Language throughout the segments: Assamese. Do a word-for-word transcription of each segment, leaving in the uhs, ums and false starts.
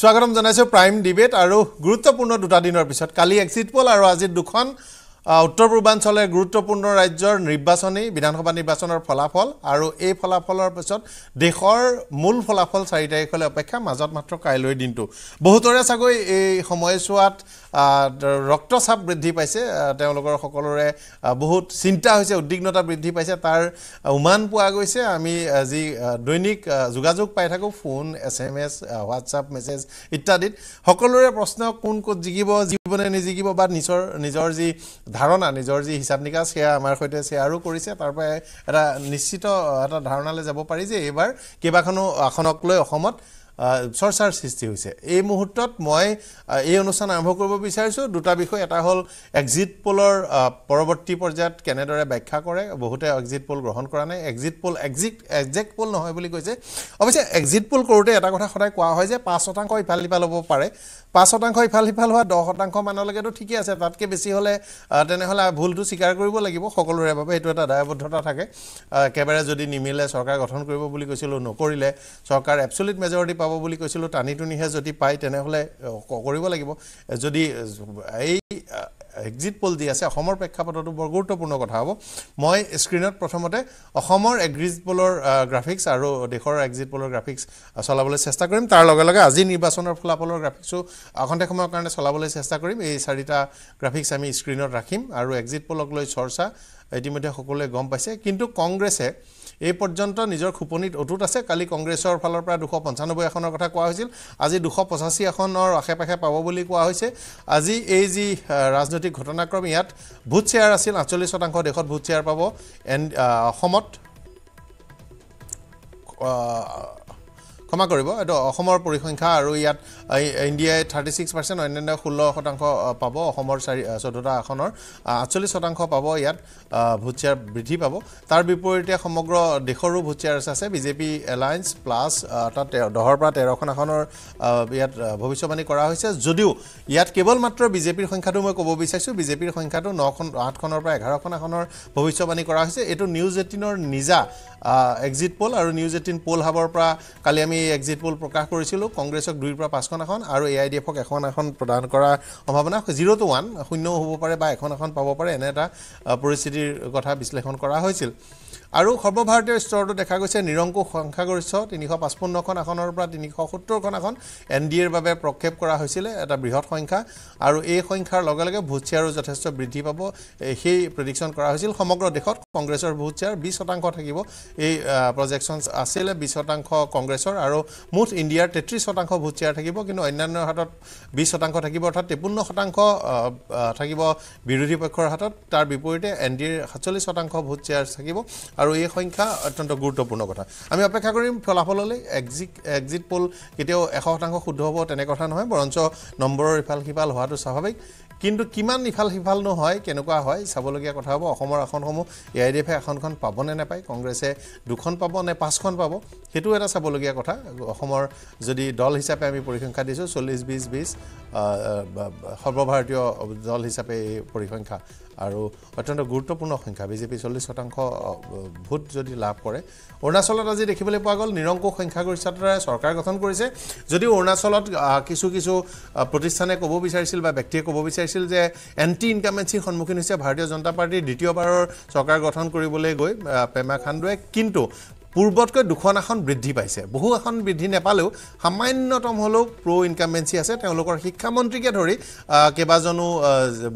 স্বাগতম জানাইছো প্রাইম ডিবেট আর গুরুত্বপূর্ণ দুটা দিনের পিছত কালি এক্সিট পোল আর আজি দুখন উত্তর পূর্বাঞ্চলের গুরুত্বপূর্ণ রাজ্যের নির্বাচনী বিধানসভা নির্বাচনের ফলাফল আর এই ফলাফলের পিছত দেশের মূল ফলাফল চারি তারিখলে অপেক্ষা মাজত মাত্র কাইলৈ দিনটো বহুতরে সাগৈ এই সময়সূয়াত রক্তচাপ বৃদ্ধি পাইছে তেওঁলোকৰ সকলোৰে বহুত চিন্তা হৈছে উদ্বিগ্নতা বৃদ্ধি পাইছে তার উমান পোৱা গৈছে আমি আজি দৈনিক যোগাযোগ পাই থাকো ফোন এসএমএস হোয়াটসঅ্যাপ মেসেজ ইত্যাদিত সকলোৰে প্রশ্ন কোন কোন জিকিব জীৱনে নিজিকিব বা নিজৰ নিজৰ যি ধারণা নিজের যে হিসাব নিকাশ সেয়া আমার সঙ্গে শেয়ারও করেছে তারপরে এটা নিশ্চিত একটা ধারণালে যাব পারি যে এবার কেবাখনো আসনক লৈ অসমত চর্চার সৃষ্টি হয়েছে এই মুহূর্তত মই এই অনুষ্ঠান আরম্ভ করব বিচাৰিছো দুটা বিষয় এটা হল এক্সিট পোলৰ পরবর্তী পর্যায়ত কেনেদৰে ব্যাখ্যা কৰে বহুতে এক্সিট পোল গ্রহণ কৰা নাই এক্সিট পোল এক্সিক্ট একজেক্ট পোল নহয় বুলি কৈছে অৱশ্যে এক্সিট পোল কৰোতে এটা কথা সদায় কোৱা হয় যে পাঁচ শতাংশ ইফাল সিফাল হ'ব পাৰে পাঁচ শতাংশ ইফাল সিফাল হোৱা দহ শতাংশ মানলৈকেতো ঠিকই আছে তাতকৈ বেছি হলে তেনেহ'লে ভুলটো স্বীকাৰ কৰিব লাগিব সকলোৰে বাবে এইটো এটা দায়বদ্ধতা থাকে একেবাৰে যদি নিমিলে চৰকাৰ গঠন কৰিব বুলি কৈছিলোঁ নকৰিলে চৰকাৰ এবছলিউট মেজৰিটি পাব বুলি কৈছিলোঁ টানি টুনিহে যদি পায় তেনেহ'লে কৰিব লাগিব যদি এই এক্সিট পোল দি আছে অসমৰ প্ৰেক্ষাপটতো বৰ গুৰুত্বপূৰ্ণ কথা হ'ব মই স্ক্ৰীনত প্ৰথমতে অসমৰ এক্সিট পোলৰ গ্ৰাফিক্স আৰু দেশৰ এক্সিট পোলৰ গ্ৰাফিক্স চলাবলৈ চেষ্টা কৰিম তাৰ লগে লগে আজি নিৰ্বাচনৰ ফলাফলৰ গ্ৰাফিক্সো আগন্তে সময়ৰ কাৰণে চলাবলৈ চেষ্টা কৰিম এই চাৰিটা গ্ৰাফিক্স আমি স্ক্ৰীনত ৰাখিম আৰু এক্সিট পোলক লৈ চৰ্চা ইতিমধ্যে সকলোৱে গম পাইছে কিন্তু কংগ্ৰেছে এই পর্যন্ত নিজের খুপনিত অটুট আছে কালি কংগ্রেসের ফলের প্রায় দুশ পঞ্চানব্বই আসনের কথা কোৱা হৈছিল আজি দুশ পঁচাশী আসনের আশে পাশে পাব বলে কোৱা হৈছে আজি এই যি রাজনৈতিক ঘটনাক্রম ইয়াত ভোট শেয়ার আছিল আটচল্লিশ শতাংশ দেশত ভোট শেয়ার পাব এন অসমত ক্ষমা করব এটা অসমৰ পৰিসংখ্যা আৰু ইয়াত ইণ্ডিয়াই থার্টি সিক্স পার্সেন্ট অন্যান্য ষোল্ল শতাংশ পাব অসমৰ চাৰি চৈধ্যটা আসনৰ আটচল্লিশ শতাংশ পাব ইয়াত ভোট শ্বেয়াৰ বৃদ্ধি পাব তাৰ বিপৰীতে সমগ্ৰ দেশৰো ভোট শ্বেয়াৰ আছে বিজেপি এলায়েন্স প্লাছ তাত দহৰ পৰা তেৰখন আসনৰ ইয়াত ভৱিষ্যবাণী কৰা হৈছে যদিও ইয়াত কেৱল মাত্ৰ বিজেপিৰ সংখ্যাটো মই ক'ব বিচাৰিছোঁ বিজেপিৰ সংখ্যাটো নখন আঠখনৰ পৰা এঘাৰখন আসনৰ ভৱিষ্যবাণী কৰা হৈছে এইটো নিউজ এইটিনৰ নিজা এক্সিট পোল আৰু নিউজ এইটিন পোল হাবৰ পৰা কালি আমি এক্সিট পোল প্রকাশ করেছিল কংগ্রেসক দুই পৰা পাঁচখন আসন আর এ আই ডি এফক এখন আসন প্রদান করার সম্ভাবনা জিরো টু ওয়ান শূন্যও হব পাৰে বা এখন আসন পাব পাৰে এনে এটা পরিস্থিতির কথা বিশ্লেষণ করা হয়েছিল আর সর্বভারতীয় স্তরতো দেখা গেছে নিরঙ্কুশ সংখ্যাগরিষ্ঠ তিনিশ পঁচপন্নখন আসনের পৰা তিনিশ সত্তরখন আসন এন ডি এর বাবে প্রক্ষেপ করা হয়েছিল এটা বৃহৎ সংখ্যা আর এই সংখ্যার লগে লগে ভোট শ্বেয়ারও যথেষ্ট বৃদ্ধি পাব সেই প্রেডিকশন করা হয়েছিল সমগ্র দেশত কংগ্রেসের ভোট শ্বেয়ার বিশ শতাংশ থাকিব এই প্রজেকশনস আছিল বিশ শতাংশ কংগ্রেসের আর মুঠ ইন্ডিয়ার তেত্রিশ শতাংশ ভোট শ্বেয়ার থাকিব কিন্তু অন্যান্য হাতত বিশ শতাংশ থাকিব অর্থাৎ তেপন্ন শতাংশ থাকিব বিরোধী পক্ষৰ হাতত তার বিপরীতে এন ডি এর সাতচল্লিশ শতাংশ ভোট শ্বেয়ার থাকিব আৰু এই সংখ্যা অত্যন্ত গুৰুত্বপূৰ্ণ কথা আমি অপেক্ষা কৰিম ফলাফললৈ এক্সিট এক্সিট পোল কেতিয়াও এশ শতাংশ শুদ্ধ হ'ব তেনে কথা নহয় বৰঞ্চ নম্বৰৰ ইফাল সিফাল হোৱাটো স্বাভাৱিক কিন্তু কিমান ইফাল সিফাল নহয় কেনেকুৱা হয় চাবলগীয়া কথা হ'ব অসমৰ আসনসমূহ এ আই ডি এফে আসনখন পাবনে নাপায় কংগ্ৰেছে দুখন পাব নে পাঁচখন পাব সেইটো এটা চাবলগীয়া কথা অসমৰ যদি দল হিচাপে আমি পৰিসংখ্যা দিছোঁ চল্লিছ বিছ বিছ সৰ্বভাৰতীয় দল হিচাপে এই পৰিসংখ্যা আৰু অত্যন্ত গুৰুত্বপূৰ্ণ সংখ্যা বিজেপি চল্লিছ শতাংশ ভোট যদি লাভ কৰে অৰুণাচলত আজি দেখিবলৈ পোৱা গ'ল নিৰংকুশ সংখ্যাগৰিষ্ঠতাৰে চৰকাৰ গঠন কৰিছে যদিও অৰুণাচলত কিছু কিছু প্ৰতিষ্ঠানে ক'ব বিচাৰিছিল বা ব্যক্তিয়ে ক'ব বিচাৰিছিল যে এণ্টি ইনকামেঞ্চিৰ সন্মুখীন হৈছে ভাৰতীয় জনতা পাৰ্টীৰ দ্বিতীয়বাৰৰ চৰকাৰ গঠন কৰিবলৈ গৈ পেমা খাণ্ডুৱে কিন্তু পূৰ্বতকৈ দুখন আসন বৃদ্ধি পাইছে বহু আসন বৃদ্ধি নাপালেও সামান্যতম হ'লেও প্ৰ ইনকামেঞ্চি আছে তেওঁলোকৰ শিক্ষামন্ত্ৰীকে ধৰি কেইবাজনো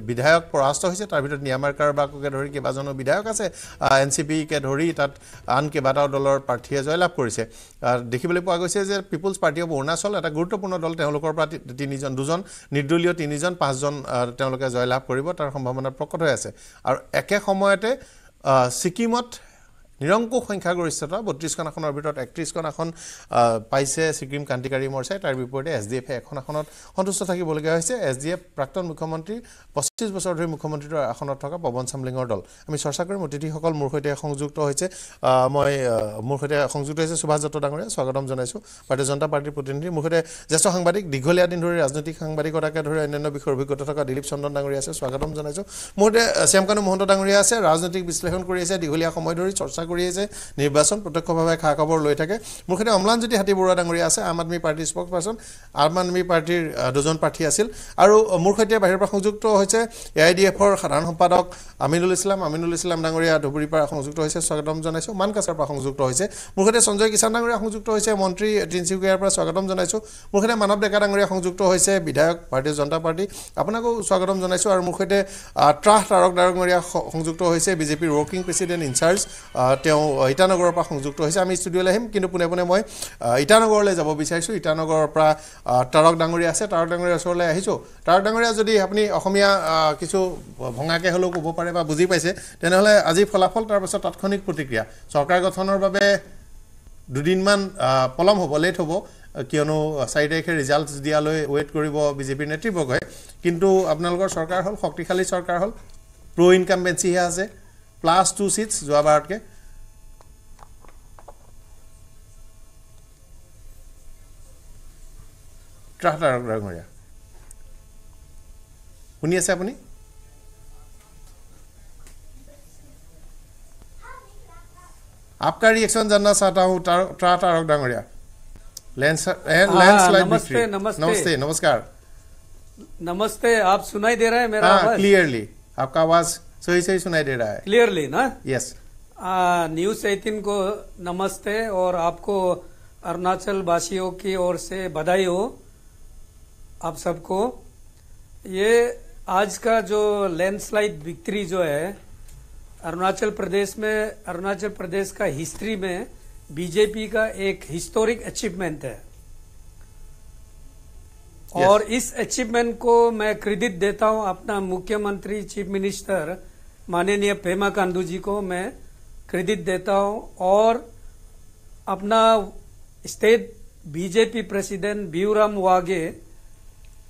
বিধায়ক পৰাস্ত হৈছে তাৰ ভিতৰত নিয়ামাৰ কাৰবাৰকে ধৰি কেইবাজনো বিধায়ক আছে এন চি পিকে ধৰি তাত আন কেইবাটাও দলৰ প্ৰাৰ্থীয়ে জয়লাভ কৰিছে দেখিবলৈ পোৱা গৈছে যে পিপুলছ পাৰ্টি অৱ অৰুণাচল এটা গুৰুত্বপূৰ্ণ দল তেওঁলোকৰ পৰা তিনিজন দুজন নিৰ্দলীয় তিনিজন পাঁচজন তেওঁলোকে জয়লাভ কৰিব তাৰ সম্ভাৱনা প্ৰকট হৈ আছে আৰু একে সময়তে ছিকিমত নিৰংকুশ সংখ্যাগৰিষ্ঠতা বত্ৰিছখন আসনৰ ভিতৰত একত্ৰিছখন আসন পাইছে ছিকিম ক্ৰান্তিকাৰী মৰ্চাই তাৰ বিপৰীতে এছ ডি এফে এখন আসনত সন্তুষ্ট থাকিবলগীয়া হৈছে এছ ডি এফ প্ৰাক্তন মুখ্যমন্ত্ৰী পঁচিছ বছৰ ধৰি মুখ্যমন্ত্ৰীৰ আসনত থকা পৱন চামলিঙৰ দল আমি চৰ্চা কৰিম অতিথিসকল মোৰ সৈতে সংযুক্ত হৈছে মই মোৰ সৈতে সংযুক্ত হৈছে সুভাষ দত্ত ডাঙৰীয়া স্বাগতম জনাইছোঁ ভাৰতীয় জনতা পাৰ্টীৰ প্ৰতিনিধি মোৰ সৈতে জ্যেষ্ঠ সাংবাদিক দীঘলীয়া দিন ধৰি ৰাজনৈতিক সাংবাদিকতাকে ধৰি অন্যান্য বিষয়ৰ অভিজ্ঞতা থকা দিলীপ চন্দন ডাঙৰীয়া আছে স্বাগতম জনাইছোঁ মোৰ সৈতে শ্যামকানু মহন্ত ডাঙৰীয়া আছে ৰাজনৈতিক বিশ্লেষণ কৰি আছে দীঘলীয়া সময় ধৰি চৰ্চা কৰি আছে নিৰ্বাচন প্ৰত্যক্ষভাৱে খা খবৰ লৈ থাকে। মোৰ খেতে অম্লানজ্যোতি হাতীবৰুৱা ডাঙৰীয়া আছে, আম আদমি পাৰ্টিৰ স্পকপাৰ্সন, আম আদমি পাৰ্টিৰ দুজন প্ৰাৰ্থী আছিল। আৰু মোৰ সৈতে বাহিৰৰ পৰা সংযুক্ত হৈছে এ আই ডি এফৰ সাধাৰণ সম্পাদক আমিনুল ইছলাম, আমিনুল ইছলাম ডাঙৰীয়া ধুবুৰীৰ পৰা সংযুক্ত হৈছে, স্বাগতম জনাইছোঁ। মানকাছাৰ পৰা সংযুক্ত হৈছে। মোৰ সৈতে সঞ্জয় কিষাণ ডাঙৰীয়া সংযুক্ত হৈছে, মন্ত্ৰী তিনিচুকীয়াৰ পৰা স্বাগতম জনাইছোঁ। মোৰ সৈতে মানৱ ডেকা ডাঙৰীয়া সংযুক্ত হৈছে, বিধায়ক ভাৰতীয় জনতা পাৰ্টি, আপোনাকো স্বাগতম জনাইছোঁ। আৰু মোৰ সৈতে ত্ৰাহ তাৰক ডাঙৰীয়া সংযুক্ত হৈছে, বিজেপিৰ ৱৰ্কিং প্ৰেচিডেণ্ট ইনচাৰ্জ, তেওঁ ইটানগৰৰ পৰা সংযুক্ত হৈছে। আমি ষ্টুডিঅ'লৈ আহিম, কিন্তু পোনে পোনে মই ইটানগৰলৈ যাব বিচাৰিছোঁ। ইটানগৰৰ পৰা তাৰক ডাঙৰীয়া আছে, তাৰক ডাঙৰীয়া ওচৰলৈ আহিছোঁ। তাৰক ডাঙৰীয়া, যদি আপুনি অসমীয়া কিছু ভঙাকৈ হ'লেও ক'ব পাৰে বা বুজি পাইছে তেনেহ'লে আজি ফলাফল, তাৰপাছত তাৎক্ষণিক প্ৰতিক্ৰিয়া। চৰকাৰ গঠনৰ বাবে দুদিনমান পলম হ'ব, লেট হ'ব, কিয়নো চাৰি তাৰিখে ৰিজাল্ট দিয়ালৈ ৱেইট কৰিব বিজেপিৰ নেতৃবৰ্গই। কিন্তু আপোনালোকৰ চৰকাৰ হ'ল, শক্তিশালী চৰকাৰ হ'ল, প্ৰ' ইনকামবেঞ্চিহে আছে, প্লাছ টু ছিটছ যোৱাবাৰতকৈ। ত্ৰাহ তাৰক ডাঙৰীয়া শুনি আছে আপুনি? आपका रिएक्शन जानना चाहता हूँ त्राह तारक डांगरिया। नमस्ते, नमस्ते, नमस्कार, नमस्ते। आप सुनाई दे रहा है मेरा आवाज? क्लियरली आपका आवाज सही सही सुनाई दे रहा है, क्लियरली ना? यस। न्यूज अठारह को नमस्ते और आपको अरुणाचल वासियों की ओर से बधाई हो आप सबको। ये आज का जो लैंडस्लाइड विक्ट्री जो है अरुणाचल प्रदेश में, अरुणाचल प्रदेश का हिस्ट्री में बीजेपी का एक हिस्टोरिक अचीवमेंट है। yes. और इस अचीवमेंट को मैं क्रेडिट देता हूं अपना मुख्यमंत्री चीफ मिनिस्टर माननीय पेमा खांडू जी को मैं क्रेडिट देता हूं, और अपना state BJP president Biyuram Wahge,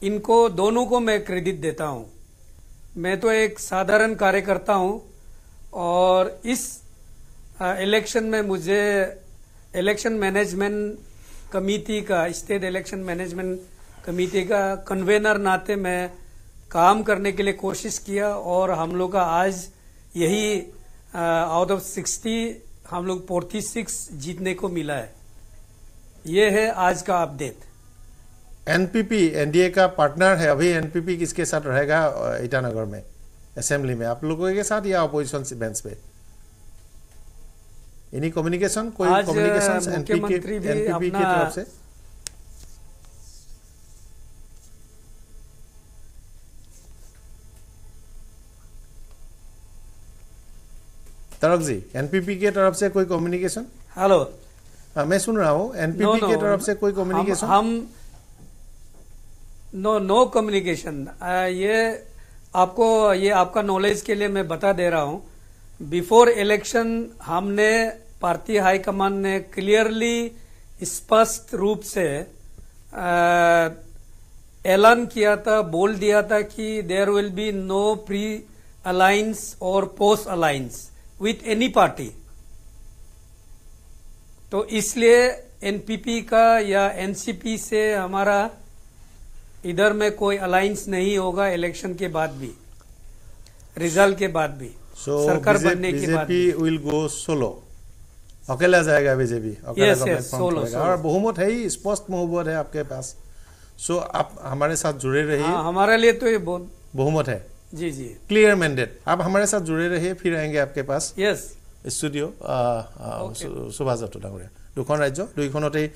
इनको दोनों को मैं क्रेडिट देता हूं। मैं तो एक साधारण कार्यकर्ता हूं और इस इलेक्शन में मुझे इलेक्शन मैनेजमेंट कमेटी का, स्टेट इलेक्शन मैनेजमेंट कमेटी का कन्वेनर नाते में काम करने के लिए कोशिश किया, और हम लोग का आज यही आउट ऑफ सिक्सटी हम लोग फोर्टी सिक्स जीतने को मिला है। ये है आज का अपडेट। एनपीपी एनडीए का पार्टनर है अभी, एनपीपी किसके साथ रहेगा ईटानगर में असेंबली में, आप लोगों के साथ या अपोजिशन बेंच पे? इन्हीं कम्युनिकेशन कोई कम्युनिकेशन एनपीपी की तरफ से? तारक जी, एनपीपी की तरफ से कोई कम्युनिकेशन? हेलो, हाँ मैं सुन रहा हूँ। एनपीपी की तरफ से कोई कम्युनिकेशन? हम नो नो कम्युनिकेशन। ये आपको, ये आपका नॉलेज के लिए मैं बता दे रहा हूं। बिफोर इलेक्शन हमने पार्टी हाईकमान ने क्लियरली स्पष्ट रूप से ऐलान किया था, बोल दिया था कि there will be no pre alliance और post alliance with any party. तो इसलिए एनपीपी का या एनसीपी से हमारा इधर में कोई अलायंस नहीं होगा इलेक्शन के बाद भी, रिजल्ट के बाद भी, सरकार बनने के बाद भी। बीजेपी विल गो सोलो, अकेला जाएगा बीजेपी, अकेला सोलो। और बहुमत है ही, स्पष्ट बहुमत है आपके पास। सो आप हमारे साथ जुड़े रहिए। हमारे लिए तो ये बहुत बहुमत है। जी जी, क्लियर मैंडेट। आप हमारे साथ जुड़े रहिए, फिर आएंगे आपके पास। यस, स्टूडियो शोभा जातो डांगरिया। দুখন ৰাজ্য, দুইখনতেই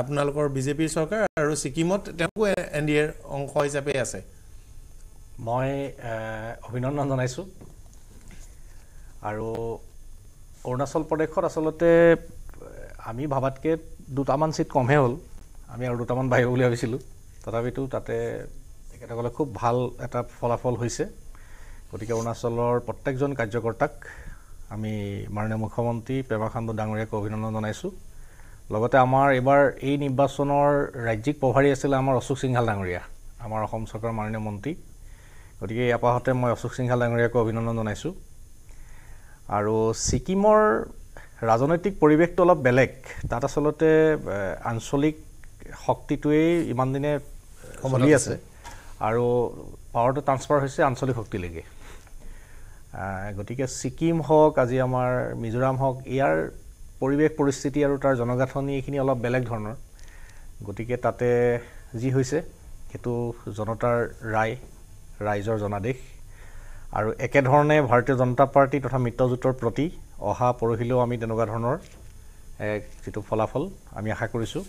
আপোনালোকৰ বিজেপিৰ চৰকাৰ, আৰু ছিকিমত তেওঁ এন ডি এৰ অংশ হিচাপে আছে। মই অভিনন্দন জনাইছোঁ। আৰু অৰুণাচল প্ৰদেশত আচলতে আমি ভাবাতকৈ দুটামান ছিট কমহে হ'ল, আমি আৰু দুটামান বাঢ়িব বুলি ভাবিছিলোঁ। তথাপিতো তাতে তেখেতসকলে খুব ভাল এটা ফলাফল হৈছে। গতিকে অৰুণাচলৰ প্ৰত্যেকজন কাৰ্যকৰ্তাক আমি মাননীয় মুখ্যমন্ত্ৰী পেমা খাণ্ডু ডাঙৰীয়াক অভিনন্দন জনাইছোঁ। লগতে আমাৰ এবাৰ এই নিৰ্বাচনৰ ৰাজ্যিক প্ৰভাৰী আছিলে আমাৰ অশোক সিংঘাল ডাঙৰীয়া, আমাৰ অসম চৰকাৰৰ মাননীয় মন্ত্ৰী। গতিকে এই আপাহতে মই অশোক সিংঘাল ডাঙৰীয়াকো অভিনন্দন জনাইছোঁ। আৰু ছিকিমৰ ৰাজনৈতিক পৰিৱেশটো অলপ বেলেগ। তাত আচলতে আঞ্চলিক শক্তিটোৱেই ইমান দিনে চলি আছে, আৰু পাৱাৰটো ট্ৰান্সফাৰ হৈছে আঞ্চলিক শক্তিলৈকে। গতিকে সিকিম হোক আজি আমার মিজোরাম হোক ইয়ার পরিবেশ পরিস্থিতি আর তার জনগাঁথনি এখানে অল্প বেলেগ ধরনের গতিকে তাতে যি হয়েছে সেটা জনতার রায় রাইজর জনাদেশ আর একধরণে ভারতীয় জনতা পার্টি তথা মিত্রজোঁটৰ প্রতি অহা পৰহিলেও আমি তেনেকুৱা ধৰণৰ এক যেটো ফলাফল আমি আশা কৰিছো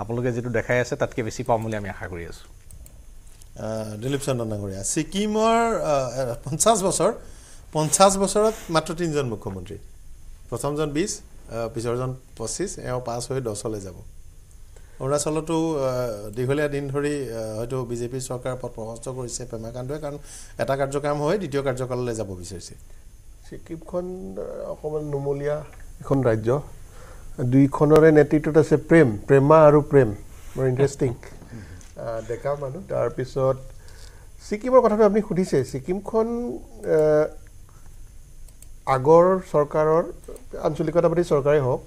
আপোনালোকে যেটো দেখাই আছে তাতকে বেছি পাম বুলি আমি আশা কৰি আছো। দিলীপ চন্দ্ৰ নাগৰিয়া সিকিমৰ পঞ্চাছ বছৰ পঞ্চাছ বছৰত মাত্ৰ তিনিজন মুখ্যমন্ত্ৰী প্ৰথমজন বিশ পিছৰজন পঁচিছ এও পাঁচ হৈ দহলৈ যাব। অৰুণাচলতো দীঘলীয়া দিন ধৰি হয়তো বিজেপি চৰকাৰ পথ প্ৰশস্ত কৰিছে পেমাকাণ্ডৱে কাৰণ এটা কাৰ্যক্ৰম হৈ দ্বিতীয় কাৰ্যকাললৈ যাব বিচাৰিছে। সিকিমখন অকণমান নুমলীয়া এখন ৰাজ্য দুইখনৰে নেতৃত্বত আছে প্ৰেম প্ৰেমা আৰু প্ৰেম বৰ ইণ্টাৰেষ্টিং ডেকা মানুহ। তাৰপিছত ছিকিমৰ কথাটো আপুনি সুধিছে ছিকিমখন আগৰ চৰকাৰৰ আঞ্চলিকতাবাদী চৰকাৰেই হওক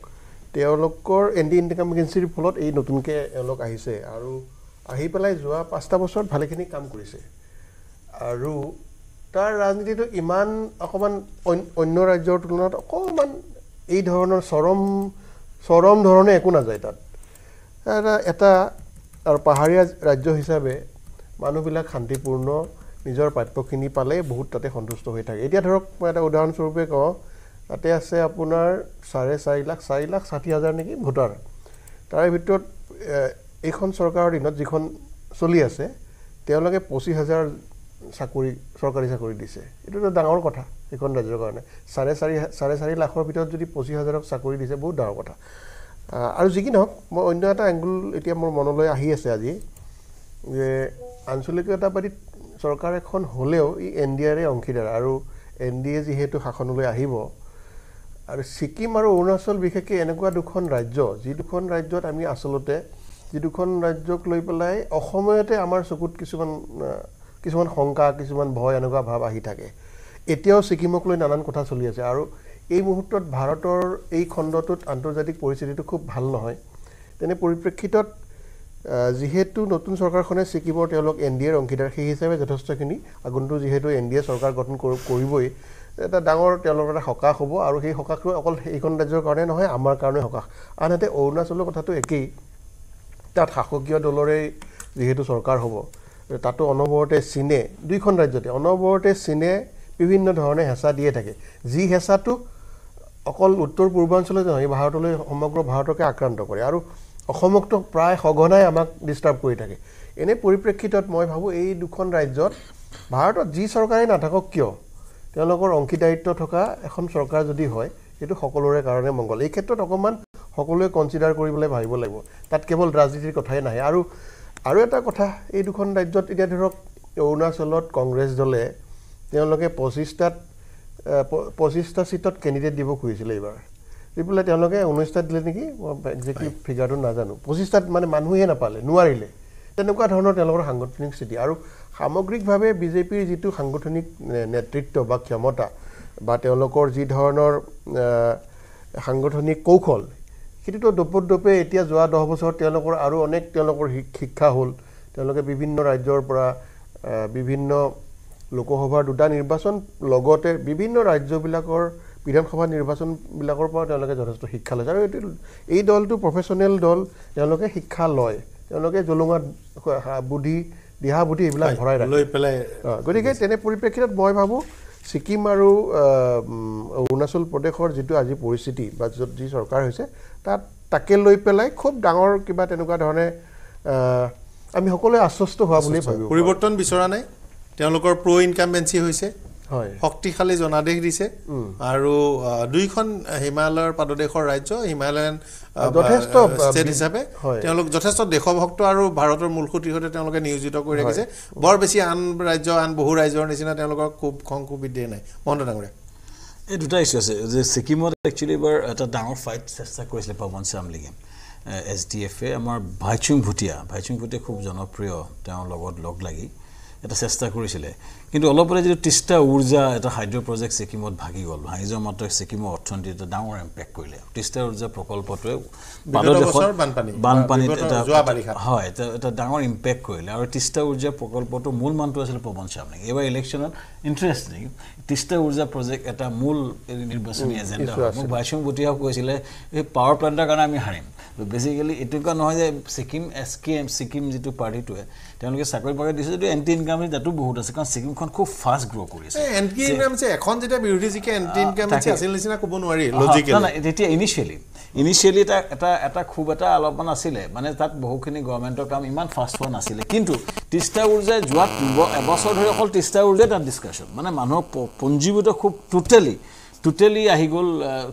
তেওঁলোকৰ এণ্টি ইনকামপেচিৰ ফলত এই নতুনকৈ এওঁলোক আহিছে আৰু আহি পেলাই যোৱা পাঁচটা বছৰত ভালেখিনি কাম কৰিছে আৰু তাৰ ৰাজনীতিটো ইমান অকণমান অন্য ৰাজ্যৰ তুলনাত অকণমান এই ধৰণৰ চৰম চৰম ধৰণে একো নাযায় তাত এটা এটা আৰু পাহাৰীয়া ৰাজ্য হিচাপে মানুহবিলাক শান্তিপূৰ্ণ নিজৰ প্ৰাপ্যখিনি পালে বহুত তাতে সন্তুষ্ট হৈ থাকে। এতিয়া ধৰক মই এটা উদাহৰণস্বৰূপে কওঁ তাতে আছে আপোনাৰ চাৰে চাৰি লাখ চাৰি লাখ ষাঠি হাজাৰ নেকি ভোটাৰ তাৰে ভিতৰত এইখন চৰকাৰৰ দিনত যিখন চলি আছে তেওঁলোকে পঁচিছ হাজাৰ চাকৰি চৰকাৰী চাকৰি দিছে এইটো এটা ডাঙৰ কথা এইখন ৰাজ্যৰ কাৰণে চাৰে চাৰি চাৰে চাৰি লাখৰ ভিতৰত যদি পঁচিছ হাজাৰক চাকৰি দিছে বহুত ডাঙৰ কথা। আৰু যি কি নহওক মই অন্য এটা এংগুল এতিয়া মোৰ মনলৈ আহি আছে আজি যে আঞ্চলিকতাবাদীত চৰকাৰ এখন হ'লেও ই এন ডি এৰে অংশীদাৰ আৰু এন ডি এ যিহেতু শাসনলৈ আহিব আৰু ছিকিম আৰু অৰুণাচল বিশেষকৈ এনেকুৱা দুখন ৰাজ্য যি দুখন ৰাজ্যত আমি আচলতে যি দুখন ৰাজ্যক লৈ পেলাই অসময়তে আমাৰ চকুত কিছুমান কিছুমান শংকা কিছুমান ভয় এনেকুৱা ভাৱ আহি থাকে। এতিয়াও ছিকিমক লৈ নানান কথা চলি আছে আৰু এই মুহূৰ্তত ভাৰতৰ এই খণ্ডটোত আন্তৰ্জাতিক পৰিস্থিতিটো খুব ভাল নহয় তেনে পৰিপ্ৰেক্ষিতত যিহেতু নতুন চৰকাৰখনে ছিকিমৰ তেওঁলোক এন ডি এৰ অংশীদাৰ সেই হিচাপে যথেষ্টখিনি আগন্তুক যিহেতু এন ডি এ চৰকাৰ গঠন কৰিবই এটা ডাঙৰ তেওঁলোকৰ এটা সকাহ হ'ব আৰু সেই সকাহটো অকল এইখন ৰাজ্যৰ কাৰণে নহয় আমাৰ কাৰণে সকাহ। আনহাতে অৰুণাচলৰ কথাটো একেই তাত শাসকীয় দলৰে যিহেতু চৰকাৰ হ'ব তাতো অনবৰতে চীনে দুইখন ৰাজ্যতে অনবৰতে চীনে বিভিন্ন ধৰণে হেঁচা দিয়ে থাকে যি হেঁচাটো অকল উত্তৰ পূৰ্বাঞ্চলতে নহয় ভাৰতলৈ সমগ্ৰ ভাৰতকে আক্ৰান্ত কৰে আৰু অসমকতো প্ৰায় সঘনাই আমাক ডিষ্টাৰ্ব কৰি থাকে। এনে পৰিপ্ৰেক্ষিতত মই ভাবোঁ এই দুখন ৰাজ্যত ভাৰতত যি চৰকাৰে নাথাকক কিয় তেওঁলোকৰ অংশীদাৰিত্ব থকা এখন চৰকাৰ যদি হয় এইটো সকলোৰে কাৰণে মংগল। এই ক্ষেত্ৰত অকণমান সকলোৱে কনচিডাৰ কৰিবলৈ ভাবিব লাগিব তাত কেৱল ৰাজনীতিৰ কথাই নাহে। আৰু আৰু এটা কথা এই দুখন ৰাজ্যত এতিয়া ধৰক অৰুণাচলত কংগ্ৰেছ দলে তেওঁলোকে পঁচিছটাত পঁচিছটা ছিটত কেণ্ডিডেট দিব খুজিছিলে এইবাৰ দি পেলাই তেওঁলোকে ঊনৈছটাত দিলে নেকি মই একজেক্টলি ফিগাৰটো নাজানো পঁচিছটাত মানে মানুহে নাপালে নোৱাৰিলে তেনেকুৱা ধৰণৰ তেওঁলোকৰ সাংগঠনিক স্থিতি। আৰু সামগ্ৰিকভাৱে বিজেপিৰ যিটো সাংগঠনিক নেতৃত্ব বা ক্ষমতা বা তেওঁলোকৰ যি ধৰণৰ সাংগঠনিক কৌশল সেইটোতো দোপত দোপে এতিয়া যোৱা দহ বছৰত তেওঁলোকৰ আৰু অনেক তেওঁলোকৰ শিক্ষা হ'ল তেওঁলোকে বিভিন্ন ৰাজ্যৰ পৰা বিভিন্ন লোকসভাৰ দুটা নিৰ্বাচন লগতে বিভিন্ন ৰাজ্যবিলাকৰ বিধানসভা নিৰ্বাচনবিলাকৰ পৰা তেওঁলোকে যথেষ্ট শিক্ষা লয় আৰু এই দলটো প্ৰফেচনেল দল তেওঁলোকে শিক্ষা লয় তেওঁলোকে জলুঙাত বুদ্ধি দিহা বুদ্ধি এইবিলাক ভৰাই লৈ পেলাই গতিকে তেনে পৰিপ্ৰেক্ষিতত মই ভাবোঁ ছিকিম আৰু অৰুণাচল প্ৰদেশৰ যিটো আজি পৰিস্থিতি বা য'ত যি চৰকাৰ হৈছে তাত তাকে লৈ পেলাই খুব ডাঙৰ কিবা তেনেকুৱা ধৰণে আমি সকলোৱে আশ্বস্ত হোৱা বুলি ভাবোঁ। পৰিৱৰ্তন বিচৰা নাই তেওঁলোকৰ প্ৰ' ইনকামবেঞ্চি হৈছে হয় শক্তিশালী জনাদেশ দিছে আৰু দুইখন হিমালয়ৰ পাদদেশৰ ৰাজ্য হিমালয়ান যথেষ্ট ষ্টেট হিচাপে তেওঁলোক যথেষ্ট দেশভক্ত আৰু ভাৰতৰ মূলসুঁতিৰ সৈতে তেওঁলোকে নিয়োজিত কৰি ৰাখিছে বৰ বেছি আন ৰাজ্য আন বহু ৰাজ্যৰ নিচিনা তেওঁলোকৰ খুব খং সুবিধা নাই। মহেন্দ্ৰ ডাঙৰীয়া এই দুটা ইছ্যু আছে যে ছিকিমত একচুৱেলি এবাৰ এটা ডাঙৰ ফাইট চেষ্টা কৰিছিলে পাৱন চামলিঙে এছ ডি এফে আমাৰ ভাইচুং ভুটীয়া ভাইচুং ভুটীয়া খুব জনপ্ৰিয় তেওঁৰ লগত লগ লাগি এটা চেষ্টা কৰিছিলে কিন্তু অলপৰে যে টিষ্টা উৰ্জা এটা হাইড্ৰ প্ৰজেক্ট সিকিমত ভাগি গ'ল ভাগি যোৱাৰ মাত্ৰ সিকিমৰ অৰ্থনীতি এটা ডাঙৰ ইম্প্যাক্ট কৰিলে টিষ্টা উৰ্জা প্ৰকল্পটোৱে বানৰ বানপানী বানপানী এটা যোৱা বাৰিষা হয় এটা এটা ডাঙৰ ইম্প্যাক্ট কৰিলে আৰু টিষ্টা উৰ্জা প্ৰকল্পটো মূল মানটো আছিল পৱন সামনে এবাৰ ইলেকশ্যনত ইন্টাৰেষ্টিং টিষ্টা উৰ্জা প্ৰজেক্ট এটা মূল নিৰ্বাচনী এজেন্ডা মই ভাষণ বটিয়া কৈছিলে এই পাৱাৰ প্লান্টৰ কাৰণে আমি হাৰিম তো বেসিক্যালি এটো কা নহয় যে সিকিম এসকেএম সিকিম যেটো পাৰ্টিটোৱে তেওঁলোকে চাকৰি পাগে দিছে যে এন্টি ইনকাম যেটো বহুত আছে কাৰণ সিকিমখন খুব ফাস্ট গ্রো কৰিছে এন্টি ইনকাম আছে এখন যেটা বিউটি জিকে এন্টি ইনকাম আছে আছিল নিচিনা কোব নোৱাৰি লজিকেলি না এটা ইনিশিয়ালি ইনিশিয়ালি এটা এটা এটা খুব এটা আলোচনা আছিল মানে তাত বহুখিনি গৱৰ্ণমেণ্টৰ কাম ইমান ফাস্ট হোৱা নাছিল কিন্তু টিষ্টা উৰ্জা যোৱা এবছৰ ধৰি অকল টিষ্টা উৰ্জা এটা ডিসকাশন মানে মানুহ পঞ্জীভূত খুব টোটালি টোটালি আহি গ'ল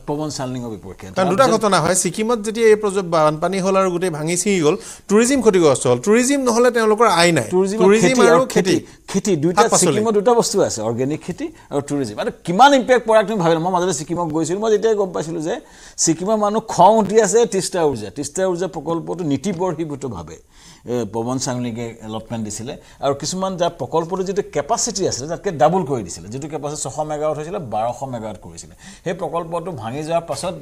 পৱন চালনিঙৰ বিপক্ষে কাৰণ দুটা ঘটনা হয় সিকিমত যেতিয়া এই প্ৰজেক্ট বানপানী হ'ল আৰু গোটেই ভাঙি ছিঙি গ'ল টুৰিজিম ক্ষতিগ্ৰস্ত হ'ল টুৰিজিম নহ'লে তেওঁলোকৰ আয় নাই টুৰিজিম আৰু খেতি খেতি দুটা সিকিমত দুটা বস্তু আছে অৰ্গেনিক খেতি আৰু টুৰিজিম আৰু কিমান ইম্প্যাক্ট পৰাক তুমি ভাবিলা মই মাজতে সিকিমক গৈছিলোঁ মই যেতিয়া গম পাইছিলোঁ যে সিকিমৰ মানুহ খং উঠি আছে টিষ্টা উৰ্জা টিষ্টা উৰ্জা প্ৰকল্পটো নীতিবৰ্হিভূতভাৱে পৱন চাংলিকে এলটমেণ্ট দিছিলে আৰু কিছুমান যা প্ৰকল্পটোৰ যিটো কেপাচিটি আছিলে তাতকৈ ডাবল কৰি দিছিলে যিটো কেপাচিটি ছশ মেগাৱাট হৈছিলে বাৰশ মেগাৱাট কৰিছিলে সেই প্ৰকল্পটো ভাঙি যোৱাৰ পাছত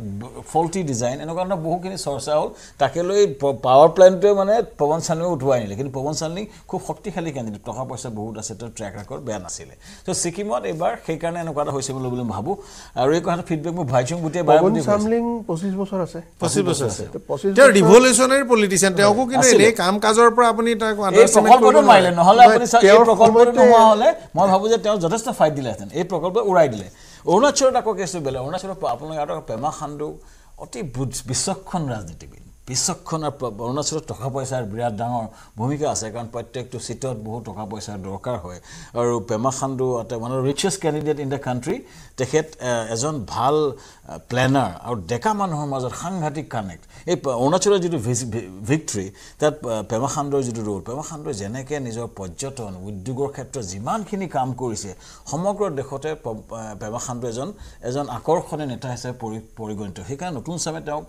ফল্টি ডিজাইন এনেকুৱা ধৰণৰ বহুখিনি চৰ্চা হ'ল তাকে লৈ পাৱাৰ প্লেণ্টটোৱে মানে পৱন চাংলিক উঠুৱাই আনিলে কিন্তু পৱন চাংলিক খুব শক্তিশালী কেন্দ্ৰিক টকা পইচা বহুত আছে তেওঁ ট্ৰেক ৰেকৰ্ড বেয়া নাছিলে তো ছিকিমত এইবাৰ সেইকাৰণে এনেকুৱা এটা হৈছে বুলি ভাবোঁ আৰু এই কথাটো ফিডবেক মোৰ ভাইচুং গোটেই পঁচিছ বছৰ আছে পঁচিছ বছৰ আছে তেওঁ ৰিভলিউচনাৰী পলিটিচিয়ান তেওঁকো কিন্তু এই কাম কাজৰ পৰা আপুনি তাক আন্ডাৰস্ট্যান্ড কৰিব নোৱাৰিলে নহলে আপুনি এই প্ৰকল্পটো হোৱা হলে মই ভাবো যে তেওঁ যথেষ্ট ফাইট দিলেহেঁতেন এই প্ৰকল্প উৰাই দিলে অৰুণাচলৰ আকৌ কেছটো বেলেগ অৰুণাচলৰ আপোনাৰ আৰু পেমা খাণ্ডু অতি বিচক্ষণ ৰাজনীতিবিদ বিচক্ষণ অৰুণাচলত টকা পইচাৰ বিৰাট ডাঙৰ ভূমিকা আছে কাৰণ প্ৰত্যেকটো চিটত বহুত টকা পইচাৰ দৰকাৰ হয় আৰু পেমা খাণ্ডু এটা মানে richest candidate in the country তেখেত এজন ভাল প্লেনাৰ আৰু ডেকা মানুহৰ মাজত সাংঘাতিক কানেক্ট এই অৰুণাচলৰ যিটো ভিক্টৰী তাত পেমা খাণ্ডুৰ যিটো ৰোল পেমা খাণ্ডুৱে যেনেকৈ নিজৰ পৰ্যটন উদ্যোগৰ ক্ষেত্ৰত যিমানখিনি কাম কৰিছে সমগ্ৰ দেশতে পেমা খাণ্ডু এজন এজন আকৰ্ষণীয় নেতা হিচাপে পৰিগণিত সেইকাৰণে নতুন চামে তেওঁক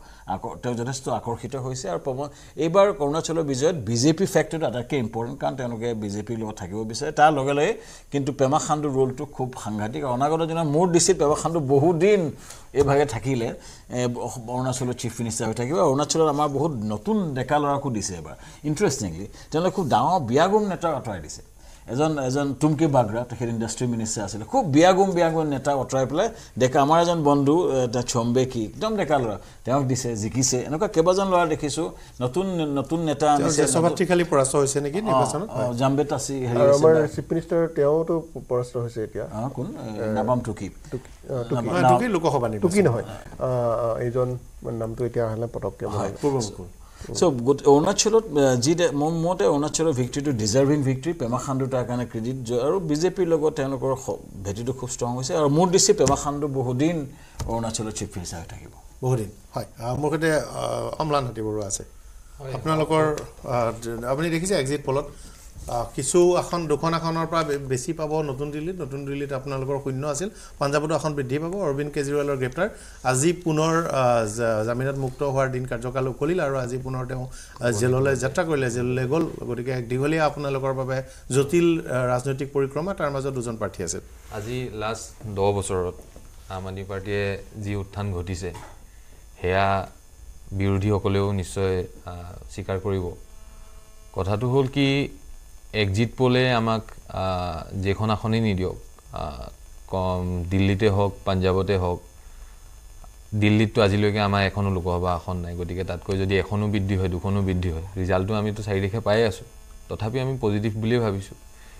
তেওঁ যথেষ্ট আকৰ্ষিত হৈছে আৰু পৱন এইবাৰ অৰুণাচলৰ বিজয়ত বিজেপি ফেক্টৰটো আটাইতকৈ ইম্পৰ্টেণ্ট কাৰণ তেওঁলোকে বিজেপিৰ লগত থাকিব বিচাৰে তাৰ লগে লগে কিন্তু পেমা খাণ্ডুৰ ৰোলটো খুব সাংঘাতিক অনাগত দিনত মোৰ দৃষ্টিত পেমা খাণ্ডু বহুদিন এইভাগে থাকিলে অৰুণাচলৰ চিফ মিনিষ্টাৰ হৈ থাকিব অৰুণাচলত আমাৰ বহুত নতুন ডেকা ল'ৰাকো দিছে এবাৰ ইণ্টাৰেষ্টিংলি তেওঁলোকে খুব ডাঙৰ বিয়াগুম নেতাক আঁতৰাই দিছে এজন এজন টুমকি বাগৰা তেখেত ইণ্ডাষ্ট্ৰী মিনিষ্টাৰ আছিলে খুব বিয়াগুম বিয়াগুম নেতা আঁতৰাই পেলাই ডেকা আমাৰ এজন বন্ধু এটা চম্বে কি একদম ডেকা ল'ৰা তেওঁক দিছে জিকিছে এনেকুৱা কেইবাজন ল'ৰা দেখিছোঁ নতুন নতুন নেতা আনিছে সভাত্ৰিকালি পৰাস্ত হৈছে নেকি নিৰ্বাচনত জাম্বে তাছি হেৰি হৈছে আমাৰ চিফ মিনিষ্টাৰ তেওঁতো পৰাস্ত হৈছে এতিয়া কোন নাপাম টুকি টুকি লোকসভা নিৰ্বাচন টুকি নহয় এইজন নামটো এতিয়া আহিলে পটককৈ মই পূৰ্বমুখী সো অৰুণাচলত যি মোৰ মতে অৰুণাচলৰ ভিক্টৰীটো ডিজাৰ্ভিং ভিক্টৰী পেমা খাণ্ডু তাৰ কাৰণে ক্ৰেডিট আৰু বিজেপিৰ লগত তেওঁলোকৰ ভেটিটো খুব ষ্ট্ৰং হৈছে আৰু মোৰ দৃষ্টি পেমা খাণ্ডু বহুদিন অৰুণাচলৰ চিফ মিনিষ্টাৰ হৈ থাকিব বহুদিন হয় মোৰ সৈতে অম্লান হাতী বৰুৱা আছে আপোনালোকৰ আপুনি দেখিছে এক্সিট পলত কিছু আসন দুখন আসনৰ পৰা বেছি পাব নতুন দিল্লীত নতুন দিল্লীত আপোনালোকৰ শূন্য আছিল পাঞ্জাবতো আসন বৃদ্ধি পাব অৰবিন্দ কেজৰিৱালৰ গ্ৰেপ্তাৰ আজি পুনৰ জামিনত মুক্ত হোৱাৰ দিন কাৰ্যকাল উকলিল আৰু আজি পুনৰ তেওঁ জেললৈ যাত্ৰা কৰিলে জেললৈ গ'ল গতিকে এক দীঘলীয়া আপোনালোকৰ বাবে জটিল ৰাজনৈতিক পৰিক্ৰমা তাৰ মাজত দুজন প্ৰাৰ্থী আছিল আজি লাষ্ট দহ বছৰত আম আদমি পাৰ্টীয়ে যি উত্থান ঘটিছে সেয়া বিৰোধীসকলেও নিশ্চয় স্বীকাৰ কৰিব কথাটো হ'ল কি এক্সিট পোলে আমাক যেখন আসনেই নিদিয়ক কম দিল্লীতে হওক পাঞ্জাবতে হওক দিল্লীততো আজিলৈকে আমাৰ এখনো লোকসভা আসন নাই গতিকে তাতকৈ যদি এখনো বৃদ্ধি হয় দুখনো বৃদ্ধি হয় ৰিজাল্টটো আমিতো চাৰি দিশে পাই আছোঁ তথাপি আমি পজিটিভ বুলিয়ে ভাবিছোঁ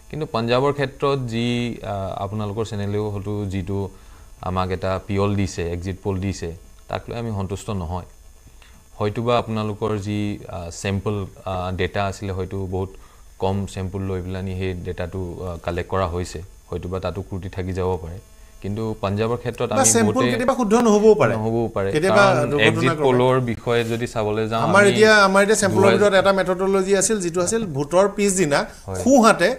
কিন্তু পাঞ্জাবৰ ক্ষেত্ৰত যি আপোনালোকৰ চেনেলেও হয়তো যিটো আমাক এটা পিয়ল দিছে এক্সিট পোল দিছে তাক লৈ আমি সন্তুষ্ট নহয় হয়তোবা আপোনালোকৰ যি চেম্পল ডেটা আছিলে হয়তো বহুত কম চেম্পুল লৈ পেলানি সেই ডেটাটো কালেক্ট কৰা হৈছে হয়তোবা তাতো ক্ৰুটি থাকি যাব পাৰে কিন্তু পাঞ্জাবৰ ক্ষেত্ৰত আমি চেম্পুল কেতিয়াবা শুদ্ধ নহবও পাৰে নহবও পাৰে কেতিয়াবা এক্সিট পোলৰ বিষয়ে যদি চাবলৈ যাওঁ আমাৰ এতিয়া আমাৰ এতিয়া চেম্পুলৰ ভিতৰত এটা মেথডলজি আছিল যেটো আছিল ভোটৰ পিছদিনা খুহাতে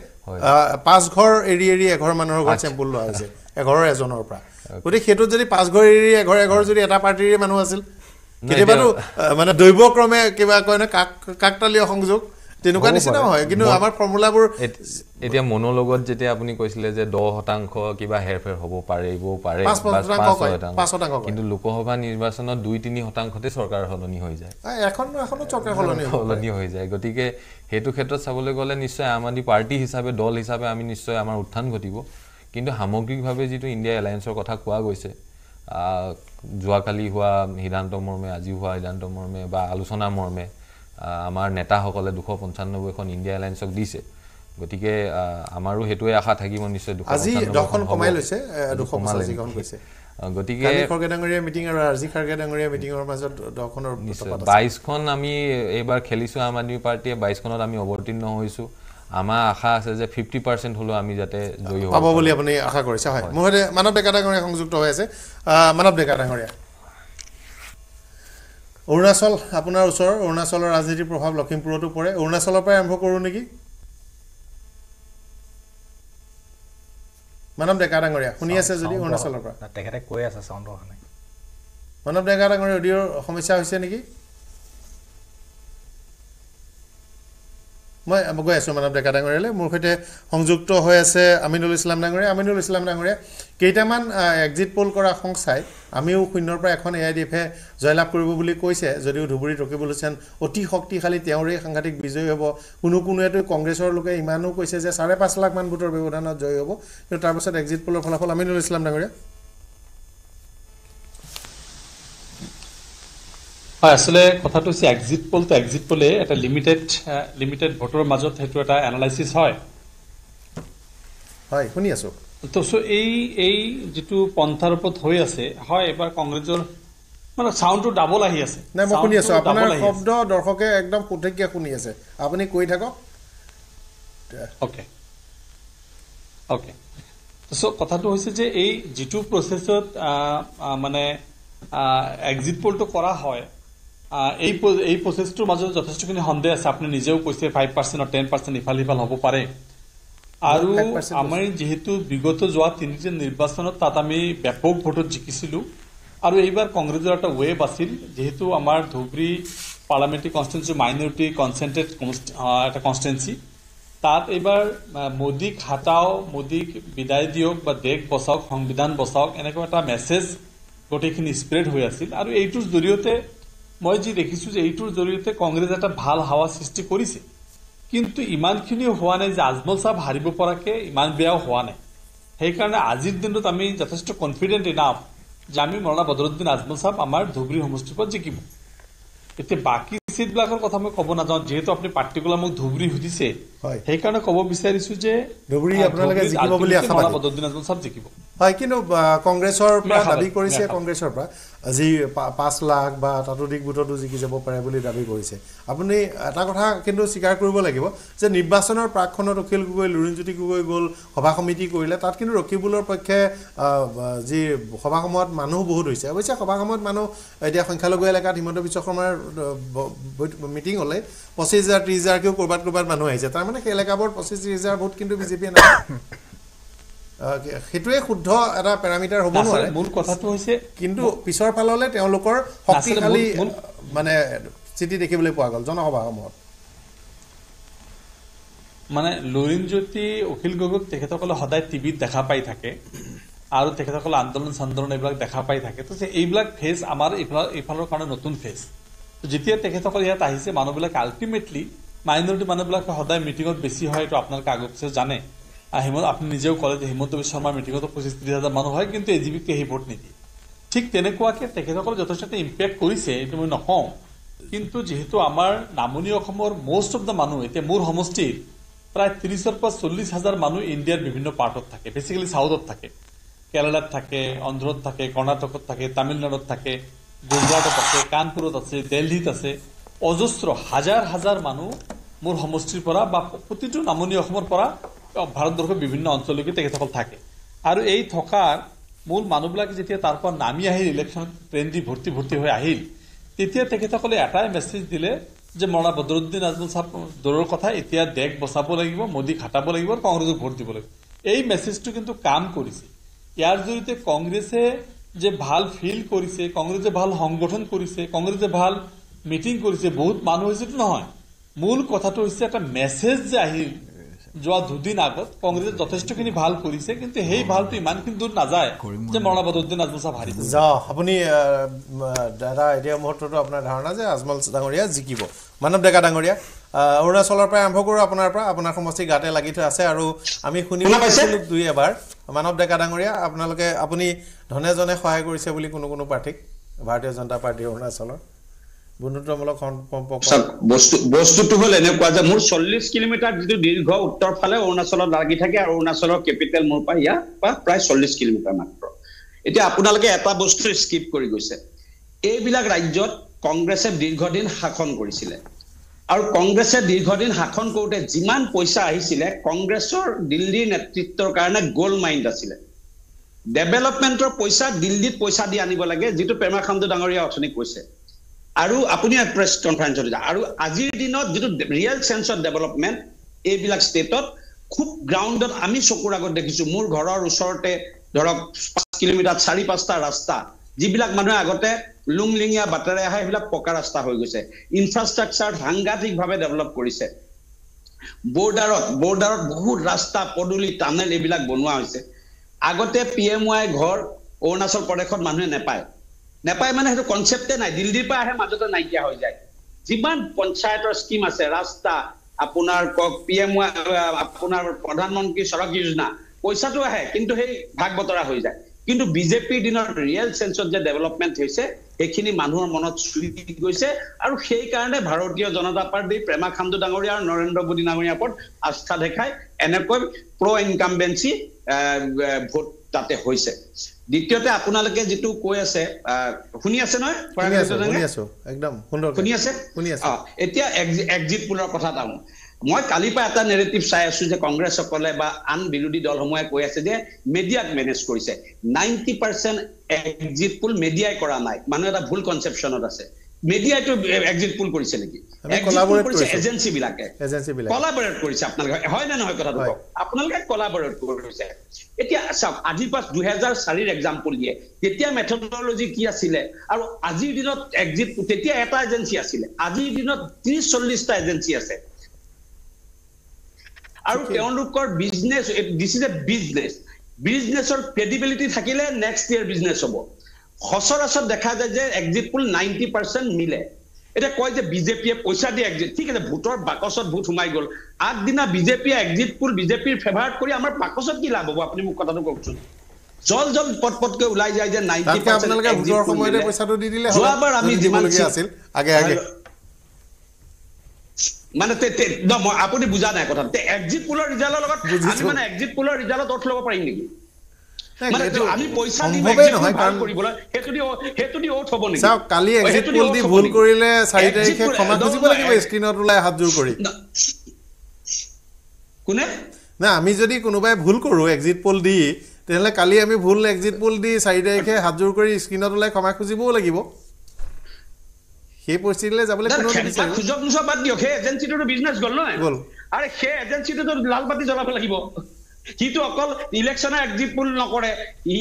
পাঁচ ঘৰ এৰি এৰি এঘৰ মানুহৰ ঘৰ চেম্পুল লোৱা হৈছে এঘৰৰ এজনৰ পৰা গতিকে সেইটো যদি পাঁচ ঘৰ এৰি এঘৰ এঘৰ যদি এটা পাৰ্টিৰে মানুহ আছিল কেতিয়াবা মানে দৈৱক্ৰমে কিবা কয় না কাকতালীয় সংযোগ তেনেকুৱা নিচিনা হয়, কিন্তু আমাৰ ফৰ্মুলাবোৰ এতিয়া মনোলগত যেতিয়া আপুনি কৈছিলে যে দহ শতাংশ কিবা হেৰফেৰ হ'ব পাৰে, এইবও পাৰে, কিন্তু লোকসভা নিৰ্বাচনত দুই তিনি শতাংশতে চৰকাৰ সলনি হৈ যায়, এখন এখনো চৰকাৰ সলনি হৈ যায়। গতিকে সেইটো ক্ষেত্ৰত চাবলৈ গ'লে নিশ্চয় আম আদমি পাৰ্টি হিচাপে, দল হিচাপে আমি নিশ্চয় আমাৰ উত্থান ঘটিব, কিন্তু সামগ্ৰিকভাৱে যিটো ইণ্ডিয়া এলায়েন্সৰ কথা কোৱা গৈছে, যোৱাকালি হোৱা সিদ্ধান্ত মৰ্মে, আজি হোৱা সিদ্ধান্ত মৰ্মে বা আলোচনা মৰ্মে আমাৰ নেতাসকলে দুশ পঞ্চান্নব্বৈখন ইণ্ডিয়া এলায়েন্সক দিছে। গতিকে আমাৰো সেইটোৱে আশা থাকিব নিশ্চয়। গতিকে বাইছখন আমি এইবাৰ খেলিছোঁ, আম আদমি পাৰ্টিয়ে বাইছখনত আমি অৱতীৰ্ণ হৈছোঁ। আমাৰ আশা আছে যে ফিফটি পাৰ্চেণ্ট হ'লেও আমি যাতে জয়ী হ'ব বুলি আপুনি আশা কৰিছে। হয়, মোৰ সৈতে মানৱ ডেকা ডাঙৰীয়া সংযুক্ত হৈ আছে। মানৱ ডেকা ডাঙৰীয়া, অৰুণাচল আপোনাৰ ওচৰ, অৰুণাচলৰ ৰাজনীতিৰ প্ৰভাৱ লখিমপুৰতো পৰে, অৰুণাচলৰ পৰাই আৰম্ভ কৰোঁ নেকি? মানৱ ডেকা ডাঙৰীয়া শুনি আছে যদি অৰুণাচলৰ পৰা? তেখেতে কৈ আছে, চাউণ্ড অহা নাই। মানৱ ডেকা ডাঙৰীয়া, অডিঅ'ৰ সমস্যা হৈছে নেকি? মই গৈ আছোঁ মানৱ ডেকা ডাঙৰীয়ালৈ। মোৰ সৈতে সংযুক্ত হৈ আছে আমিনুল ইছলাম ডাঙৰীয়া। আমিনুল ইছলাম ডাঙৰীয়া, কেইটামান এক্সিট পোল কৰা সংস্থাই আমিও শূন্যৰ পৰা এখন এ আই ডি এফে জয়লাভ কৰিব বুলি কৈছে, যদিও ধুবুৰীত ৰকিবুল হুছেইন অতি শক্তিশালী, তেওঁৰেই সাংঘাতিক বিজয়ী হ'ব। কোনো কোনোৱেতো কংগ্ৰেছৰ লোকে ইমানো কৈছে যে চাৰে পাঁচ লাখমান ভোটৰ ব্যৱধানত জয়ী হ'ব, কিন্তু তাৰপাছত এক্সিট পোলৰ ফলাফল। আমিনুল ইছলাম ডাঙৰীয়া, হয়, আসলে কথাটো হৈছে এক্সিট পোল তো এক্সিট পোলে এটা লিমিটেড লিমিটেড ভোটৰ মাজত সেইটো এটা এনালাইসিস হয়। হয়, শুনি আছো। তো এই এই যেটো পন্থাৰ ওপৰত হৈ আছে, হয় এবাৰ কংগ্ৰেছৰ মানে সাউন্ডটো ডাবল আহি আছে। নাই, মই শুনি আছো আপোনাৰ শব্দ, দৰ্শকে একদম পুতেককে শুনি আছে, আপুনি কৈ থাকক। ওকে ওকে তো কথাটো হৈছে যে এই যেটো প্ৰসেছত মানে এক্সিট পোলটো কৰা হয়, এই এই প্ৰচেছটোৰ মাজত যথেষ্টখিনি সন্দেহ আছে। আপুনি নিজেও কৈছে ফাইভ পাৰ্চেণ্ট টেন পাৰ্চেণ্ট ইফাল সিফাল হ'ব পাৰে। আৰু আমি যিহেতু বিগত যোৱা তিনিটা নিৰ্বাচনত তাত আমি ব্যাপক ভোটত জিকিছিলোঁ, আৰু এইবাৰ কংগ্ৰেছৰ এটা ৱেভ আছিল, যিহেতু আমাৰ Dhubri parliamentary constituency minority concentrate এটা কনষ্টিটুৱেঞ্চি, তাত এইবাৰ মোদীক হাটাও, মোদীক বিদায় দিয়ক বা দেশ বচাওক, সংবিধান বচাওক, এনেকুৱা এটা মেছেজ গোটেইখিনি স্প্ৰেড হৈ আছিল। আৰু এইটোৰ জৰিয়তে মই যি দেখিছোঁ যে এইটোৰ জৰিয়তে কংগ্ৰেছ এটা ভাল হাৱা সৃষ্টি কৰিছে, কিন্তু ইমানখিনিও হোৱা নাই যে আজমল চাহাব হাৰিব পৰাকৈ ইমান বেয়াও হোৱা নাই। সেইকাৰণে আজিৰ দিনত আমি যথেষ্ট কনফিডেণ্ট ইনাফ যে আমি মৌলানা বদৰুদ্দিন আজমল চাহাব আমাৰ ধুবুৰী সমষ্টিৰ পৰা জিকিব। এতিয়া বাকী চিটবিলাকৰ কথা মই ক'ব নাযাওঁ, যিহেতু আপুনি পাৰ্টিকুলাৰ মোক ধুবুৰী সুধিছে, সেইকাৰণে ক'ব বিচাৰিছোঁ যে মৌলানা বদৰুদ্দিন আজমল চাহাব জিকিব। হয়, কিন্তু কংগ্ৰেছৰ পৰা দাবী কৰিছে, কংগ্ৰেছৰ পৰা আজি পাঁচ লাখ বা ততোধিক ভোটতো জিকি যাব পাৰে বুলি দাবী কৰিছে। আপুনি এটা কথা কিন্তু স্বীকাৰ কৰিব লাগিব যে নিৰ্বাচনৰ প্ৰাকখনত অখিল গগৈ, লুৰিণজ্যোতি গগৈ গ'ল, সভা সমিতি কৰিলে, তাত কিন্তু ৰকিবুলৰ পক্ষে যি সভাসমূহত মানুহ বহুত হৈছে। অৱশ্যে সভাসমূহত মানুহ এতিয়া সংখ্যালঘু এলেকাত হিমন্ত বিশ্ব শৰ্মাৰ মিটিং হ'লে পঁচিছ হাজাৰ ত্ৰিছ হাজাৰকেও ক'ৰবাত ক'ৰবাত মানুহ আহিছে, তাৰমানে সেই এলেকাবোৰত পঁচিছ ত্ৰিছ হাজাৰ ভোট কিন্তু বিজেপিয়ে নাই। সেইটোৱে শুদ্ধ এটা পেৰামিটাৰ হ'ব নোৱাৰে। মূল কথাটো হৈছে কিন্তু পিছৰ ফাললে তেওঁলোকৰ শক্তিশালী মানে স্থিতি দেখিবলৈ পোৱা গ'ল জনসভাসমূহত। মানে লুৰিণজ্যোতি, অখিল গগৈক তেখেতসকলে সদায় টিভিত দেখা পাই থাকে, আৰু তেখেতসকলে আন্দোলন চান্দোলন এইবিলাক দেখা পাই থাকে। তো এইবিলাক ফেজ আমাৰ এইফাল এইফালৰ কাৰণে নতুন ফেজ। যেতিয়া তেখেতসকল ইয়াত আহিছে, মানুহবিলাক আল্টিমেটলি মাইনৰিটি মানুহবিলাকে সদায় মিটিঙত বেছি হয়, এইটো আপোনালোকে আগৰ পিছত জানে। হিমন্ত আপুনি নিজেও ক'লে যে হিমন্ত বিশ্ব শৰ্মাৰ মিটিঙতো পঁচিছ ত্ৰিছ হাজাৰ মানুহ হয়, কিন্তু এ জি পিকে সেই ভোট নিদিয়ে। ঠিক তেনেকুৱাকৈ তেখেতসকলে যথেষ্ট এটা ইম্পেক্ট কৰিছে, এইটো মই নকওঁ, কিন্তু যিহেতু আমাৰ নামনি অসমৰ মষ্ট অফ দ্য মানুহ এতিয়া মোৰ সমষ্টিৰ প্ৰায় ত্ৰিছৰ পৰা চল্লিছ হাজাৰ মানুহ ইণ্ডিয়াৰ বিভিন্ন পাৰ্টত থাকে, বেচিকেলি ছাউথত থাকে, কেৰালাত থাকে, অন্ধ্ৰত থাকে, কৰ্ণাটকত থাকে, তামিলনাডুত থাকে, গুজৰাটত আছে, কানপুৰত আছে, দিল্লীত আছে, অজস্ৰ হাজাৰ হাজাৰ মানুহ মোৰ সমষ্টিৰ পৰা বা প্ৰতিটো নামনি অসমৰ পৰা ভাৰতবৰ্ষৰ বিভিন্ন অঞ্চললৈকে তেখেতসকল থাকে। আৰু এই থকাৰ মূল মানুহবিলাকে যেতিয়া তাৰ পৰা নামি আহিল, ইলেকশ্যনত ট্ৰেইন দি ভৰ্তি ভৰ্তি হৈ আহিল, তেতিয়া তেখেতসকলে এটাই মেছেজ দিলে যে মৌলানা বদৰুদ্দিন আজমল চাহাব দৌৰৰ কথা, এতিয়া দেশ বচাব লাগিব, মোদীক হটাব লাগিব, কংগ্ৰেছক ভোট দিব লাগিব। এই মেছেজটো কিন্তু কাম কৰিছে। ইয়াৰ জৰিয়তে কংগ্ৰেছে যে ভাল ফিল কৰিছে, কংগ্ৰেছে ভাল সংগঠন কৰিছে, কংগ্ৰেছে ভাল মিটিং কৰিছে, বহুত মানুহ হৈছেতো নহয়, মূল কথাটো হৈছে এটা মেছেজ যে আহিল যোৱা দুদিন আগত কংগ্ৰেছে যথেষ্টখিনি ভাল কৰিছে, কিন্তু সেই ভালটো ইমানখিনি দূৰ নাযায় যে মৌলানা বদৰুদ্দিন আজমল সাহেব হাৰিব। যাওক আপুনি দাদা, এতিয়া মুহূৰ্তটো আপোনাৰ ধাৰণা যে আজমল ডাঙৰীয়া জিকিব। মানৱ ডেকা ডাঙৰীয়া, অৰুণাচলৰ পৰা আৰম্ভ কৰোঁ, আপোনাৰ পৰা আপোনাৰ সমষ্টি গাতে লাগি থৈ আছে আৰু আমি শুনি পাইছিলোঁ দুই এবাৰ। মানৱ ডেকা ডাঙৰীয়া, আপোনালোকে আপুনি ধনে জনে সহায় কৰিছে বুলি কোনো কোনো প্ৰাৰ্থীক ভাৰতীয় জনতা পাৰ্টি অৰুণাচলৰ বন্ধুত্বমূলক সম্পৰ্ক বস্তুটো হ'ল এনেকুৱা যে মোৰ চল্লিশ কিলোমিটাৰ যিটো দীৰ্ঘ উত্তৰ ফালে অৰুণাচলত লাগি থাকে আৰু অৰুণাচলৰ কেপিটেল মোৰ পৰা ইয়াৰ পৰা প্ৰায় চল্লিশ কিলোমিটাৰ মাত্ৰ। এতিয়া আপোনালোকে এটা বস্তু স্কিপ কৰি গৈছে, এইবিলাক ৰাজ্যত কংগ্ৰেছে দীৰ্ঘদিন শাসন কৰিছিলে আৰু কংগ্ৰেছে দীৰ্ঘদিন শাসন কৰোঁতে যিমান পইচা আহিছিলে কংগ্ৰেছৰ দিল্লীৰ নেতৃত্বৰ কাৰণে গ'ল্ড মাইন আছিলে। ডেভেলপমেণ্টৰ পইচা দিল্লীত পইচা দি আনিব লাগে, যিটো পেমা খাণ্ডু ডাঙৰীয়া অথনি কৈছে। আৰু আপুনি প্ৰেছ কনফাৰেঞ্চত যায় আৰু আজিৰ দিনত যিটো ৰিয়েল চেঞ্চ অফ ডেভেলপমেণ্ট এইবিলাক ষ্টেটত খুব গ্ৰাউণ্ডত আমি চকুৰ আগত দেখিছোঁ। মোৰ ঘৰৰ ওচৰতে ধৰক পাঁচ কিলোমিটাৰ চাৰি পাঁচটা ৰাস্তা, যিবিলাক মানুহে আগতে লুংলিঙীয়া বাটেৰে আহে, সেইবিলাক পকা ৰাস্তা হৈ গৈছে। ইনফ্ৰাষ্ট্ৰাকচাৰ সাংঘাতিকভাৱে ডেভেলপ কৰিছে। বৰ্ডাৰত বৰ্ডাৰত বহুত ৰাস্তা, পদূলি, টানেল এইবিলাক বনোৱা হৈছে। আগতে পি এম ৱাই ঘৰ অৰুণাচল প্ৰদেশত মানুহে নাপায়, নেপায় মানে সেইটো কনচেপ্টে নাই। দিল্লীৰ পৰা আহে, মাজতে নাইকিয়া হৈ যায়। যিমান পঞ্চায়তৰ স্কিম আছে, ৰাস্তা, আপোনাৰ কওক পি এম ৱাই, আপোনাৰ প্ৰধানমন্ত্ৰী সড়ক যোজনা, পইচাটো আহে কিন্তু সেই ভাগ বতৰা হৈ যায়। কিন্তু বিজেপিৰ দিনৰ ৰিয়েল চেঞ্চত যে ডেভেলপমেণ্ট হৈছে সেইখিনি মানুহৰ মনত চুই গৈছে আৰু সেইকাৰণে ভাৰতীয় জনতা পাৰ্টিৰ পেমা খাণ্ডু ডাঙৰীয়া আৰু নৰেন্দ্ৰ মোদী ডাঙৰীয়াৰ ওপৰত আস্থা দেখাই এনেকৈ প্ৰ ইনকামবেঞ্চি ভোট তাতে হৈছে। দ্বিতীয়তে আপোনালোকে যিটো কৈ আছে, শুনি আছে নহয়? শুনি আছে। এতিয়া এক্সিট পুলৰ কথা এটা মই কালিৰ পৰা এটা নেৰেটিভ চাই আছো যে কংগ্ৰেছসকলে বা আন বিৰোধী দলসমূহে কৈ আছে যে মিডিয়াক মেনেজ কৰিছে। নাইনটি পাৰ্চেণ্ট এক্সিট পুল মিডিয়াই কৰা নাই, মানুহ এটা ভুল কনচেপচনত আছে। মিডিয়াই টো এক্সিট পুল কৰিছে নেকি? কলাবৰেট কৰিছে এজেন্সি বিলাকে, এজেন্সি বিলাকে কলাবৰেট কৰিছে। আপোনালোকে হয় নে নহয় কথাটো? আপোনালোকে কলাবৰেট কৰিছে। এতিয়া চাওক, আজি পাঁচ দুহেজাৰ চাৰিৰ এক্সাম্পল দিয়ে, তেতিয়া মেথডলজি কি আছিলে আৰু আজিৰ দিনত এক্সিট, তেতিয়া এটা এজেন্সি আছিলে, আজিৰ দিনত ত্ৰিশ চল্লিশটা এজেন্সি আছে আৰু তেওঁলোকৰ business, this is a business. বিজনেছৰ ক্ৰেডিবিলিটি থাকিলে নেক্সট ইয়াৰ বিজনেছ হ'ব। সচৰাচৰ দেখা যায় যে এক্সিট পুল নাইনটি পাৰ্চেণ্ট মিলে। এতিয়া কয় যে বিজেপিয়ে পইচা দিয়ে এক্সিট, ঠিক আছে, ভোটৰ বাকচত ভোট সোমাই গ'ল। আগদিনা বিজেপিয়ে এক্সিট পুল বিজেপিৰ ফেভাৰত কৰি আমাৰ বাকচত কি লাভ হ'ব? আপুনি মোক কথাটো কওকচোন। জল জল পট পটকে ওলাই যায় যে নাইনটি পাৰ্চেণ্ট। যোৱাবাৰ আমি যিমান আছিল মানে আপুনি বুজা নাই কথা, এক্সিট পুলৰ ৰিজাল্টৰ লগত আমি মানে এক্সিট পুলৰ ৰিজাল্টত অৰ্থ ল'ব পাৰিম নেকি? আমি যদি কোনোবাই ভুল কৰো এক্সিট পোল দি, তেনেহ'লে কালি আমি ভুল এক্সিট পোল দি চাৰি তাৰিখে হাতযোৰ কৰি স্ক্ৰীণত ওলাই ক্ষমা খুজিবও লাগিব। সেই পৰিস্থিতিলৈ যাবলৈ সুযোগ নোচোৱা বাদ দিয়ক, সেই এজেঞ্চিটোতো বিজনেছ গ'ল নহয় গ'ল। আৰে সেই এজেঞ্চিটোতো লাল বাতি জ্বলাব লাগিব। সিটো অকল ইলেকশ্যনৰ এক্সিট পোল নকৰে,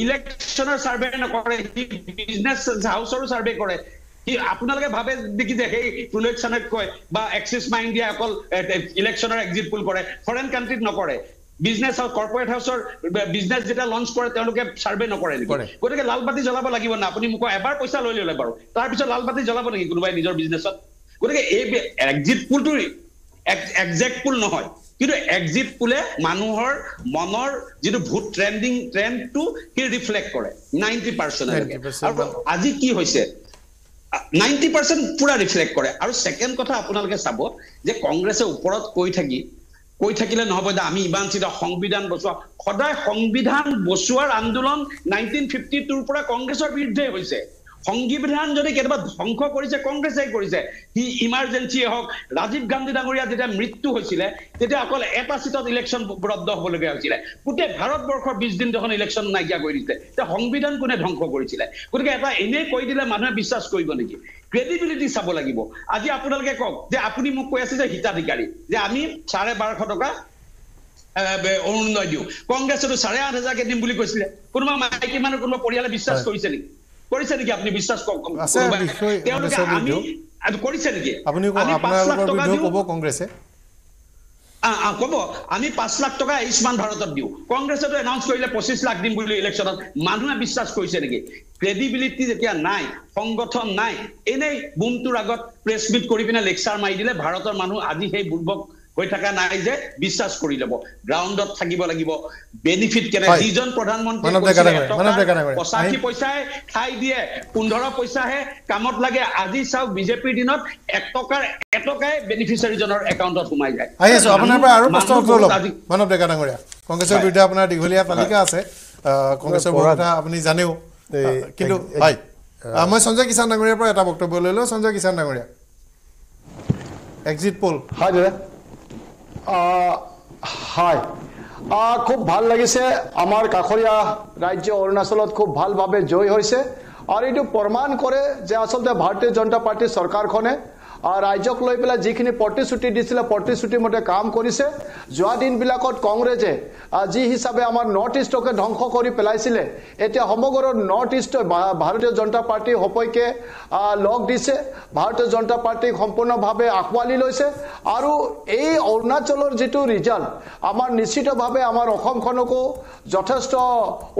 ইলেকশ্যনৰ চাৰ্ভে নকৰে, সি বিজনেছ হাউচৰো চাৰ্ভে কৰে। সি আপোনালোকে ভাবে দেখি যে সেই ইলেকশ্যনক কয় বা এক্সিছ মাইণ্ড দিয়া অকল ইলেকশ্যনৰ এক্সিট পোল কৰে, ফৰেইন কাণ্ট্ৰিত নকৰে। বিজনেছ হাউচ, কৰ্পৰেট হাউচৰ বিজনেছ যেতিয়া লঞ্চ কৰে তেওঁলোকে চাৰ্ভে নকৰে নেকি? গতিকে লাল বাতি জ্বলাব লাগিব না? আপুনি মোক এবাৰ পইচা লৈ ল'লে বাৰু তাৰপিছত লাল বাতি জ্বলাব নেকি কোনোবাই নিজৰ বিজনেছত? গতিকে এই এক্সিট পোলটো একজেক্ট পোল নহয়, কিন্তু এক্সিট পোলে মানুহৰ মনৰ যিটো ভোট ট্ৰেণ্ডিং ট্ৰেণ্ডটো সি ৰিফ্লেক্ট কৰে নাইনটি পাৰ্চেণ্ট। আৰু আজি কি হৈছে, নাইনটি পাৰ্চেণ্ট পুৰা ৰিফ্লেক্ট কৰে। আৰু ছেকেণ্ড কথা, আপোনালোকে চাব যে কংগ্ৰেছে ওপৰত কৈ থাকি কৈ থাকিলে নহ'ব যে আমি ইমান চিন্তা সংবিধান বচোৱা। সদায় সংবিধান বচোৱাৰ আন্দোলন নাইনটিন ফিফটি টুৰ পৰা কংগ্ৰেছৰ বিৰুদ্ধে হৈছে। সংবিধান যদি কেতিয়াবা ধ্বংস কৰিছে কংগ্ৰেছে কৰিছে। সি ইমাৰ্জেঞ্চিয়ে হওক, ৰাজীৱ গান্ধী ডাঙৰীয়া যেতিয়া মৃত্যু হৈছিলে তেতিয়া অকল এটা চিটত ইলেকশ্যন ৰদ হ'বলগীয়া হৈছিলে। গোটেই ভাৰতবৰ্ষৰ বিশ দিন দেখোন ইলেকশ্যন নাইকিয়া কৰি দিছিলে। এতিয়া সংবিধান কোনে ধ্বংস কৰিছিলে? গতিকে এটা এনেই কৈ দিলে মানুহে বিশ্বাস কৰিব নেকি? ক্ৰেডিবিলিটি চাব লাগিব। আজি আপোনালোকে কওক যে আপুনি মোক কৈ আছে যে হিতাধিকাৰী, যে আমি চাৰে বাৰশ টকা অৰুণোদয় দিওঁ। কংগ্ৰেছেতো চাৰে আঠ হাজাৰকে দিম বুলি কৈছিলে। কোনোবা মাইকী মানুহ কোনোবা পৰিয়ালে বিশ্বাস কৰিছে নেকি? কৰিছে নেকি? আপুনি বিশ্বাস কওক তেওঁলোকে আমি কৰিছে নেকি? কংগ্ৰেছে কব আমি পাঁচ লাখ টকা আয়ুষ্মান ভাৰতত দিওঁ, কংগ্ৰেছতো এনাউন্স কৰিলে পঁচিছ লাখ দিম বুলি ইলেকশ্যনত, মানুহে বিশ্বাস কৰিছে নেকি? ক্ৰেডিবিলিটি যেতিয়া নাই, সংগঠন নাই, এনেই বুমটোৰ আগত প্ৰেছ মিট কৰি পিনে লেকচাৰ মাৰি দিলে ভাৰতৰ মানুহ আজি সেই বুৰ্বক হৈ থকা নাই যে বিশ্বাস কৰি ল'ব। গ্ৰাউণ্ডত থাকিব লাগিব, বেনিফিট কেনে যিজন প্ৰধানমন্ত্ৰী পঁচাশী পইচাই খাই দিয়ে, পোন্ধৰ পইচাহে কামত লাগে। আজি চাওক বিজেপিৰ দিনত এক টকাৰ এটকাই বেনিফিচিয়াৰীজনৰ একাউণ্টত সোমাই যায়। আহিছো আপোনাৰ পৰা আৰু প্ৰশ্ন উত্তৰ লওক মানৱ ডেকা ডাঙৰীয়া। কংগ্ৰেছৰ বিৰুদ্ধে আপোনাৰ দীঘলীয়া তালিকা আছে, কংগ্ৰেছৰ কথা আপুনি জানেও, কিন্তু হয় মই সঞ্জয় কিষাণ ডাঙৰীয়াৰ পৰা এটা বক্তব্য লৈ লওঁ। সঞ্জয় কিষাণ ডাঙৰীয়া, এক্সিট পোল। হয় দাদা, হয় খুব ভাল লাগিছে। আমাৰ কাষৰীয়া ৰাজ্য অৰুণাচলত খুব ভালভাৱে জয় হৈছে আৰু এইটো প্ৰমাণ কৰে যে আচলতে ভাৰতীয় জনতা পাৰ্টীৰ চৰকাৰখনে ৰাজ্যক লৈ পেলাই যিখিনি প্ৰতিশ্ৰুতি দিছিলে প্ৰতিশ্ৰুতিৰ মতে কাম কৰিছে। যোৱা দিনবিলাকত কংগ্ৰেছে যি হিচাপে আমাৰ নৰ্থ ইষ্টকে ধ্বংস কৰি পেলাইছিলে, এতিয়া সমগ্ৰ নৰ্থ ইষ্টই ভাৰতীয় জনতা পাৰ্টীৰ সপক্ষে লগ দিছে, ভাৰতীয় জনতা পাৰ্টীক সম্পূৰ্ণভাৱে আঁকোৱালি লৈছে। আৰু এই অৰুণাচলৰ যিটো ৰিজাল্ট আমাৰ নিশ্চিতভাৱে আমাৰ অসমখনকো যথেষ্ট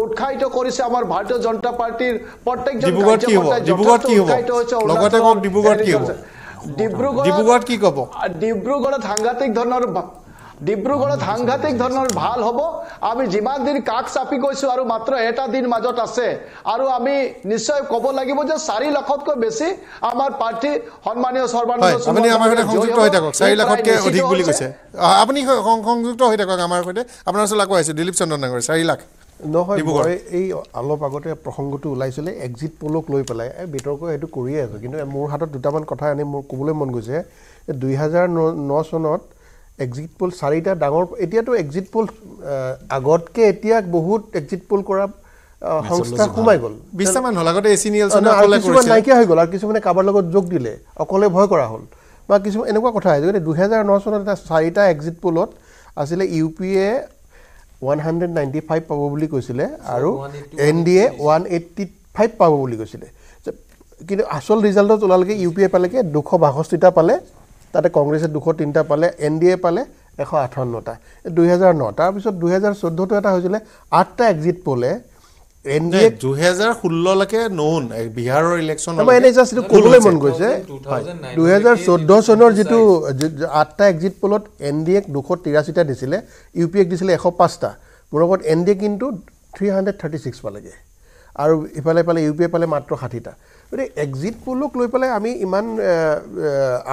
উৎসাহিত কৰিছে। আমাৰ ভাৰতীয় জনতা পাৰ্টীৰ প্ৰত্যেকজন উৎসাহিত হৈছে। ডিব্ৰুগড় কি কব? ডিব্ৰুগড়ত সাংঘাতিক ধৰণৰ ডিব্ৰুগড়ত সাংঘাতিক ধৰণৰ ভাল হ'ব। আমি যিমান দিন কাষ চাপি গৈছোঁ আৰু মাত্ৰ এটা দিন মাজত আছে, আৰু আমি নিশ্চয় ক'ব লাগিব যে চাৰি লাখতকৈ বেছি আমাৰ প্ৰাৰ্থী সন্মানীয় সৰ্বানন্দ সংযুক্ত হৈ থাকক আমাৰ সৈতে। আপোনাৰ ওচৰত আকৌ আহিছোঁ দিলীপ চন্দ্ৰ ডাঙৰীয়া। চাৰি লাখ নহয়, মই এই অলপ আগতে প্ৰসংগটো ওলাইছিলে এক্সিট প'লক লৈ পেলাই বিতৰ্ক সেইটো কৰিয়ে আছে, কিন্তু মোৰ হাতত দুটামান কথা আনি মোৰ ক'বলৈ মন গৈছে। দুই হাজাৰ ন চনত এক্সিট পোল চাৰিটা ডাঙৰ, এতিয়াতো এক্সিট পোল আগতকৈ এতিয়া বহুত এক্সিট পোল কৰা সংস্থা সোমাই গ'ল, বিশটামান হ'ল। আগতে কিছুমান নাইকিয়া হৈ গ'ল আৰু কিছুমানে কাৰোবাৰ লগত যোগ দিলে, অকলে ভয় কৰা হ'ল বা কিছুমান এনেকুৱা কথা আহিছে। গতিকে দুহেজাৰ ন চনত এটা চাৰিটা এক্সিট পোলত আছিলে U P A one hundred ninety five পাব বুলি কৈছিলে আৰু N D A one eighty five পাব বুলি কৈছিলে, কিন্তু আচল ৰিজাল্টত ওলালেকে ইউ পি এ পালেকে দুশ বাষষ্ঠিটা পালে, তাতে কংগ্ৰেছে দুশ তিনিটা পালে, এন ডি এ পালে এশ আঠাৱন্নটা দুহেজাৰ ন। তাৰপিছত দুহেজাৰ চৈধ্যটো এটা হৈছিলে আঠটা এক্সিট প'লে এন ডি এ দুহেজাৰ ষোল্ললৈকে নন বিহাৰৰ ইলেকশ্যন এনে জাষ্ট এইটো ক'বলৈ মন গৈছে। দুহেজাৰ চৈধ্য চনৰ যিটো আঠটা এক্সিট প'লত এন ডি এক দুশ তিৰাশীটা দিছিলে, ইউ পি এক দিছিলে এশ পাঁচটা, মোৰ লগত এন ডি এ কিন্তু থ্ৰী হাণ্ড্ৰেড থাৰ্টি ছিক্স পালেগৈ আৰু ইফালে ইফালে ইউ পি এ পালে মাত্ৰ ষাঠিটা। গতিকে এক্সিট পোলক লৈ পেলাই আমি ইমান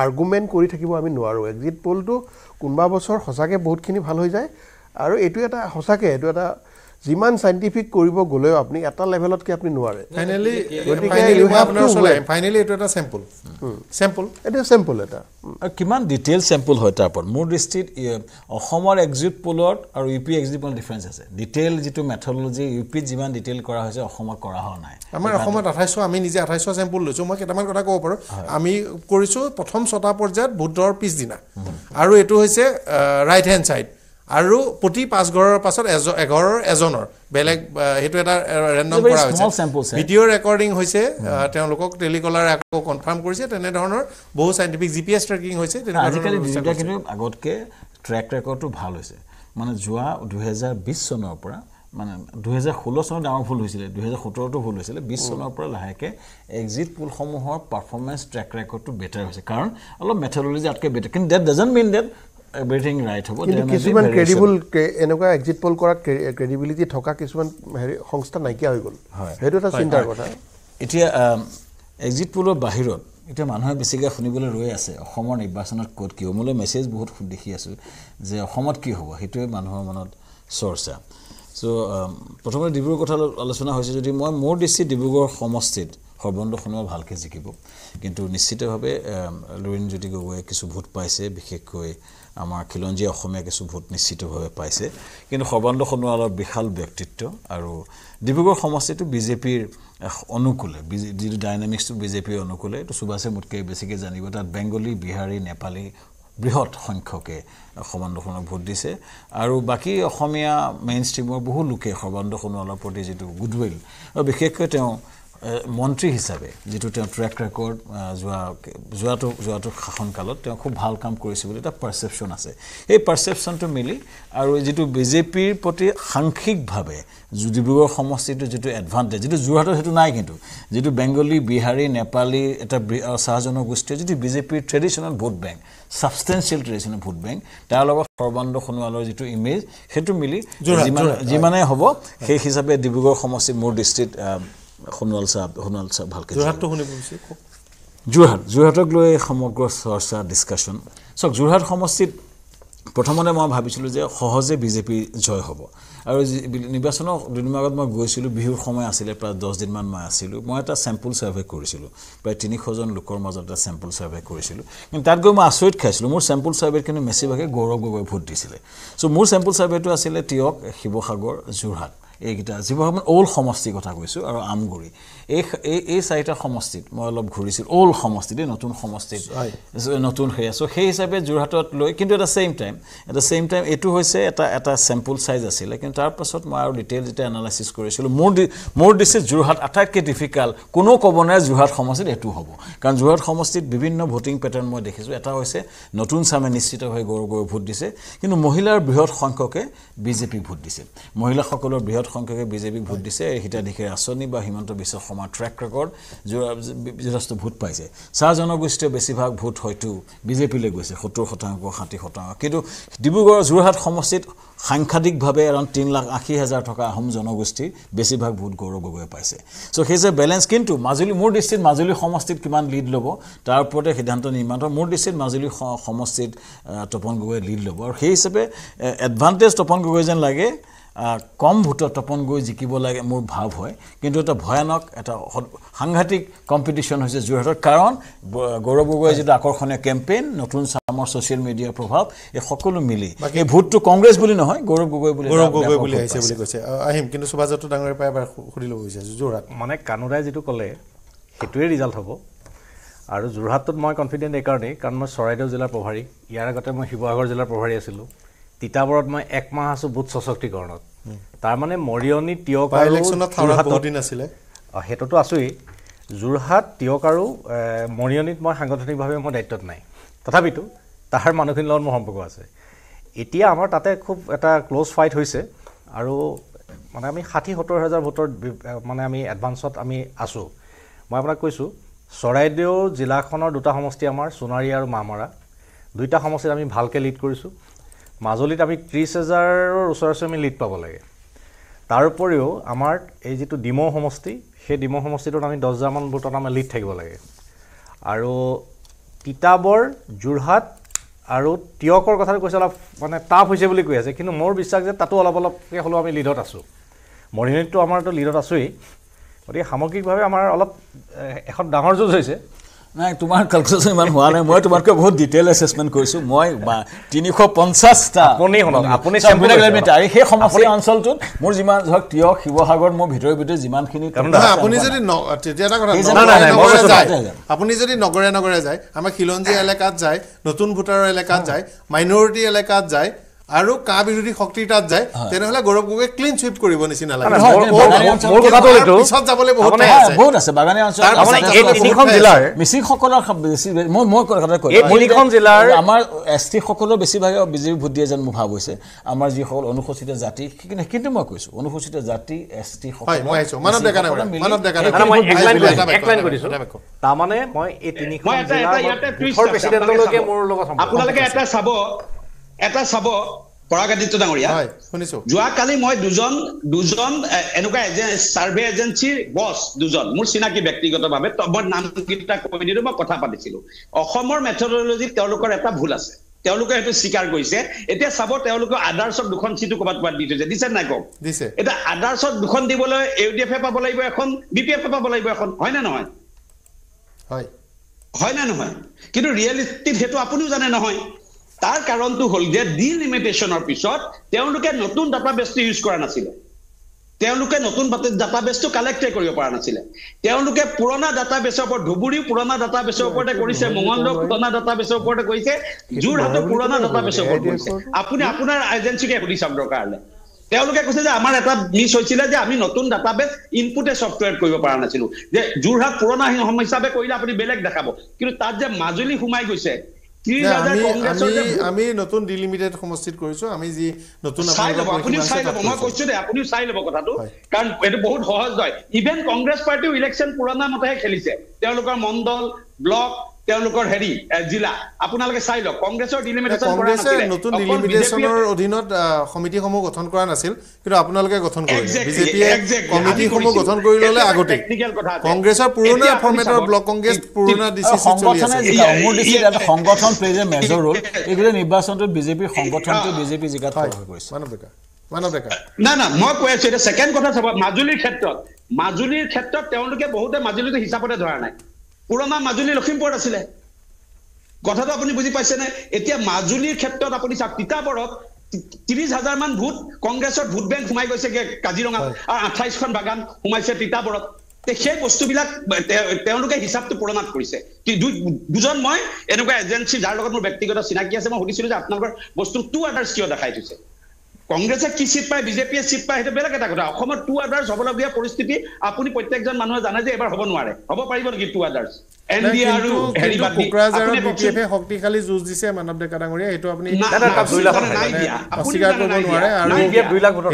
আৰ্গুমেণ্ট কৰি থাকিব আমি নোৱাৰোঁ। এক্সিট পোলটো কোনোবা বছৰ সঁচাকৈ বহুতখিনি ভাল হৈ যায়, আৰু এইটো এটা সঁচাকৈ এইটো এটা যিমান চাইণ্টিফিক কৰিব গ'লেও আপুনি এটা লেভেলতকৈ আপুনি নোৱাৰে। কিমান ডিটেইল চেম্পল হয় তাৰ ওপৰত মোৰ দৃষ্টিত অসমৰ এক্সিট পোলত আৰু ইউ পি এক্সিট পোলত ডিফাৰেঞ্চ আছে। ডিটেইল যিটো মেথডলজি ইউ পিত যিমান ডিটেইল কৰা হৈছে অসমত কৰা হোৱা নাই। আমাৰ অসমত আঠাইছশ, আমি নিজে আঠাইছশ চেম্পল লৈছোঁ। মই কেইটামান কথা ক'ব পাৰোঁ। আমি কৰিছোঁ প্ৰথম ছটা পৰ্যায়ত ভোটৰ পিছদিনা, আৰু এইটো হৈছে ৰাইট হেণ্ড ছাইড, আৰু প্ৰতি পাঁচ ঘৰৰ পাছত এজ এঘৰৰ এজনৰ বেলেগ সেইটো এটা ৰেণ্ডম কৰা হৈছে। ভিডিঅ' ৰেকৰ্ডিং হৈছে, তেওঁলোকক টেলিকলাৰে আকৌ কনফাৰ্ম কৰিছে, তেনেধৰণৰ বহু scientific G P S tracking হৈছে। কিন্তু আগতকৈ ট্ৰেক ৰেকৰ্ডটো ভাল হৈছে, মানে যোৱা দুহেজাৰ বিছ চনৰ পৰা, মানে দুহেজাৰ ষোল্ল চনত ডাঙৰ ভুল হৈছিলে, দুহেজাৰ সোতৰতো ভুল হৈছিলে, বিছ চনৰ পৰা লাহেকৈ এক্সিট পোলসমূহৰ পাৰফৰ্মেঞ্চ ট্ৰেক ৰেকৰ্ডটো বেটাৰ হৈছে, কাৰণ অলপ মেথডলজি তাতকৈ বেটাৰ। কিন্তু that doesn't mean that everything right হ'ব। কিছুমান ক্ৰেডিবল এনেকুৱা এক্সিট পোল কৰা ক্ৰেডিবিলিটি থকা কিছুমান হেৰি সংস্থা নাইকিয়া হৈ গ'ল, সেইটো এটা চিন্তাৰ কথা। এতিয়া এক্সিট পোলৰ বাহিৰত এতিয়া মানুহে বেছিকৈ শুনিবলৈ ৰৈ আছে অসমৰ নিৰ্বাচনত ক'ত কি হ'ব। মোলৈ মেছেজ বহুত দেখি আছোঁ যে অসমত কি হ'ব, সেইটোৱে মানুহৰ মনত চৰ্চা। চ' প্ৰথমতে ডিব্ৰুগড় কথা আলোচনা হৈছে, যদি মই মোৰ দৃষ্টিত ডিব্ৰুগড় সমষ্টিত সৰ্বনন্দ সোণোৱাল ভালকৈ জিকিব, কিন্তু নিশ্চিতভাৱে লুৰিণজ্যোতি গগৈয়ে কিছু ভোট পাইছে, বিশেষকৈ আমাৰ খিলঞ্জীয়া অসমীয়া কিছু ভোট নিশ্চিতভাৱে পাইছে। কিন্তু সৰ্বানন্দ সোণোৱালৰ বিশাল ব্যক্তিত্ব আৰু ডিব্ৰুগড় সমষ্টিটো বিজেপিৰ অনুকূলে, যিটো ডাইনামিক্সটো বিজেপিৰ অনুকূলে, এইটো সুভাষে মোতকৈ বেছিকৈ জানিব। তাত বেংগলী, বিহাৰী, নেপালী বৃহৎ সংখ্যকে সৰ্বানন্দ সোণোৱালক ভোট দিছে, আৰু বাকী অসমীয়া মেইন ষ্ট্ৰীমৰ বহু লোকে সৰ্বানন্দ সোণোৱালৰ প্ৰতি যিটো গুডউইল, আৰু বিশেষকৈ তেওঁ মন্ত্রী হিসাবে যেটো তেওঁ ট্র্যাক রেকর্ড জুয়া জুয়াটো জুয়াটো শাসন কালত তেওঁ খুব ভাল কাম কৰিছে বুলি এটা পারসেপশন আছে। এই পারসেপশনটো মিলি আৰু যেটো বিজেপিৰ প্ৰতি সাংখিকভাৱে ডিব্ৰুগড় সমষ্টিটো যেটো এডভান্টেজ যেটো জুয়াটো হেতু নাই, কিন্তু যেটো বেঙ্গলী বিহাৰী নেপালী এটা সাহজনৰ গোষ্ঠী যদি বিজেপিৰ traditional vote bank substantial traditional vote bank তাৰ লগত সৰ্বানন্দ সোণোৱালৰ যেটো ইমেজ হেতু মিলি যিমানে হ'ব সেই হিচাপে ডিব্ৰুগড় সমষ্টি মোৰ ডিস্ট্রিক্ট সোণোৱাল সাহেব সোণোৱাল সাহেব ভালকে যোৰহাটটো শুনি বুজিছে। যোৰহাট যোৰহাটক লৈ সমগ্র চর্চা ডিসকাশন। সক যোৰহাট সমষ্টিত প্রথমতে মই ভাবিছিলোঁ যে সহজে বিজেপি জয় হব, আৰু নির্বাচনৰ দুদিনমান আগত মই গৈছিলোঁ, বিহুৰ সময় আছিলে, প্রায় দশ দিনমান মই আছিলোঁ। মই এটা স্যাম্পল সার্ভে কৰিছিলোঁ, প্রায় তিনিশজন লোকৰ মাজত এটা স্যাম্পল সার্ভে কৰিছিলোঁ, কিন্তু তাত গৈ মই আচৰিত খাইছিলোঁ। মোৰ স্যাম্পল সার্ভেত কিন্তু বেছিভাগে গৌৰৱ গগৈ ভোট দিছিলে। সো মোৰ স্যাম্পল সার্ভেটো আছিলে টিয়ক, শিৱসাগৰ, যোৰহাট, এইকেইটা শিৱসাগৰ অল সমষ্টিৰ কথা কৈছোঁ, আৰু আমগুৰি এই এই চাৰিটা সমষ্টিত মই অলপ ঘূৰিছিলোঁ। অল সমষ্টিতে নতুন সমষ্টিত নতুন হৈ আছোঁ, সেই হিচাপে যোৰহাটত লৈ কিন্তু এটা ছেইম টাইম এটা ছেইম টাইম এইটো হৈছে এটা এটা চেম্পল চাইজ আছিলে। কিন্তু তাৰপাছত মই আৰু ডিটেইল যেতিয়া এনালাইচিছ কৰিছিলোঁ, মোৰ মোৰ দিছে যোৰহাট আটাইতকৈ ডিফিকাল্ট, কোনো ক'ব নাই যোৰহাট সমষ্টিত এইটো হ'ব, কাৰণ যোৰহাট সমষ্টিত বিভিন্ন ভোটিং পেটাৰ্ণ মই দেখিছোঁ। এটা হৈছে নতুন চামে নিশ্চিত হৈ গৌৰৱ গগৈ ভোট দিছে, কিন্তু মহিলাৰ বৃহৎ সংখ্যকে বিজেপি ভোট দিছে, মহিলাসকলৰ বৃহৎ সংখ্যকে বিজেপি ভোট দিছে। হিতাধিকাৰী আঁচনি বা হিমন্ত বিশ্ব শৰ্মাৰ ট্ৰেক ৰেকৰ্ড যথেষ্ট ভোট পাইছে। চাহ জনগোষ্ঠীয় বেছিভাগ ভোট হয়তো বিজেপিলৈ গৈছে, সত্তৰ শতাংশ ষাঠি শতাংশ। কিন্তু ডিব্ৰুগড় যোৰহাট সমষ্টিত সাংঘাতিকভাৱে এৰাউণ্ড তিন লাখ আশী হাজাৰ টকা আহোম জনগোষ্ঠীৰ বেছিভাগ ভোট গৌৰৱ গগৈয়ে পাইছে। চ' সেই যে বেলেঞ্চ, কিন্তু মাজুলী মোৰ দৃষ্টিত মাজুলী সমষ্টিত কিমান লিড ল'ব তাৰ ওপৰতে সিদ্ধান্ত নিৰ্মাণ হয়। মোৰ দৃষ্টিত মাজুলী সমষ্টিত তপন গগৈয়ে লিড ল'ব, আৰু সেই হিচাপে এডভান্টেজ তপন গগৈ যেন লাগে। কম ভোটত তপন গগৈ জিকিব লাগে মোৰ ভাৱ হয়, কিন্তু এটা ভয়ানক এটা সাংঘাতিক কম্পিটিশ্যন হৈছে যোৰহাটৰ, কাৰণ গৌৰৱ গগৈৰ যিটো আকৰ্ষণীয় কেম্পেইন, নতুন চামৰ ছ'চিয়েল মিডিয়াৰ প্ৰভাৱ, এই সকলো মিলি এই ভোটটো কংগ্ৰেছ বুলি নহয় গৌৰৱ গগৈ বুলি গৌৰৱ গগৈ বুলি আহিছে বুলি কৈছে। আহিম, কিন্তু সুভাষদত্ত ডাঙৰীয়াৰ পৰা এবাৰ সুধি ল'ব বিচাৰিছে, যোৰহাট মানে কানুৰাই যিটো ক'লে সেইটোৱে ৰিজাল্ট হ'ব। আৰু যোৰহাটত মই কনফিডেণ্ট এইকাৰণেই, কাৰণ মই চৰাইদেউ জিলাৰ প্ৰভাৰী, ইয়াৰ আগতে মই শিৱসাগৰ জিলাৰ প্ৰভাৰী আছিলোঁ, তিতাবৰত মই একমাহ আছোঁ বুথ সশক্তিকৰণত। তাৰমানে মৰিয়নি টিয়ক আছিলে সেইটোতো আছোঁৱেই, যোৰহাট টিয়ক আৰু মৰিয়নিত মই সাংগঠনিকভাৱে মই দায়িত্বত নাই, তথাপিতো তাৰ মানুহখিনিৰ লগত মোৰ সম্পৰ্ক আছে। এতিয়া আমাৰ তাতে খুব এটা ক্ল'জ ফাইট হৈছে, আৰু মানে আমি ষাঠি সত্তৰ হাজাৰ ভোটৰ মানে আমি এডভান্সত আমি আছোঁ। মই আপোনাক কৈছোঁ, চৰাইদেউ জিলাখনৰ দুটা সমষ্টি আমাৰ সোণাৰী আৰু মাহমৰা, দুইটা সমষ্টিত আমি ভালকৈ লিড কৰিছোঁ। মাজুলীত আমি ত্ৰিছ হাজাৰৰ ওচৰ ওচৰ আমি লিড পাব লাগে। তাৰ উপৰিও আমাৰ এই যিটো ডিমৌ সমষ্টি, সেই ডিমৌ সমষ্টিটোত আমি দহ হাজাৰমান ভোটত আমাৰ লিড থাকিব লাগে। আৰু তিতাবৰ, যোৰহাট আৰু টিয়কৰ কথাটো কৈছে অলপ মানে টাফ হৈছে বুলি কৈ আছে, কিন্তু মোৰ বিশ্বাস যে তাতো অলপ অলপকৈ হ'লেও আমি লিডত আছোঁ। মৰিয়নিতটো আমাৰতো লিডত আছোঁৱেই, গতিকে সামগ্ৰিকভাৱে আমাৰ অলপ এখন ডাঙৰ যুঁজ হৈছে। নাই, তোমাৰ কেলকুলেশ্যন ইমান হোৱা নাই, মই তোমাতকৈ বহুত ডিটেইল এছেচমেণ্ট কৰিছোঁ। মই তিনিশ পঞ্চাছটা সেই সমষ্টি অঞ্চলটোত মোৰ যিমান ধৰক টিয় শিৱসাগৰত মোৰ ভিতৰে ভিতৰে যিমানখিনি আপুনি যদি আপুনি যদি নগৰে নগৰে যায়, আমাৰ খিলঞ্জীয়া এলেকাত যায়, নতুন ভোটাৰৰ এলেকাত যায়, মাইনৰিটি এলেকাত যায়, আৰু কা বিৰোধী শক্তিৰ তাত যায়, তেনেহ'লে গৌৰৱ গগৈ ক্লিন চুইপ কৰিব নিচিনা লাগে। আমাৰ এছ টি সকলৰ বেছিভাগে বিজেপি ভোট দিয়ে যেন মোৰ ভাৱ হৈছে, আমাৰ যিসকল অনুসূচিত জাতি, কিন্তু মই কৈছোঁ অনুসূচিত জাতি এছ টি তাৰমানে মই এই তিনিখন এটা চাব পৰাগাদিত্য ডাঙৰীয়া। যোৱাকালি মই দুজন দুজন এনেকুৱা চাৰ্ভে এজেঞ্চিৰ বছ দুজন মোৰ চিনাকি ব্যক্তিগতভাৱে, মই নামকেইটা কৈ দিলোঁ, মই কথা পাতিছিলোঁ। অসমৰ মেথডলজিত তেওঁলোকৰ এটা ভুল আছে, তেওঁলোকে সেইটো স্বীকাৰ কৰিছে। এতিয়া চাব, তেওঁলোকে আদাৰ্ছত দুখন চিটো ক'ৰবাত ক'ৰবাত দি থৈছে, দিছে নাই কওক দিছে। এতিয়া আদাৰ্ছত দুখন দিবলৈ ইউ ডি এফে পাব লাগিব এখন, বি পি এফে পাব লাগিব এখন, হয় নে নহয়? হয় হয় নে নহয়? কিন্তু ৰিয়েলিটিত সেইটো আপুনিও জানে নহয়। তাৰ কাৰণটো হ'ল যে ডিলিমিটেশ্যনৰ পিছত তেওঁলোকে নতুন ডাটাবেছটো ইউজ কৰা নাছিলে, তেওঁলোকে নতুন ডাটাবেছটো কালেক্টে কৰিব পৰা নাছিলে, তেওঁলোকে পুৰণা ডাটাবেছৰ ওপৰত, ধুবুৰী পুৰণা ডাটাবেছৰ ওপৰতে কৰিছে, মঙলদৈ পুৰণা ডাটাবেছৰ ওপৰতে কৰিছে, যোৰহাটৰ পুৰণা ডাটাবেছৰ ওপৰত কৰিছে। আপুনি আপোনাৰ এজেঞ্চিকে সুধি চাওক দৰকাৰ হ'লে, তেওঁলোকে কৈছে যে আমাৰ এটা মিছ হৈছিল যে আমি নতুন ডাটাবেস ইনপুটে সফটওয়্যার কৰিব পৰা নাছিল, যে যোৰহাট পুৰণা হিচাপে কৰিলে আপুনি বেলেগ দেখাব, কিন্তু তাত যে মাজুলী সোমাই গৈছে। আমি নতুন ডিলিমিটেড সমষ্টিত কৰিছো, আমি যি নতুন আপুনি চাই লব, মই কৈছো দে আপুনি চাই লব কথাটো, কাৰণ এটো বহুত সহজ হয়। ইভেন কংগ্ৰেছ পাৰ্টিও ইলেকশ্যন পুৰণা মতেহে খেলিছে, তেওঁলোকৰ মণ্ডল ব্লক তেওঁলোকৰ হেৰি জিলা, আপোনালোকে চাই লওক কংগ্ৰেছৰ ডিলিমিটেশ্যন কৰা নাছিল, কংগ্ৰেছৰ নতুন ডিলিমিটেশ্যনৰ অধীনত কমিটিসমূহ গঠন কৰা নাছিল, কিন্তু আপোনালোকে গঠন কৰিছে। বিজেপিয়ে কমিটিসমূহ গঠন কৰি ললে আগতে কংগ্ৰেছৰ পুৰণা ফৰ্মেটৰ ব্লক কংগ্ৰেছ পুৰণা ডিচিচি চলি আছে, মোৰ ডিচিচি এটা সংগঠন প্লেজ এ মেজৰ ৰোল। এইগুলা নিৰ্বাচনটো বিজেপিৰ সংগঠনটো বিজেপি জিকাত হৈ গৈছে। মানৱ বেকা মানৱ বেকা না না মই কৈ আছো এটা সেকেন্ড কথা চাবা। মাজুলীৰ ক্ষেত্ৰত মাজুলীৰ ক্ষেত্ৰত তেওঁলোকে বহুতে মাজুলীটো হিচাপতে ধৰা নাই। পুৰণা মাজুলী লখিমপুৰত আছিলে, কথাটো আপুনি বুজি পাইছেনে? এতিয়া মাজুলীৰ ক্ষেত্ৰত আপুনি চাওক, তিতাবৰত ত্ৰিশ হাজাৰ মান ভোট কংগ্ৰেছৰ ভোট বেংক সোমাই গৈছে কাজিৰঙা, আৰু আঠাইশখন বাগান সোমাইছে তিতাবৰত। সেই বস্তুবিলাক তেওঁলোকে হিচাপটো পুৰণাত কৰিছে। দুজন মই এনেকুৱা এজেঞ্চি যাৰ লগত মোৰ ব্যক্তিগত চিনাকি আছে, মই সুধিছিলো যে আপোনালোকৰ বস্তু টু আদাৰ্ছ কিয় দেখাই থৈছে? কংগ্ৰেছে কি চিট পায়, বিজেপিয়ে চিট পায়, সেইটো বেলেগ এটা কথা। অসমত টু আদাৰ্ছ হ'বলগীয়া পৰিস্থিতি আপুনি প্ৰত্যেকজন মানুহে জানে যে এবাৰ হ'ব নোৱাৰে। হ'ব পাৰিব নেকি টু আদাৰ্ছ? এনডিএ আৰু হেৰিবাদী কোকৰাঝাৰৰ বিপিএফে শক্তিশালী যুঁজ দিছে মানৱ ডেকা ডাঙৰীয়া, এইটো আপুনি অস্বীকাৰ কৰিব নোৱাৰে। আৰু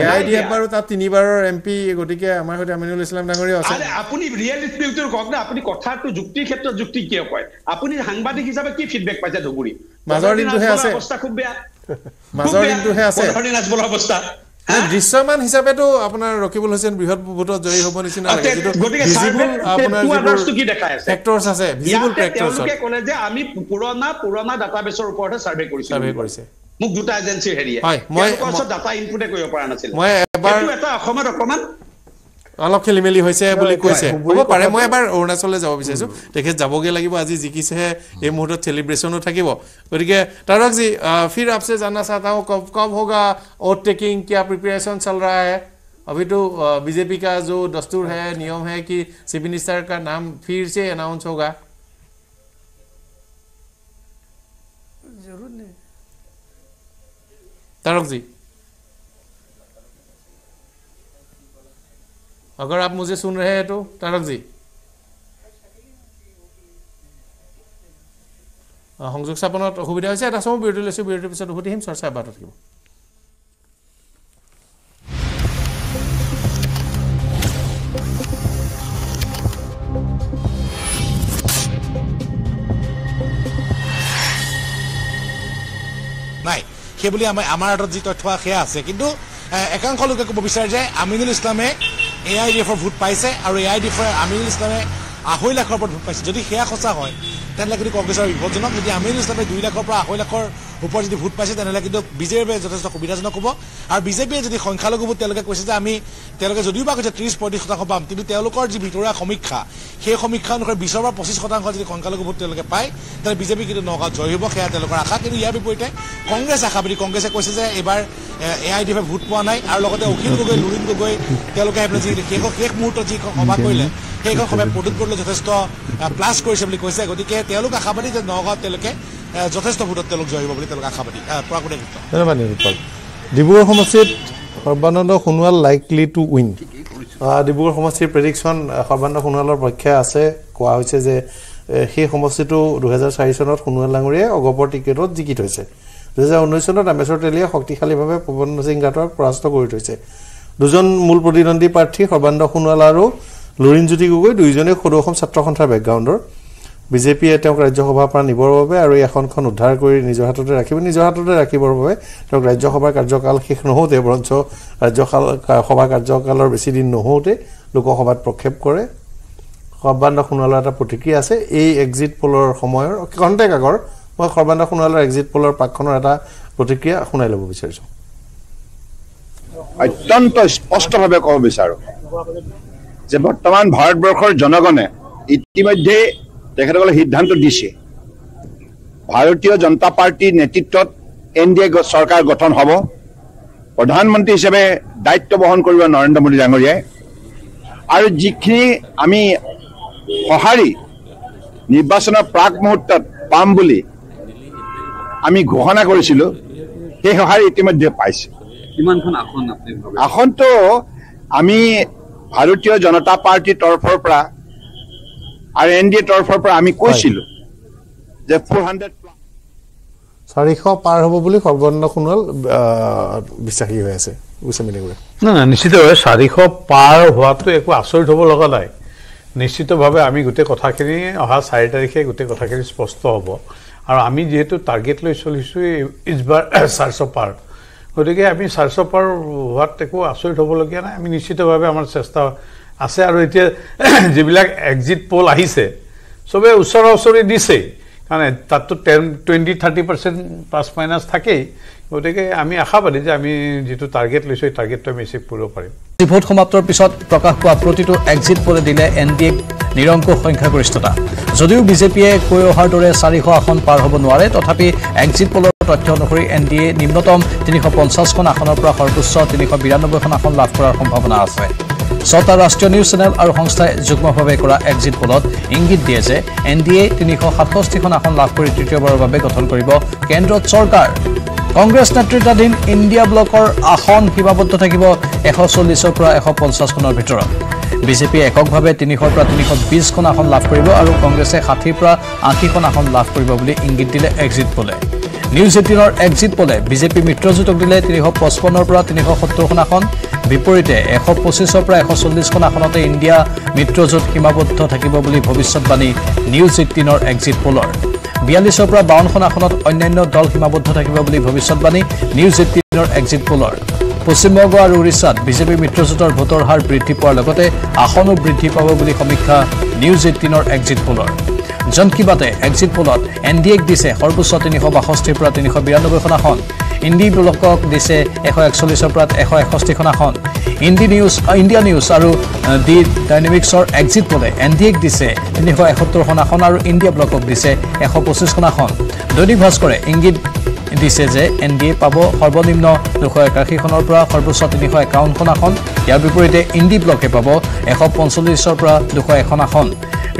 এআইডিএফ বাৰু তাত তিনিবাৰৰ এমপি, গতিকে আমাৰ সৈতে আমিনুল ইছলাম ডাঙৰীয়া আছে। আপুনি ৰিয়েল ইছ্যুটো কওক না, আপুনি কথাটো যুক্তিৰ ক্ষেত্ৰত যুক্তি কিয় কয়? আপুনি সাংবাদিক হিচাপে কি ফিডবেক পাইছে? ধুবুৰী মাজৰ দিনটোহে আছে, অৱস্থা খুব বেয়া। মাজৰ দিনটোহে আছে, দৃশ্যমান হিচাপেতো আপোনাৰ ৰকিবুল হুছেইন বৃহৎ ভোটত জয়ী হ'ব নিচিনা লাগে। আমি পুৰণা পুৰণা ডাটাবেছৰ ওপৰতে চাৰ্ভে কৰিছো, মোক দুটা এজেন্সিৰ হেৰিয়ে ডাটা ইনপুটে কৰিব পৰা নাছিল। অসমত অকণমান অলপ খেলি মেলি হৈছে বুলি কৈছে, হ'ব পাৰে। মই এবাৰ অৰুণাচললৈ যাব বিচাৰিছোঁ, তেখেত যাবগৈ লাগিব। আজি জিকিছেহে, এই মুহূৰ্তত চেলিব্ৰেশ্যনো থাকিব। গতিকে তাৰকজি ফিৰ আপছে জাননা চাহতা হুঁ কব কব হোগা ভোট টেকিং, কিয়া প্ৰিপেৰেশ্যন চল ৰহা হে? अभी तो बीजेपी का जो दस्तूर है, नियम है कि चीफ मिनिस्टर का नाम फिर से अनाउंस होगा। जरूर नहीं तारक जी, अगर आप मुझे सुन रहे हैं तो तारक जी সংযোগ স্থাপনত অসুবিধা হৈছে। এটা সময় বিৰতি লৈছোঁ, বিৰতিৰ পিছত উভতি আহিম, চৰ্চা অব্যাহত থাকিব। নাই সেইবুলি আমাৰ আমাৰ হাতত যি তথ্য সেয়া আছে, কিন্তু একাংশ লোকে ক'ব বিচাৰে যে আমিনুল ইছলামে এ আই ডি এফৰ ভোট পাইছে আৰু এ আই ডি এফৰ আমিনুল ইছলামে আঢ়ৈ লাখৰ ওপৰত ভোট পাইছে। যদি সেয়া সঁচা হয় তেনেহ'লে কিন্তু কংগ্ৰেছৰ বিপদজনক। যদি আমিনুল ইছলামে দুই লাখৰ পৰা আঢ়ৈ লাখৰ ওপৰত যদি ভোট পাইছে, তেনেহ'লে কিন্তু বিজেপিয়ে যথেষ্ট সুবিধাজনক হ'ব। আৰু বিজেপিয়ে যদি সংখ্যালঘু ভোট, তেওঁলোকে কৈছে যে আমি তেওঁলোকে যদিও বা কৈছে ত্ৰিছ পঁয়ত্ৰিছ শতাংশ পাম, কিন্তু তেওঁলোকৰ যি ভিতৰুৱা সমীক্ষা, সেই সমীক্ষা অনুসৰি বিছৰ পৰা পঁচিছ শতাংশ যদি সংখ্যালঘু ভোট তেওঁলোকে পায়, তেন্তে বিজেপি কিন্তু নগাঁৱত জয়ী হ'ব, সেয়া তেওঁলোকৰ আশা। কিন্তু ইয়াৰ বিপৰীতে কংগ্ৰেছ আশা বুলি কংগ্ৰেছে কৈছে যে এইবাৰ এ আই ডি এফে ভোট পোৱা নাই। আৰু লগতে অখিল গগৈ, লুৰিণ গগৈ তেওঁলোকে আপোনাৰ যি শেষ শেষ মুহূৰ্তত যি সভা কৰিলে, সেইখন সভাই প্ৰদীপ বৰুৱালৈ যথেষ্ট প্লাছ কৰিছে বুলি কৈছে। গতিকে তেওঁলোক আশাবাদী যে নগাঁৱত তেওঁলোকে যথেষ্ট ভোটত তেওঁলোক জয়ী হ'ব বুলি তেওঁলোক আশাবাদী। পৰাগণে ধন্যবাদ নিৰূপল। ডিব্ৰুগড় সমষ্টিত Sarbananda Sonowal likely to win. Dibrugarh সমষ্টিৰ প্ৰেডিকশ্যন সৰ্বানন্দ সোণোৱালৰ পক্ষে আছে। কোৱা হৈছে যে সেই সমষ্টিটো দুহেজাৰ চাৰি চনত সোণোৱাল ডাঙৰীয়াই অগপৰ টিকেটত জিকি থৈছে। দুহেজাৰ ঊনৈছ চনত ৰামেশ্বৰ তেলীয়ে শক্তিশালীভাৱে পৱন সিং ঘাটক পৰাস্ত কৰি থৈছে। দুজন মূল প্ৰতিদ্বন্দ্বী প্ৰাৰ্থী সৰ্বানন্দ সোণোৱাল আৰু লুৰিণজ্যোতি গগৈ, দুয়োজনেই সদৌ অসম ছাত্ৰ সন্থাৰ বেকগ্ৰাউণ্ডৰ। বিজেপিয়ে তেওঁক ৰাজ্যসভাৰ পৰা নিবৰ বাবে আৰু এই আসনখন উদ্ধাৰ কৰি নিজৰ হাততে ৰাখিব, নিজৰ হাততে ৰাখিবৰ বাবে তেওঁক ৰাজ্যসভাৰ কাৰ্যকাল শেষ নহওঁতে, বৰঞ্চ ৰাজ্যকাল সভাৰ কাৰ্যকালৰ বেছিদিন নহওঁতে লোকসভাত প্ৰক্ষেপ কৰে। সৰ্বানন্দ সোণোৱালৰ এটা প্ৰতিক্ৰিয়া আছে এই এক্সিট পোলৰ সময়ৰ কণ্টেক্ট আগৰ। মই সৰ্বানন্দ সোণোৱালৰ এক্সিট পোলৰ প্ৰাকখনৰ এটা প্ৰতিক্ৰিয়া শুনাই ল'ব বিচাৰিছোঁ। অত্যন্ত স্পষ্টভাৱে ক'ব বিচাৰোঁ যে বৰ্তমান ভাৰতবৰ্ষৰ জনগণে ইতিমধ্যে তেখেতসকলে সিদ্ধান্ত দিছে, ভাৰতীয় জনতা পাৰ্টীৰ নেতৃত্বত এন ডি এ চৰকাৰ গঠন হ'ব। প্ৰধানমন্ত্ৰী হিচাপে দায়িত্ব বহন কৰিব নৰেন্দ্ৰ মোদী ডাঙৰীয়াই। আৰু যিখিনি আমি সঁহাৰি নিৰ্বাচনৰ প্ৰাক মুহূৰ্তত পাম বুলি আমি ঘোষণা কৰিছিলোঁ, সেই সঁহাৰি ইতিমধ্যে পাইছে। কিমানখন আসন আপনি ভাবে? আসনটো আমি ভারতীয় জনতা পার্টির তরফৰ পৰা আর এন ডি এ তরফৰ পৰা আমি কৈছিলো যে চাৰিশ পার হব বুলি সৰ্বন্ন সোণাল বিশ্বাসী হৈ আছে। না না, নিশ্চিতভাৱে চাৰিশ পাৰ হোৱাটো একো আচৰিত হ'ব লগা নাই। নিশ্চিতভাৱে আমি গোটেই কথাখিনি অহা চাৰি তাৰিখে গোটেই কথাখিনি স্পষ্ট হ'ব। আৰু আমি যিহেতু টাৰ্গেট লৈ চলিছোঁ এইবাৰ চাৰিশ পাৰ, গতিকে আমি চাৰিশ পাৰ হোৱাত একো আচৰিত হ'বলগীয়া নাই। আমি নিশ্চিতভাৱে আমাৰ চেষ্টা আছে। আৰু এতিয়া যিবিলাক এক্সিট পোল আহিছে চবেই ওচৰা ওচৰি দিছেই, মানে তাততো ten twenty thirty percent plus minus থাকেই। গতিকে আমি আশাবাদী যে আমি যিটো টাৰ্গেট লৈছোঁ এই টাৰ্গেটটো আমি এচিভ কৰিব পাৰিম। ভোট সমাপ্তৰ পিছত প্ৰকাশ পোৱা প্ৰতিটো এক্সিট পোলে দিলে এন ডি এক নিৰংক সংখ্যাগৰিষ্ঠতা। যদিও বিজেপিয়ে কৈ অহাৰ দৰে চাৰিশ আসন পাৰ হ'ব নোৱাৰে, তথাপি এক্সিট পোলৰ তথ্য অনুসৰি এন ডি এ নিম্নতম তিনিশ পঞ্চাছখন আসনৰ পৰা সৰ্বোচ্চ তিনিশ বিৰান্নব্বৈখন আসন লাভ কৰাৰ সম্ভাৱনা আছে। ছটা ৰাষ্ট্ৰীয় নিউজ চেনেল আৰু সংস্থাই যুগ্মভাৱে কৰা এক্সিট পোলত ইংগিত দিয়ে যে এন ডি এ তিনিশ সাতষষ্ঠিখন আসন লাভ কৰি তৃতীয়বাৰৰ বাবে গঠন কৰিব কেন্দ্ৰত চৰকাৰ। কংগ্ৰেছ নেতৃত্বাধীন ইণ্ডিয়া ব্লকৰ আসন সীমাবদ্ধ থাকিব এশ চল্লিছৰ পৰা এশ পঞ্চাছখনৰ ভিতৰত। বিজেপিয়ে এককভাৱে তিনিশৰ পৰা তিনিশ বিছখন আসন লাভ কৰিব আৰু কংগ্ৰেছে ষাঠিৰ পৰা আশীখন আসন লাভ কৰিব বুলি ইংগিত দিলে এক্সিট পোলে। নিউজ এইটিনৰ এক্সিট পোলে বিজেপি মিত্ৰজোঁটক দিলে তিনিশ পঁচপন্নৰ পৰা তিনিশ সত্তৰখন আসন, বিপৰীতে এশ পঁচিছৰ পৰা এশ চল্লিছখন আসনতে ইণ্ডিয়া মিত্ৰজোঁট সীমাবদ্ধ থাকিব বুলি ভৱিষ্যতবাণী নিউজ এইটিনৰ এক্সিট পোলৰ। বিয়াল্লিছৰ পৰা বাৱন্নখন আসনত অন্যান্য দল সীমাবদ্ধ থাকিব বুলি ভৱিষ্যতবাণী নিউজ এইটিনৰ এক্সিট পোলৰ। পশ্চিমবংগ আৰু উৰিষ্যাত বিজেপি মিত্ৰজোঁটৰ ভোটৰ হাৰ বৃদ্ধি পোৱাৰ লগতে আসনো বৃদ্ধি পাব বুলি সমীক্ষা নিউজ এইটিনৰ এক্সিট পোলৰ। জন কি বাতে এক্সিট পোলত এন ডি এক দিছে সৰ্বোচ্চ তিনিশ বাষষ্ঠিৰ পৰা তিনিশ বিৰান্নব্বৈখন আসন, ইণ্ডি ব্লকক দিছে এশ একচল্লিছৰ পৰা এশ এষষ্ঠিখন আসন। ইণ্ডি নিউজ ইণ্ডিয়া নিউজ আৰু ডি ডাইনেমিক্সৰ এক্সিট পোলে এন ডি এক দিছে তিনিশ এসত্তৰখন আসন আৰু ইণ্ডিয়া ব্লকক দিছে এশ পঁচিছখন আসন। দৈনিক ভাস্কৰে ইংগিত দিছে যে এন ডি এ পাব সৰ্বনিম্ন দুশ একাশীখনৰ পৰা সৰ্বোচ্চ তিনিশ একাৱন্নখন আসন, ইয়াৰ বিপৰীতে ইণ্ডি ব্লকে পাব এশ পঞ্চল্লিছৰ পৰা দুশ এখন আসন।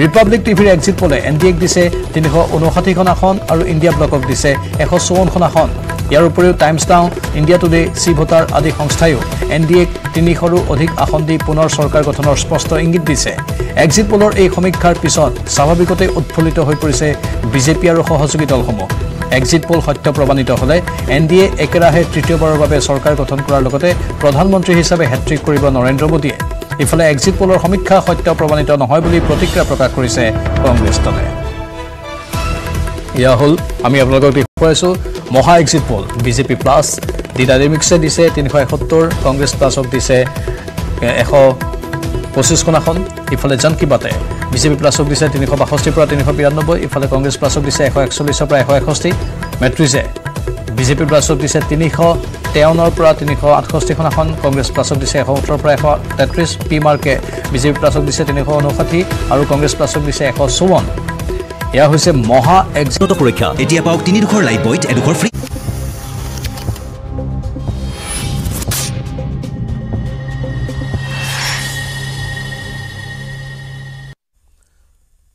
ৰিপাব্লিক টিভিৰ এক্সিট পোলে এন ডি এক দিছে তিনিশ ঊনষাঠিখন আসন আৰু ইণ্ডিয়া ব্লকক দিছে এশ চৌৱন্নখন আসন। ইয়াৰ উপৰিও টাইমছ নাও, ইণ্ডিয়া টুডে, চি ভোটাৰ আদি সংস্থায়ো এন ডি এক তিনিশৰো অধিক আসন দি পুনৰ চৰকাৰ গঠনৰ স্পষ্ট ইংগিত দিছে। এক্সিট পোলৰ এই সমীক্ষাৰ পিছত স্বাভাৱিকতে উৎফুল্লিত হৈ পৰিছে বিজেপি আৰু সহযোগী দলসমূহ। এক্সিট পোল সত্য প্ৰমাণিত হ'লে এন ডি এ একেৰাহে তৃতীয়বাৰৰ বাবে চৰকাৰ গঠন কৰাৰ লগতে প্ৰধানমন্ত্ৰী হিচাপে হেট্ৰিক কৰিব নৰেন্দ্ৰ মোদীয়ে। ইফালে এক্সিট পোলৰ সমীক্ষা সত্য প্ৰমাণিত নহয় বুলি প্ৰতিক্ৰিয়া প্ৰকাশ কৰিছে কংগ্ৰেছ দলে। এয়া হ'ল আমি আপোনালোকক দেখুৱাইছোঁ মহা exit poll. BJP plus D ডাইনেমিক্সে দিছে তিনিশ এসত্তৰ, কংগ্ৰেছ প্লাছক দিছে এশ পঁচিছখন আসন। ইফালে জন কি বাতে বিজেপি প্লাছক দিছে তিনিশ বাষষ্ঠিৰ পৰা তিনিশ বিৰান্নব্বৈ, ইফালে কংগ্ৰেছ প্লাছক দিছে এশ একচল্লিছৰ পৰা এশ এষষ্ঠি। মেট্ৰিজে বিজেপি প্লাছক দিছে তিনিশ তেৱন্নৰ পৰা তিনিশ আঠষষ্ঠিখন আসন, কংগ্ৰেছ প্লাছক দিছে এশ ওঠৰৰ পৰা এশ তেত্ৰিছ। পি মাৰ্কে বিজেপি প্লাছক দিছে তিনিশ ঊনষাঠি আৰু কংগ্ৰেছ প্লাছক দিছে এশ চৌৱন্ন। এয়া হৈছে মহা এক্সিট পৰীক্ষা। এতিয়া পাওক তিনিডোখৰ লাইভ বইট এডোখৰ ফ্ৰী।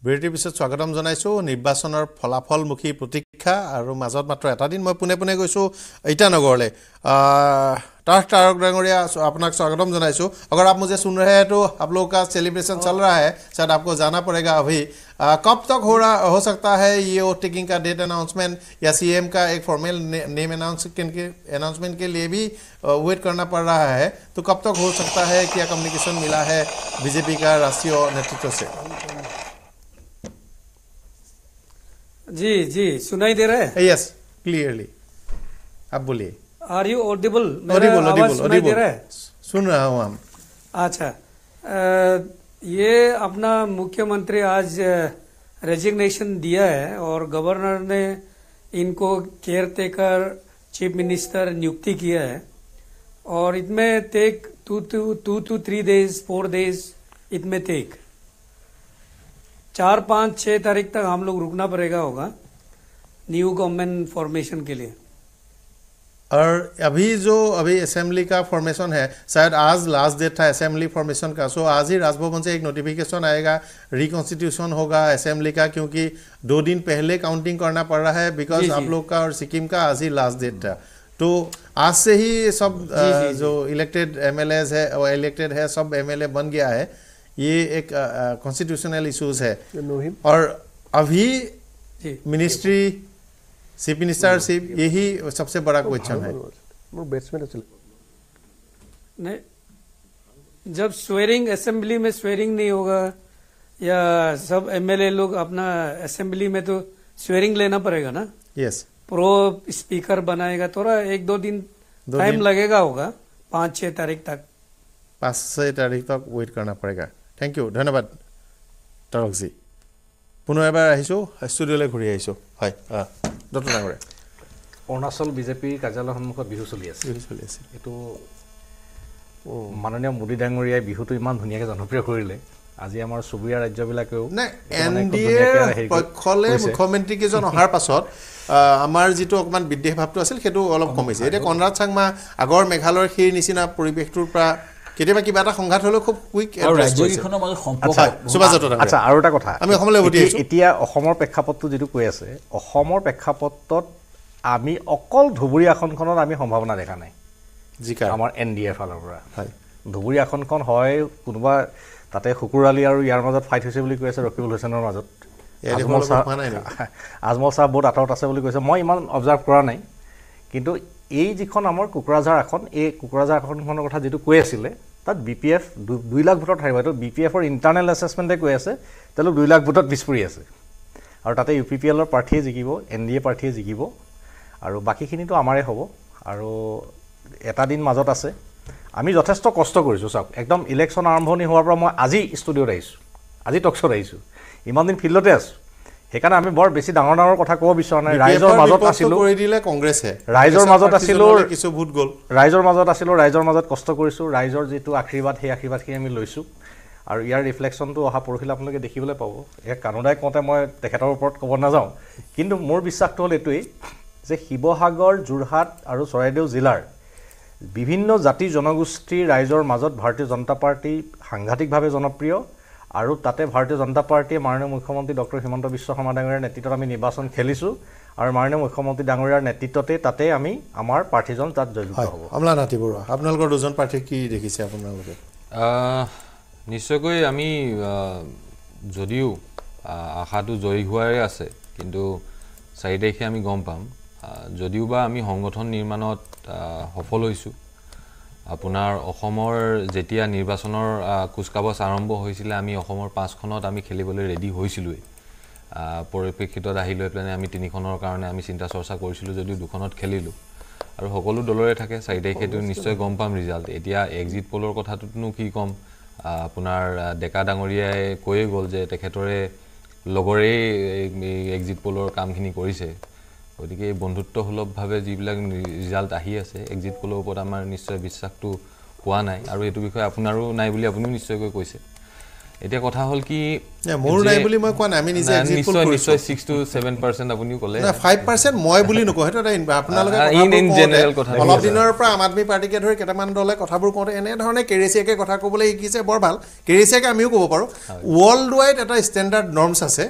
বিৰতিৰ পিছত স্বাগতম জনাইছোঁ। নিৰ্বাচনৰ ফলাফলমুখী প্ৰতীক্ষা আৰু মাজত মাত্ৰ এটা দিন মই পোনে পোনে গৈছোঁ ইটানগৰলৈ। তাহ তাৰক ডাঙৰীয়া, আপোনাক স্বাগতম জনাইছোঁ। অগৰ আপ মুঝে সুন ৰহে তো আপ লোগো কা সেলিব্রেশন চল ৰহা হে, শায়দ আপকো জানা পড়েগা অভি। কব তক হো ৰা হো সকতা হে য়ে ভোট টেকিং কা ডেট अनाउंसमेंट या सीएम का एक फॉर्मल नेम अनाउंस के अनाउंसमेंट के लिए भी वेट करना पड़ रहा है, तो कब तक हो सकता है? क्या कम्युनिकेशन मिला है बीजेपी का राष्ट्रीय नेतृत्व से? जी जी, सुनाई दे रहा है? Yes, clearly. आप बोलिए। Are you audible? Audible audible audible सुन रहा हूँ हम। अच्छा, ये अपना मुख्यमंत्री आज रेजिग्नेशन दिया है और गवर्नर ने इनको केयर टेकर चीफ मिनिस्टर नियुक्ति किया है और इसमें take two two two two three days four days इसमें टेक चार पाँच छः तारीख तक हम लोग रुकना पड़ेगा होगा न्यू गवर्नमेंट फॉर्मेशन के लिए। और अभी जो अभी असेंबली का फॉर्मेशन है, शायद आज लास्ट डेट था असेंबली फॉर्मेशन का, सो आज ही राजभवन से एक नोटिफिकेशन आएगा, रिकॉन्स्टिट्यूशन होगा असेंबली का, क्योंकि दो दिन पहले काउंटिंग करना पड़ रहा है बिकॉज आप लोग का और सिक्किम का आज ही लास्ट डेट था। तो आज से ही सब जी, जी, जो इलेक्टेड एमएलएस है और इलेक्टेड है सब एमएलए बन गया है, ये एक कॉन्स्टिट्यूशनल इश्यूज है। और अभी मिनिस्ट्री चीफ मिनिस्टरशिप यही सबसे बड़ा क्वेश्चन है। जब स्वेरिंग असेंबली में स्वेरिंग नहीं होगा या सब एमएलए लोग अपना असेंबली में तो स्वेरिंग लेना पड़ेगा ना। Yes yes. प्रो स्पीकर बनाएगा थोड़ा एक दो दिन टाइम लगेगा होगा, पाँच छः तारीख तक पाँच छः तारीख तक वेट करना पड़ेगा। थैंक यू, धन्यवाद तरक जी। पुनः एबार स्टूडियोले घूरी है डॉक्टर डांगरे। अरुणाचल बीजेपी कार्यालय सन्मुखत बिहु चलि आछे, बिहु चलि आछे। एतु माननीय मोदी डांगरिया बिहुटो इमान धुनियाके जनप्रिय करिले, আজি আমাৰ সুবিয়া ৰাজ্যবিলাকেও নাই এনডিএৰ পক্ষলে মুখ্যমন্ত্ৰীকেজন অহাৰ পাছত আমাৰ যিটো অকমান বিদ্বেষ ভাৱটো আছিল সেইটো অলপ কমিছে। এটা কনৰাড চাংমা আগৰ মেঘালয়ৰ সেই নিচিনা পৰিৱেশটোৰ পৰা কেতিয়াবা কিবা এটা সংঘাত হ'লে খুব কুইক আৰু ৰাজ্যখনৰ মাজত সম্পৰ্ক সুবাজতৰ। আচ্ছা, আৰু এটা কথা আমি অসমলৈ উঠি আহিছো। এতিয়া অসমৰ প্ৰেক্ষাপটটো যিটো কৈ আছে, অসমৰ প্ৰেক্ষাপটত আমি অকল ধুবুৰী আসনখনত আমি সম্ভাৱনা দেখা নাই জিকা আমাৰ এনডিএৰ ফালৰ পৰা। হয়, ধুবুৰী আসনখন হয় কোনোবা তাতে শুকুৰালি আৰু ইয়াৰ মাজত ফাইট হৈছে বুলি কৈ আছে ৰকিবুল হোসেনৰ মাজত। আজমল চাহ বহুত আঁতৰত আছে বুলি কৈছে, মই ইমান অবজাৰ্ভ কৰা নাই। কিন্তু এই যিখন আমাৰ কোকৰাঝাৰ আসন, এই কোকৰাঝাৰ আসনখনৰ কথা যিটো কৈ আছিলে তাত বি পি এফ দুই লাখ ভোটত হাৰিব। এইটো বি পি এফৰ ইণ্টাৰনেল এছেছমেণ্টে কৈ আছে তেওঁলোক দুই লাখ ভোটত পিছ পৰি আছে। আৰু তাতে ইউ পি পি এলৰ প্ৰাৰ্থীয়ে জিকিব, এন ডি এ প্ৰাৰ্থীয়ে জিকিব আৰু বাকীখিনিতো আমাৰে হ'ব। আৰু এটা দিন মাজত আছে, আমি যথেষ্ট কষ্ট কৰিছোঁ। চাওক, একদম ইলেকশ্যন আৰম্ভণি হোৱাৰ পৰা মই আজি ষ্টুডিঅ'ত আহিছোঁ, আজি টকশ্ব'ত আহিছোঁ, ইমান দিন ফিল্ডতে আছোঁ। সেইকাৰণে আমি বৰ বেছি ডাঙৰ ডাঙৰ কথা ক'ব বিচৰা নাই। ৰাইজৰ মাজত আছিলোঁ, ৰাইজৰ মাজত আছিলোঁ, কিছু ভোট গ'ল, ৰাইজৰ মাজত আছিলোঁ, ৰাইজৰ মাজত কষ্ট কৰিছোঁ। ৰাইজৰ যিটো আশীৰ্বাদ, সেই আশীৰ্বাদখিনি আমি লৈছোঁ। আৰু ইয়াৰ ৰিফ্লেকশ্যনটো অহা পৰহিলে আপোনালোকে দেখিবলৈ পাব। এয়া কানুদাই কওঁতে মই তেখেতৰ ওপৰত ক'ব নাযাওঁ, কিন্তু মোৰ বিশ্বাসটো হ'ল এইটোৱেই যে শিৱসাগৰ, যোৰহাট আৰু চৰাইদেউ জিলাৰ বিভিন্ন জাতি জনগোষ্ঠী ৰাইজৰ মাজত ভাৰতীয় জনতা পাৰ্টি সাংঘাতিকভাৱে জনপ্ৰিয়। আৰু তাতে ভাৰতীয় জনতা পাৰ্টিয়ে মাননীয় মুখ্যমন্ত্ৰী ডক্টৰ হিমন্ত বিশ্ব শৰ্মা ডাঙৰীয়াৰ নেতৃত্বত আমি নিৰ্বাচন খেলিছোঁ। আৰু মাননীয় মুখ্যমন্ত্ৰী ডাঙৰীয়াৰ নেতৃত্বতে তাতে আমি আমাৰ প্ৰাৰ্থীজন তাত জয়যুক্ত হ'ব। অমলান হাতী বৰুৱা, আপোনালোকৰ দুজন প্ৰাৰ্থী কি দেখিছে আপোনালোকে? নিশ্চয়কৈ আমি যদিও আশাটো জয়ী হোৱাৰে আছে, কিন্তু চাৰি তাৰিখে আমি গম পাম। যদিওবা আমি সংগঠন নিৰ্মাণত সফল হৈছোঁ। আপোনাৰ অসমৰ যেতিয়া নিৰ্বাচনৰ কুচকাৱাজ আৰম্ভ হৈছিলে, আমি অসমৰ পাঁচখনত আমি খেলিবলৈ ৰেডি হৈছিলোঁৱেই। পৰিপ্ৰেক্ষিতত আহি লৈ পেলাই আমি তিনিখনৰ কাৰণে আমি চিন্তা চৰ্চা কৰিছিলোঁ, যদিও দুখনত খেলিলোঁ। আৰু সকলো দলৰে থাকে, চাৰি তাৰিখেতো নিশ্চয় গম পাম ৰিজাল্ট। এতিয়া এক্সিট পলৰ কথাটোতনো কি ক'ম, আপোনাৰ ডেকা ডাঙৰীয়াই কৈয়ে গ'ল যে তেখেতৰে লগৰেই এক্সিট পলৰ কামখিনি কৰিছে। গতিকে বন্ধুত্বসুলভভাৱে যিবিলাক ৰিজাল্ট আহি আছে, এক্সিট পলৰ ওপৰত আমাৰ নিশ্চয় বিশ্বাসটো হোৱা নাই। আৰু এইটো বিষয়ে আপোনাৰো নাই বুলি আপুনিও নিশ্চয়কৈ কৈছে। এতিয়া কথা হ'ল কি, মোৰ নাই বুলি মই কোৱা নাই, আমি নিজে এক্সিট পল কৰিছোঁ। নিশ্চয় ছয় টু সাত পাৰ্চেণ্ট আপুনিও ক'লে, পাঁচ পাৰ্চেণ্ট মই বুলি নকওঁ। সেইটো এটা আপোনালোকে ইন জেনেৰেল কথা। অলপ দিনৰ পৰা আম আদমি পাৰ্টিকে ধৰি কেইটামান দলে কথাবোৰ কওঁতে এনেধৰণে কেৰেচিয়াকে কথা ক'বলৈ শিকিছে, বৰ ভাল। কেৰেচিয়াকে আমিও ক'ব পাৰোঁ, ৱৰ্ল্ড ৱাইড এটা ষ্টেণ্ডাৰ্ড নৰ্মছ আছে।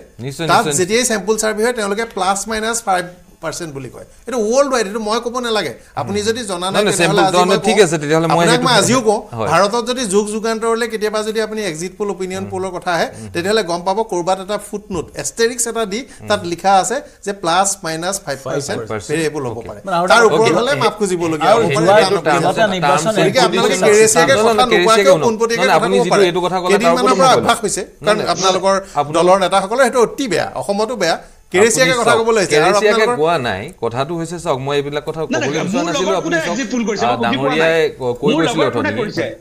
তাত যেতিয়াই চেম্পল ছাৰ্ভে হয় তেওঁলোকে প্লাছ মাইনাছ ফাইভ পার্সেন্ট বুলি কয়। এটা ওয়ার্ল্ড ওয়াইড, এটা মই ক'ব নালাগে। আপুনি যদি জনা নাই তেতিয়াহ'লে ঠিক আছে, তেতিয়াহ'লে মই আপোনাক আজিও কওঁ, ভাৰতত যদি যুগ যুগান্তৰলৈ কেতিয়াবা যদি আপুনি এক্সিট পোল অপিনিয়ন পোলৰ কথা আহে, তেতিয়াহ'লে গম পাব ক'ৰবাত এটা ফুটনোট এষ্টেৰিক্স এটা দি তাত লিখা আছে যে plus minus five percent variable হ'ব পাৰে। তাৰ ওপৰত হ'লে মাপ খুজিবলগীয়া হ'ব পাৰে। আপোনালোকে কেৰেচিয়াকে কথা নোকোৱাকৈ পোনপটীয়াকৈ আপুনি যিটো এইটো কথা ক'লে তাৰ ওপৰত অভ্যাস হৈছে, কাৰণ আপোনালোকৰ দলৰ নেতাসকলৰ সেইটো অতি বেয়া, অসমতো বেয়া। কেৰেচিয়াকে কথা ক'বলৈ হৈছে, আৰু আপোনালোকে কোৱা নাই। কথাটো হৈছে, চাওক, মই এইবিলাক কথা ক'বলৈ বিচৰা নাছিলো। আপুনি ডাঙৰীয়াই কৈ গৈছিল অথনি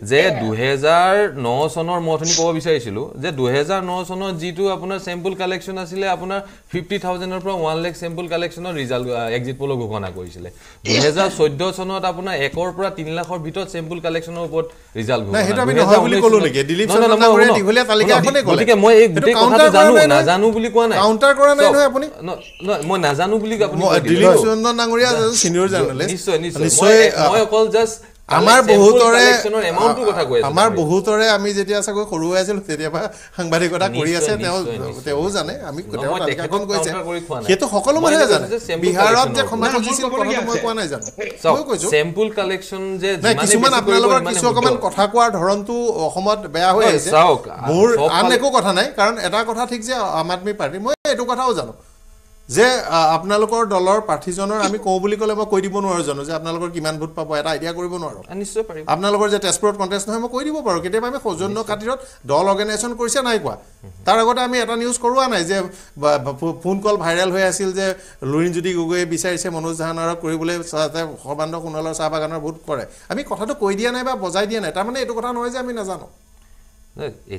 যে দুই হাজাৰ ন চনৰ মই অথনি ক'ব বিচাৰিছিলো যে দুই হাজাৰ ন চনত যিটো আপোনাৰ চেম্পল কালেকশ্যন আছিলে, আপোনাৰ ফিফটি থাউজেণ্ডৰ পৰা ওৱান লাখ চেম্পল কালেকশ্যনৰ ৰিজাল্ট এক্সিট পলৰ ঘোষণা কৰিছিলে। দুই হাজাৰ চৈধ্য চনত আপোনাৰ একৰ পৰা তিনি লাখৰ ভিতৰত চেম্পল কালেকশ্যনৰ ওপৰত ৰিজাল্ট ঘোষণা। গতিকে মই এই গোটেই কথাটো জানো নাজানো বুলি কোৱা নাই, কাউণ্টাৰ কৰা নাই। মই নাজানো বুলি আপুনি নিশ্চয় নিশ্চয় মই অকল জাষ্ট আমাৰ বহুতৰে আমাৰ বহুতৰে আমি যেতিয়া চাগৈ সৰু আছিলোঁ তেতিয়াবা সাংবাদিকতা কৰি আছে, তেওঁ তেওঁ জানে আমি তেওঁ তালিকাখন কৈছে, সেইটো সকলো মানুহে জানে। বিহাৰত যে সমাজত দিছিল কথাটো মই কোৱা নাই জানো, মই কৈছো স্যাম্পল কালেকশন যে কিছুমান আপোনালোকৰ কিছু অকমান কথা কোৱাৰ ধৰণটো অসমত বেয়া হৈ আছে। মোৰ আন একো কথা নাই, কাৰণ এটা কথা ঠিক যে আম আদমি পাৰ্টি মই এইটো কথাও জানো যে আপোনালোকৰ দলৰ প্ৰাৰ্থীজনৰ আমি কওঁ বুলি ক'লে মই কৈ দিব নোৱাৰো জানো যে আপোনালোকৰ কিমান ভোট পাব এটা আইডিয়া কৰিব নোৱাৰো। নিশ্চয় পাৰিম। আপোনালোকৰ যে তেজপুৰত কণ্টেষ্ট নহয় মই কৈ দিব পাৰোঁ। কেতিয়াবা আমি সৌজন্য কাটিৰত দল অৰ্গেনাইজেশ্যন কৰিছে নাই কোৱা, তাৰ আগতে আমি এটা নিউজ কৰোৱা নাই যে ফোন কল ভাইৰেল হৈ আছিল যে লুৰিণজ্যোতি গগৈয়ে বিচাৰিছে মনোজ ধানাৰক কৰিবলৈ সৰ্বানন্দ সোণোৱালৰ চাহ বাগানৰ ভোট কৰে। আমি কথাটো কৈ দিয়া নাই বা বজাই দিয়া নাই, তাৰমানে এইটো কথা নহয় যে আমি নাজানো।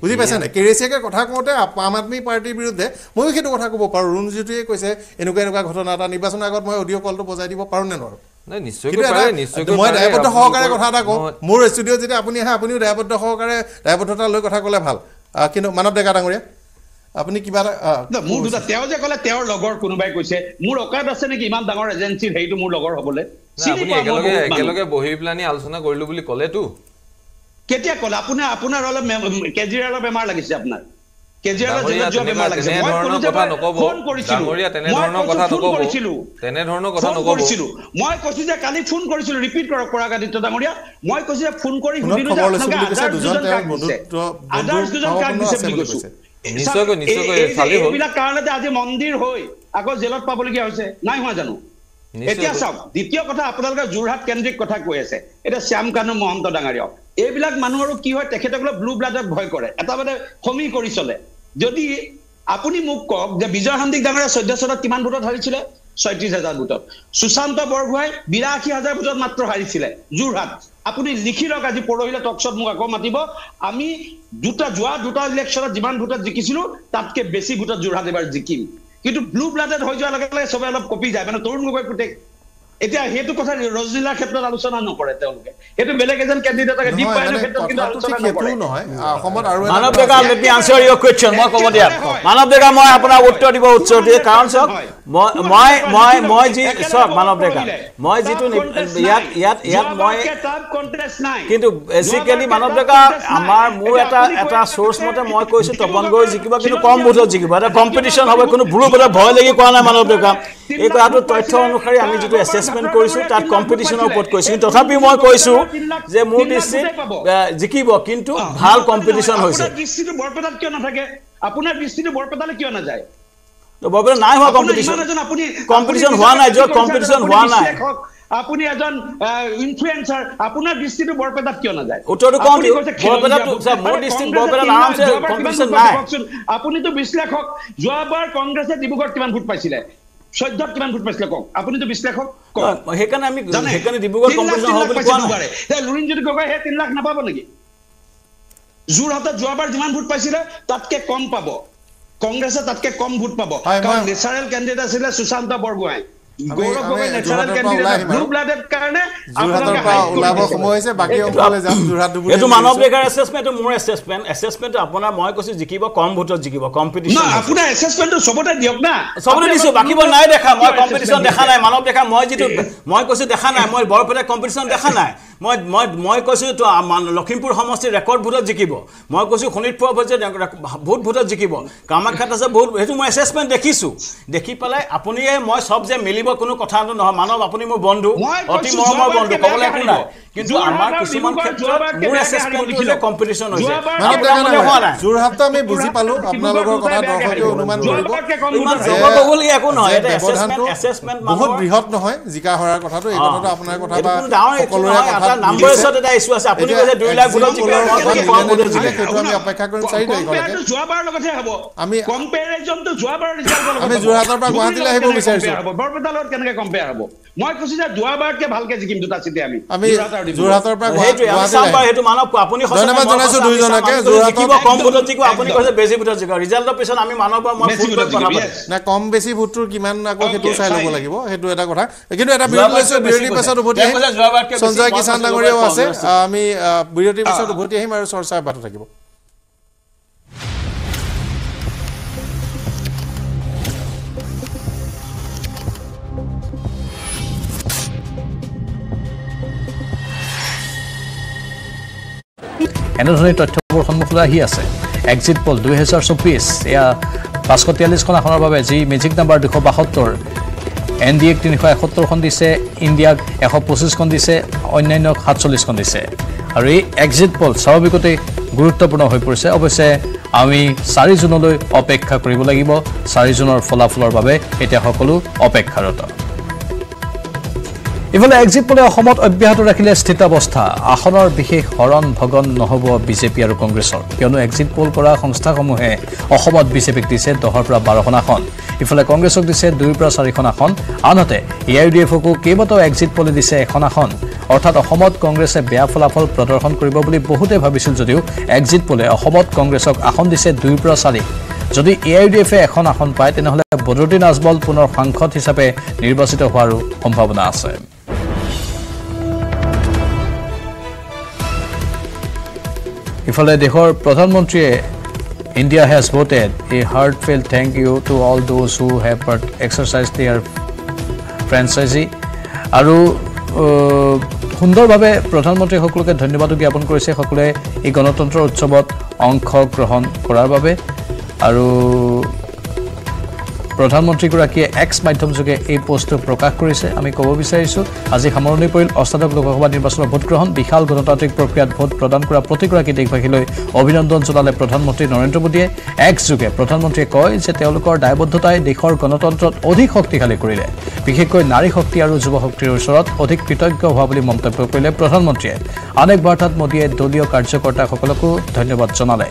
বুজি পাইছে নাই? কেৰেচিয়াকে কথা কওঁতে আম আদমি পাৰ্টিৰ বিৰুদ্ধে ময়ো সেইটো কথা ক'ব পাৰোঁ। ৰুণজ্যোতিয়ে কৈছে এনেকুৱা এনেকুৱা ঘটনা এটা, নিৰ্বাচনৰ আগত মই অডিঅ' কলটো বজাই দিব পাৰোঁ নে নোৱাৰোঁ? মই দায়বদ্ধ সহকাৰে কথা এটা কওঁ, মোৰ ষ্টুডিঅ'ত যেতিয়া আপুনি আহে আপুনিও দায়বদ্ধ সহকাৰে দায়বদ্ধতা লৈ কথা ক'লে ভাল। কিন্তু মানৱ ডেকা ডাঙৰীয়া আপুনি কিবা এটা মোৰ দুটা তেওঁ যে ক'লে তেওঁৰ লগৰ কোনোবাই কৈছে মোৰ অকাত আছে নেকি ইমান ডাঙৰ এজেঞ্চিৰ সেইটো মোৰ লগৰ হ'বলে একেলগে একেলগে বহি পেলানি আলোচনা কৰিলোঁ বুলি ক'লেতো। কেতিয়া ক'লে আপুনি? আপোনাৰ অলপ কেজৰিৱালৰ বেমাৰ লাগিছে, আপোনাৰ কেজৰিৱালৰ যোৱা বেমাৰ লাগিছে। মই কোনো কথা নকব, ফোন কৰিছিলো ডাঙৰীয়া, তেনে ধৰণৰ কথা নকব তেনে ধৰণৰ কথা নকব কৰিছিলো। মই কৈছো যে কালি ফোন কৰিছিলো, ৰিপিট কৰক পৰাগাদিত্য ডাঙৰীয়া, মই কৈছো যে ফোন কৰি সুধিলো যে আপোনাক আদাৰ দুজন কাক দিছে, আদাৰ দুজন কাক দিছে বুলি কৈছো। নিশ্চয়কৈ নিশ্চয়কৈ খালি হ'ল এইবিলাক কাৰণতে আজি মন্দিৰ হৈ আকৌ জেলত পাবলগীয়া হৈছে, নাই হোৱা জানো? এতিয়া চাওক, দ্বিতীয় কথা আপোনালোকে যোৰহাট কেন্দ্ৰিক কথা কৈ আছে। এতিয়া শ্যাম কানু মহন্ত ডাঙৰীয়া, এইবিলাক মানুহৰো কি হয়, তেখেতসকলে ব্লু ব্লাডক ভয় কৰে, এটা মানে সমী কৰি চলে। যদি আপুনি মোক কওক যে বিজয় হান্দিক ডাঙৰীয়া চৈধ্য চনত কিমান ভোটত হাৰিছিলে, ছয়ত্ৰিশ হাজাৰ ভোটত। সুশান্ত বৰগোহাঁই বিৰাশী হাজাৰ ভোটত মাত্ৰ হাৰিছিলে যোৰহাট। আপুনি লিখি লওক, আজি পৰহিলে টকশ্বত মোক আকৌ মাতিব, আমি দুটা যোৱা দুটা ইলেকশ্যনত যিমান ভোটত জিকিছিলো তাতকে বেছি ভোটত যোৰহাট এবাৰ জিকিম। কিন্তু ব্লু ব্লাডেড হৈ যোৱাৰ লগে লগে চবে অলপ কপি যায়, মানে তৰুণ গগৈ পুতেক। এতিয়া সেইটো কথা ৰজনীলাৰ ক্ষেত্ৰত আলোচনা নকৰে তেওঁলোকে, সেইটো বেলেগ এজন কেণ্ডিডেটকে দিব পাৰে ন ক্ষেত্ৰত কিন্তু আলোচনা নকৰে নহয়। অসমত আৰু Manab Deka, let me answer your question. মই ক'ব দিয়া মানৱ ডেকা, মই আপোনাৰ উত্তৰ দিব উত্তৰ দিয়ে, কাৰণ চক মই মই মই মই যি চক মানৱ ডেকা, মই যিটো ইয়াত ইয়াত ইয়াত মই কিন্তু বেসিক্যালি মানৱ ডেকা আমাৰ মোৰ এটা এটা সোর্স মতে মই কৈছো তপন গগৈ জিকিব, কিন্তু কম ভোটত জিকিব, এটা কম্পিটিশন হ'ব, কোনো ভুল কথা ভয় লাগি কোৱা নাই মানৱ ডেকা। এই কথাটো তথ্য অনুসাৰে আমি যিটো এছেচমেণ্ট কৰিছোঁ তাত কম্পিটিশ্যনৰ ওপৰত কৈছোঁ, কিন্তু তথাপিও মই কৈছোঁ যে মোৰ দৃষ্টিত জিকিব, কিন্তু ভাল কম্পিটিশ্যন হৈছে। দৃষ্টিটো বৰপেটাত কিয় নাথাকে? আপোনাৰ দৃষ্টিটো বৰপেটালৈ কিয় নাযায়? বৰপেটাত নাই হোৱা কম্পিটিশ্যন, কম্পিটিশ্যন হোৱা নাই, য'ত কম্পিটিশ্যন হোৱা নাই। আপুনি এজন ইনফ্লুয়েন্সাৰ, আপোনাৰ দৃষ্টিটো বৰপেটাত কিয় নাযায়? উত্তৰটো কম দিওঁ, বৰপেটাত স্যার মোৰ দৃষ্টিত বৰপেটাত আৰামছে কম্পিটিশ্যন নাই। আপুনিতো বিশ্লেষক, যোৱাবাৰ কংগ্ৰেছে ডিব্ৰুগড়ত কিমান ভোট পাইছিলে, চৈধ্যত কিমান ভোট পাইছিলে কওক, আপুনিতো বিশ্লেষক। সেইকাৰণে আমি সেইকাৰণে ডিব্ৰুগড় কম্পিটিশ্যন হ'ব বুলি কোৱা নাই। লুৰিণজ্যোতি গগৈ সেই তিনি লাখ নাপাব নেকি? যোৰহাটত যোৱাবাৰ যিমান ভোট পাইছিলে তাতকে কম পাব, কংগ্ৰেছে তাতকে কম ভোট পাব, কাৰণ নেচাৰেল কেণ্ডিডেট আছিলে সুশান্ত বৰগোহাঁই। লখিমপুৰ সমষ্টিৰ ৰেকৰ্ড ভোটত জিকিব, মই কৈছো শোণিতপুৰ ভোট ভোটত জিকিব, কামাখ্যাত আছে ভোট, সেইটো মই এছেচমেণ্ট দেখিছো। দেখি পেলাই আপুনি মই চব যে মিলি কোনো কথা নহয় মানৱ, আপুনি মোৰ বন্ধু, অতি মৰমৰ বন্ধু, কবলৈ একো নাই, কিন্তু আমাৰ কিছুমান ক্ষেত্ৰত মোৰ এছেচমেণ্ট লিখিলে কম্পিটিশ্যন হৈছে। যোৰহাটত আমি বুজি পালো আপোনালোকৰ কথা, দৰ্শকে অনুমান কৰিব ইমান জব বগলি একো নহয়, এটা এছেচমেণ্ট এছেচমেণ্ট বহুত বৃহৎ নহয়। জিকা হৰাৰ কথাটো এই কথাটো আপোনাৰ কথা বা সকলোৰে কথা নাম্বাৰৰ সাথে এটা ইস্যু আছে। আপুনি কৈছে দুই লাখ ভোটত জিকা, মই কম ভোটত জিকা, সেইটো আমি অপেক্ষা কৰিম চাৰি তাৰিখলৈকে। এইটো যোৱাবাৰৰ লগতে হ'ব, আমি কম্পেৰিজনটো যোৱাবাৰৰ ৰিজাল্টৰ লগত আমি যোৰহাটৰ পৰা গুৱাহাটীলৈ আহিব বিচাৰিছো। বৰপেটাৰ কেনেকে কম্পেয়াৰ হ'ব? মই কৈছো যে যোৱাবাৰতকে ভালকে জিকিম দুটা চিটি আমি যোৰহাটৰ পৰা গুৱাহাটীলৈ। সেইটো মানৱ আপুনি ধন্যবাদ জনাইছো দুইজনকে। জিকিব কম ভোটত জিকিব, আপুনি কৈছে বেছি ভোটত জিকিব, ৰিজাল্টৰ পিছত আমি মানৱ পৰা মই ভোট কথা না কম বেছি ভোটৰ কিমান আকৌ সেইটো চাই ল'ব লাগিব, সেইটো এটা কথা। কিন্তু এটা বিৰতি লৈছো, বিৰতিৰ পিছত উভতি আহিম। সঞ্জয় কিষাণ ডাঙৰীয়াও আছে, আমি বিৰতিৰ পিছত উভতি আহিম আৰু চৰ্চা অব্যাহত থাকিব। এনেধৰণে তথ্যবোৰ সন্মুখলৈ আহি আছে। এক্সিট পল দুহেজাৰ চৌব্বিছ এয়া পাঁচশ তিয়াল্লিছখন আসনৰ বাবে যি মেজিক নাম্বাৰ দুশ বাসত্তৰ, এন ডি এক তিনিশ এসত্তৰখন দিছে, ইণ্ডিয়াক এশ পঁচিছখন দিছে, অন্যান্যক সাতচল্লিছখন দিছে। আৰু এই এক্সিট পল স্বাভাৱিকতে গুৰুত্বপূৰ্ণ হৈ পৰিছে। অৱশ্যে আমি চাৰি জুনলৈ অপেক্ষা কৰিব লাগিব। চাৰি জুনৰ ফলাফলৰ বাবে এতিয়া সকলো অপেক্ষাৰত। ইফালে এক্সিট পলে অসমত অব্যাহত ৰাখিলে স্থিতাৱস্থা। আসনৰ বিশেষ হৰণ ভগন নহ'ব বিজেপি আৰু কংগ্ৰেছৰ, কিয়নো এক্সিট পল কৰা সংস্থাসমূহে অসমত বিজেপিক দিছে দহৰ পৰা বাৰখন আসন, ইফালে কংগ্ৰেছক দিছে দুইৰ পৰা চাৰিখন আসন, আনহাতে এ আই ডি এফকো কেইবাটাও এক্সিট পলে দিছে এখন আসন। অৰ্থাৎ অসমত কংগ্ৰেছে বেয়া ফলাফল প্ৰদৰ্শন কৰিব বুলি বহুতে ভাবিছিল যদিও এক্সিট পলে অসমত কংগ্ৰেছক আসন দিছে দুইৰ পৰা চাৰি। যদি এ আই ডি এফে এখন আসন পায় তেনেহ'লে বদৰুদ্দিন আজমল পুনৰ সাংসদ হিচাপে নিৰ্বাচিত হোৱাৰো সম্ভাৱনা আছে। ইফালে দেশৰ প্ৰধানমন্ত্ৰীয়ে India has voted a heartfelt thank you to all those who have exercise their franchise, আৰু সুন্দৰভাৱে প্ৰধানমন্ত্ৰীয়ে সকলোকে ধন্যবাদ জ্ঞাপন কৰিছে সকলোৱে এই গণতন্ত্ৰ উৎসৱত অংশগ্ৰহণ কৰাৰ বাবে। আৰু প্ৰধানমন্ত্ৰীগৰাকীয়ে এক্স মাধ্যমযোগে এই পোষ্টটো প্ৰকাশ কৰিছে। আমি ক'ব বিচাৰিছোঁ আজি সামৰণি পৰিল অষ্টাদশ লোকসভা নিৰ্বাচনৰ ভোটগ্ৰহণ। বিশাল গণতান্ত্ৰিক প্ৰক্ৰিয়াত ভোট প্ৰদান কৰা প্ৰতিগৰাকী দেশবাসীলৈ অভিনন্দন জনালে প্ৰধানমন্ত্ৰী নৰেন্দ্ৰ মোদীয়ে। এক্সযোগে প্ৰধানমন্ত্ৰীয়ে কয় যে তেওঁলোকৰ দায়বদ্ধতাই দেশৰ গণতন্ত্ৰত অধিক শক্তিশালী কৰিলে, বিশেষকৈ নাৰী শক্তি আৰু যুৱ শক্তিৰ ওচৰত অধিক কৃতজ্ঞ হোৱা বুলি মন্তব্য কৰিলে প্ৰধানমন্ত্ৰীয়ে। আন এক বাৰ্তাত মোদীয়ে দলীয় কাৰ্যকৰ্তাসকলকো ধন্যবাদ জনালে।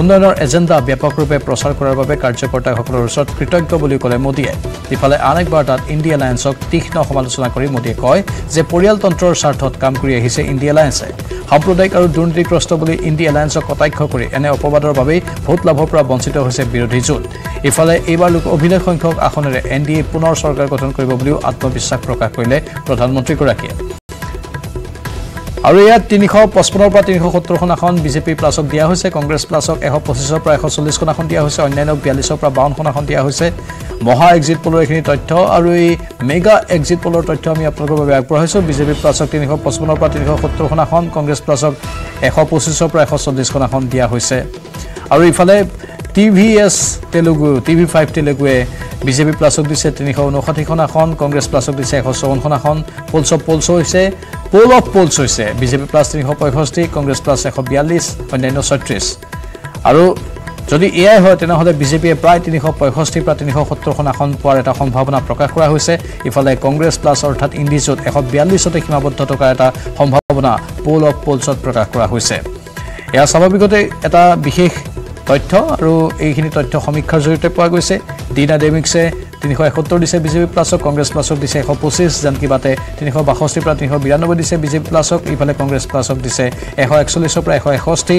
উন্নয়নৰ এজেণ্ডা ব্যাপকৰূপে প্ৰচাৰ কৰাৰ বাবে কাৰ্যকৰ্তাসকলৰ ওচৰত কৃতজ্ঞ বুলি ক'লে মোদীয়ে। ইফালে আন এক বাৰ্তাত ইণ্ডিয়া এলায়েন্সক তীক্ষ্ণ সমালোচনা কৰি মোদীয়ে কয় যে পৰিয়ালতন্ত্ৰৰ স্বাৰ্থত কাম কৰি আহিছে ইণ্ডিয়া এলায়েন্সে। সাম্প্ৰদায়িক আৰু দুৰ্নীতিগ্ৰস্ত বুলি ইণ্ডিয়া এলায়েন্সক কটাক্ষ কৰি এনে অপবাদৰ বাবেই ভোট লাভৰ পৰা বঞ্চিত হৈছে বিৰোধী জোট। ইফালে এইবাৰ লোক অভিলেখ সংখ্যক আসনেৰে এন ডি এ পুনৰ চৰকাৰ গঠন কৰিব বুলিও আত্মবিশ্বাস প্ৰকাশ কৰিলে প্ৰধানমন্ত্ৰীগৰাকীয়ে। আৰু ইয়াত তিনিশ পঁচপন্নৰ পৰা তিনিশ সত্তৰখন আসন বিজেপি প্লাছক দিয়া হৈছে, কংগ্ৰেছ প্লাছক এশ পঁচিছৰ পৰা এশ চল্লিছখন আসন দিয়া হৈছে, অন্যান্যক বিয়াল্লিছৰ পৰা বাৱন্নখন আসন দিয়া হৈছে। মহা এক্সিট পলৰ এইখিনি তথ্য আৰু এই মেগা এক্সিট পলৰ তথ্য আমি আপোনালোকৰ বাবে আগবঢ়াইছোঁ। বিজেপি প্লাছক তিনিশ পঁচপন্নৰ পৰা তিনিশ সত্তৰখন আসন, কংগ্ৰেছ প্লাছক এশ পঁচিছৰ পৰা এশ চল্লিছখন আসন দিয়া হৈছে। আৰু ইফালে T V S Telugu T V five তেলেগুৱে বিজেপি প্লাছক দিছে তিনিশ ঊনষাঠিখন আসন, কংগ্ৰেছ প্লাছক দিছে এশ চৌৱন্নখন আসন। পলছ পলছ হৈছে পল অফ পলছ হৈছে বিজেপি প্লাছ তিনিশ পঁয়ষষ্ঠি, কংগ্ৰেছ প্লাছ এশ বিয়াল্লিছ, অন্যান্য ছয়ত্ৰিছ। আৰু যদি এয়াই হয় তেনেহ'লে বিজেপিয়ে প্ৰায় তিনিশ পঁয়ষষ্ঠিৰ পৰা তিনিশ সত্তৰখন আসন পোৱাৰ এটা সম্ভাৱনা প্ৰকাশ কৰা হৈছে। ইফালে কংগ্ৰেছ প্লাছ অৰ্থাৎ ইণ্ডি জোট এশ বিয়াল্লিছতে সীমাবদ্ধ থকাৰ এটা সম্ভাৱনা পল অফ পলছত প্ৰকাশ কৰা হৈছে। এয়া স্বাভাৱিকতে এটা বিশেষ তথ্য আৰু এইখিনি তথ্য সমীক্ষাৰ জৰিয়তে পোৱা গৈছে। ডিনা ডেমিক্সে তিনিশ এসত্তৰ দিছে বিজেপি প্লাছক, কংগ্ৰেছ প্লাছক দিছে এশ পঁচিছ, জানকী বাটে তিনিশ বাষষ্ঠিৰ পৰা তিনিশ বিৰান্নব্বৈ দিছে বিজেপি প্লাছক, ইফালে কংগ্ৰেছ প্লাছক দিছে এশ একচল্লিছৰ পৰা এশ এষষ্ঠি।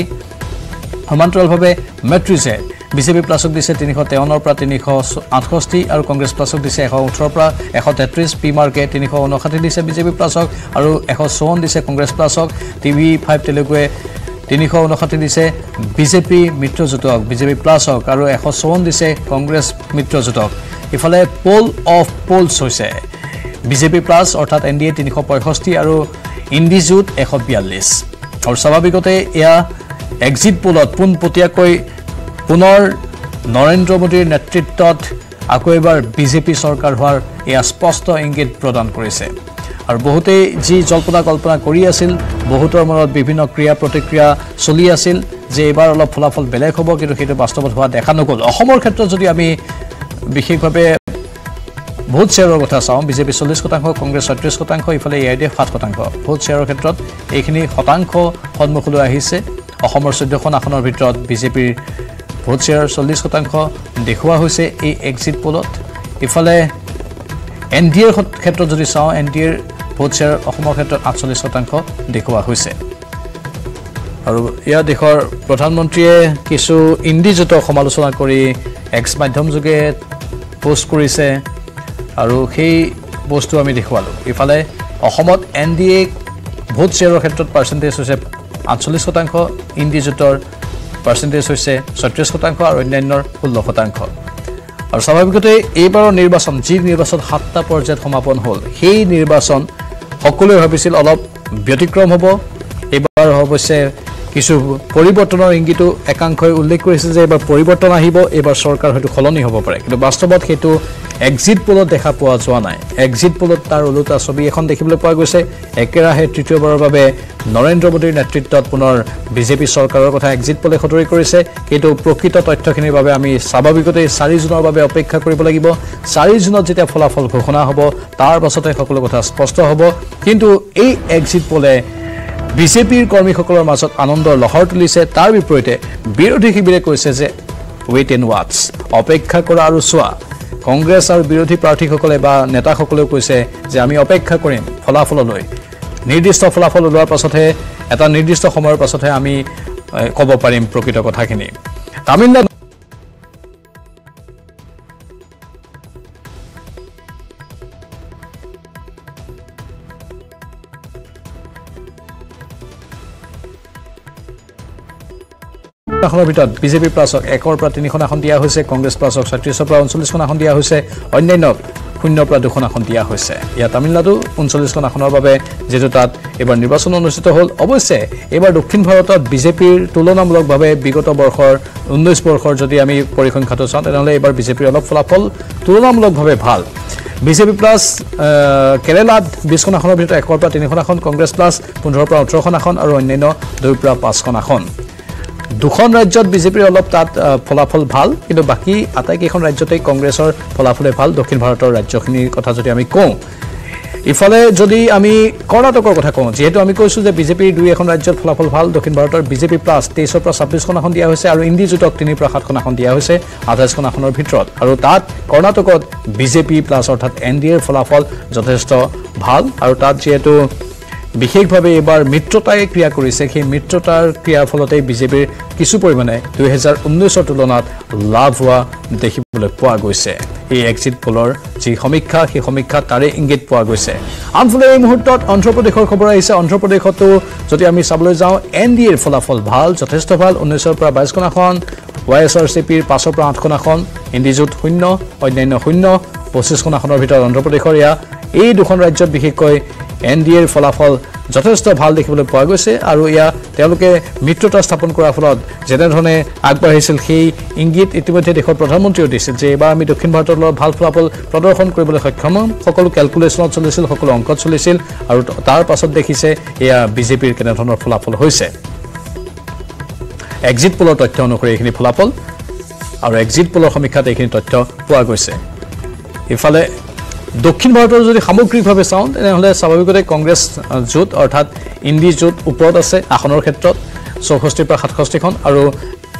সমান্তৰালভাৱে মেট্ৰিজে বিজেপি প্লাছক দিছে তিনিশ তেৱন্নৰ পৰা তিনিশ আঠষষ্ঠি আৰু কংগ্ৰেছ প্লাছক দিছে এশ ওঠৰৰ পৰা এশ তেত্ৰিছ। পি মাৰ্কে তিনিশ ঊনষাঠি দিছে বিজেপি প্লাছক আৰু এশ চৌৱন দিছে কংগ্ৰেছ প্লাছক। টি ভি ফাইভ তেলেগুৱে তিনিশ ঊনষাঠি দিছে বিজেপি মিত্ৰজোঁটক বিজেপি প্লাছক আৰু এশ চৌৱন দিছে কংগ্ৰেছ মিত্ৰজোঁটক। ইফালে পোল অফ পোলছ হৈছে বিজেপি প্লাছ অৰ্থাৎ এন ডি এ তিনিশ পঁয়ষষ্ঠি আৰু ইণ্ডি জোট এশ বিয়াল্লিছ। আৰু স্বাভাৱিকতে এয়া এক্সিট পোলত পোনপটীয়াকৈ পুনৰ নৰেন্দ্ৰ মোদীৰ নেতৃত্বত আকৌ এবাৰ বিজেপি চৰকাৰ হোৱাৰ এয়া স্পষ্ট ইংগিত প্ৰদান কৰিছে। আৰু বহুতেই যি জল্পনা কল্পনা কৰি আছিল, বহুতৰ মনত বিভিন্ন ক্ৰিয়া প্ৰতিক্ৰিয়া চলি আছিল যে এইবাৰ অলপ ফলাফল বেলেগ হ'ব, কিন্তু সেইটো বাস্তৱত হোৱা দেখা নগ'ল। অসমৰ ক্ষেত্ৰত যদি আমি বিশেষভাৱে ভোট শ্বেয়াৰৰ কথা চাওঁ, বিজেপি চল্লিছ শতাংশ, কংগ্ৰেছ ছয়ত্ৰিছ শতাংশ, ইফালে এ আই ডি এফ সাত শতাংশ। ভোট শ্বেয়াৰৰ ক্ষেত্ৰত এইখিনি শতাংশ সন্মুখলৈ আহিছে। অসমৰ চৈধ্যখন আসনৰ ভিতৰত বিজেপিৰ ভোট শ্বেয়াৰ চল্লিছ শতাংশ দেখুওৱা হৈছে এই এক্সিট পলত। ইফালে এন ডি এৰ ক্ষেত্ৰত যদি চাওঁ, এন ডি এৰ ভোট শ্বেয়াৰ অসমৰ ক্ষেত্ৰত আঠচল্লিছ শতাংশ দেখুওৱা হৈছে। আৰু ইয়াৰ দেশৰ প্ৰধানমন্ত্ৰীয়ে কিছু ইণ্ডি জোঁটক সমালোচনা কৰি এক্স মাধ্যমযোগে পোষ্ট কৰিছে আৰু সেই বস্তু আমি দেখুৱালোঁ। ইফালে অসমত এন ডি এ ভোট শ্বেয়াৰৰ ক্ষেত্ৰত পাৰ্চেণ্টেজ হৈছে আঠচল্লিছ শতাংশ, ইণ্ডি জোঁটৰ পাৰ্চেণ্টেজ হৈছে ছয়ত্ৰিছ শতাংশ আৰু অন্যান্যৰ ষোল্ল শতাংশ। আৰু স্বাভাৱিকতে এইবাৰৰ নিৰ্বাচন যি নিৰ্বাচন সাতটা পৰ্যায়ত সমাপন হ'ল, সেই নিৰ্বাচন সকলোৱে ভাবিছিল অলপ ব্যতিক্ৰম হ'ব। এইবাৰ অৱশ্যে কিছু পরিবর্তনের ইঙ্গিত একাংশই উল্লেখ করেছে যে এবার পরিবর্তন আহিব, এবার সরকার হয়তো সলনি হব পাৰে, কিন্তু বাস্তবত সেইটো এক্সিট পোলত দেখা পোৱা যোৱা নাই। এক্সিট পোলত তাৰ ওলোটা ছবি এখন দেখিবলৈ পোৱা গৈছে। একেৰাহে তৃতীয়বাৰৰ বাবে নৰেন্দ্ৰ মোদীৰ নেতৃত্বত পুনৰ বিজেপি চৰকাৰৰ কথা এক্সিট পোলে সতৰি কৰিছে। কিন্তু প্ৰকৃত তথ্যখিনিৰ বাবে আমি স্বাভাৱিকতে চাৰি জুনৰ বাবে অপেক্ষা কৰিব লাগিব। চাৰি জুনত যেতিয়া ফলাফল ঘোষণা হ'ব তাৰ পাছতে সকলো কথা স্পষ্ট হ'ব। কিন্তু এই এক্সিট পোলে বিজেপিৰ কৰ্মীসকলৰ মাজত আনন্দৰ লহৰ তুলিছে। তাৰ বিপৰীতে বিৰোধী শিবিৰে কৈছে যে ৱেইট এণ্ড ৱাটছ, অপেক্ষা কৰা আৰু চোৱা। কংগ্ৰেছ আৰু বিৰোধী প্ৰাৰ্থীসকলে বা নেতাসকলেও কৈছে যে আমি অপেক্ষা কৰিম ফলাফললৈ, নিৰ্দিষ্ট ফলাফল ওলোৱাৰ পাছতহে, এটা নিৰ্দিষ্ট সময়ৰ পাছতহে আমি ক'ব পাৰিম প্ৰকৃত কথাখিনি। তামিলনাডু আসনৰ ভিতৰত বিজেপি প্লাছক একৰ পৰা তিনিখন আসন দিয়া হৈছে, কংগ্ৰেছ প্লাছক ছত্ৰিছৰ পৰা ঊনচল্লিছখন আসন দিয়া হৈছে, অন্যান্যক শূন্যৰ পৰা দুখন আসন দিয়া হৈছে। ইয়াত তামিলনাডু ঊনচল্লিছখন আসনৰ বাবে যিটো তাত এইবাৰ নিৰ্বাচন অনুষ্ঠিত হ'ল। অৱশ্যে এইবাৰ দক্ষিণ ভাৰতত বিজেপিৰ তুলনামূলকভাৱে বিগত বৰ্ষৰ ঊনৈছ বৰ্ষৰ যদি আমি পৰিসংখ্যাটো চাওঁ, তেনেহ'লে এইবাৰ বিজেপিৰ অলপ ফলাফল তুলনামূলকভাৱে ভাল। বিজেপি প্লাছ কেৰালাত বিছখন আসনৰ ভিতৰত একৰ পৰা তিনিখন আসন, কংগ্ৰেছ প্লাছ পোন্ধৰৰ পৰা ওঠৰখন আসন আৰু অন্যান্য দুইৰ পৰা পাঁচখন আসন। দুখন ৰাজ্যত বিজেপিৰ অলপ তাত ফলাফল ভাল, কিন্তু বাকী আটাইকেইখন ৰাজ্যতেই কংগ্ৰেছৰ ফলাফলে ভাল। দক্ষিণ ভাৰতৰ ৰাজ্যখিনিৰ কথা যদি আমি কওঁ, ইফালে যদি আমি কৰ্ণাটকৰ কথা কওঁ, যিহেতু আমি কৈছোঁ যে বিজেপিৰ দুই এখন ৰাজ্যত ফলাফল ভাল, দক্ষিণ ভাৰতৰ বিজেপি প্লাছ তেইছৰ পৰা ছাব্বিছখন আসন দিয়া হৈছে আৰু ইণ্ডিজোটক তিনিৰ পৰা সাতখন আসন দিয়া হৈছে আঠাইছখন আসনৰ ভিতৰত। আৰু তাত কৰ্ণাটকত বিজেপি প্লাছ অৰ্থাৎ এন ডি এৰ ফলাফল যথেষ্ট ভাল। আৰু তাত যিহেতু বিশেষভাৱে এইবাৰ মিত্ৰতাই ক্ৰিয়া কৰিছে, সেই মিত্ৰতাৰ ক্ৰিয়াৰ ফলতেই বিজেপিৰ কিছু পৰিমাণে দুহেজাৰ ঊনৈছৰ তুলনাত লাভ হোৱা দেখিবলৈ পোৱা গৈছে। এই এক্সিট পোলৰ যি সমীক্ষা, সেই সমীক্ষা তাৰে ইংগিত পোৱা গৈছে। আনফালে এই মুহূৰ্তত অন্ধ্ৰপ্ৰদেশৰ খবৰ আহিছে। অন্ধ্ৰপ্ৰদেশতো যদি আমি চাবলৈ যাওঁ, এন ডি এৰ ফলাফল ভাল, যথেষ্ট ভাল, ঊনৈছৰ পৰা বাইছখন আসন, ৱাই এছ আৰ চি পিৰ পাঁচৰ পৰা আঠখন আসন, ইণ্ডিজোট শূন্য, অন্যান্য শূন্য, পঁচিছখন আসনৰ ভিতৰত অন্ধ্ৰপ্ৰদেশৰ এয়া। এই দুখন ৰাজ্যত বিশেষকৈ এন ডি এৰ ফলাফল যথেষ্ট ভাল দেখিবলৈ পোৱা গৈছে। আৰু এয়া তেওঁলোকে মিত্ৰতা স্থাপন কৰাৰ ফলত যেনেধৰণে আগবাঢ়িছিল সেই ইংগিত ইতিমধ্যে দেশৰ প্ৰধানমন্ত্ৰীও দিছিল যে এইবাৰ আমি দক্ষিণ ভাৰতৰ লগত ভাল ফলাফল প্ৰদৰ্শন কৰিবলৈ সক্ষম হ'ম। সকলো কেলকুলেশ্যনত চলিছিল, সকলো অংকত চলিছিল, আৰু তাৰ পাছত দেখিছে এয়া বিজেপিৰ কেনেধৰণৰ ফলাফল হৈছে। এক্সিট পোলৰ তথ্য অনুসৰি এইখিনি ফলাফল আৰু এক্সিট পোলৰ সমীক্ষাত এইখিনি তথ্য পোৱা গৈছে। ইফালে দক্ষিণ ভাৰতৰ যদি সামগ্ৰিকভাৱে চাওঁ, তেনেহ'লে স্বাভাৱিকতে কংগ্ৰেছ জোট অৰ্থাৎ ইণ্ডি জোট ওপৰত আছে আসনৰ ক্ষেত্ৰত, চৌষষ্ঠিৰ পৰা সাতষষ্ঠিখন, আৰু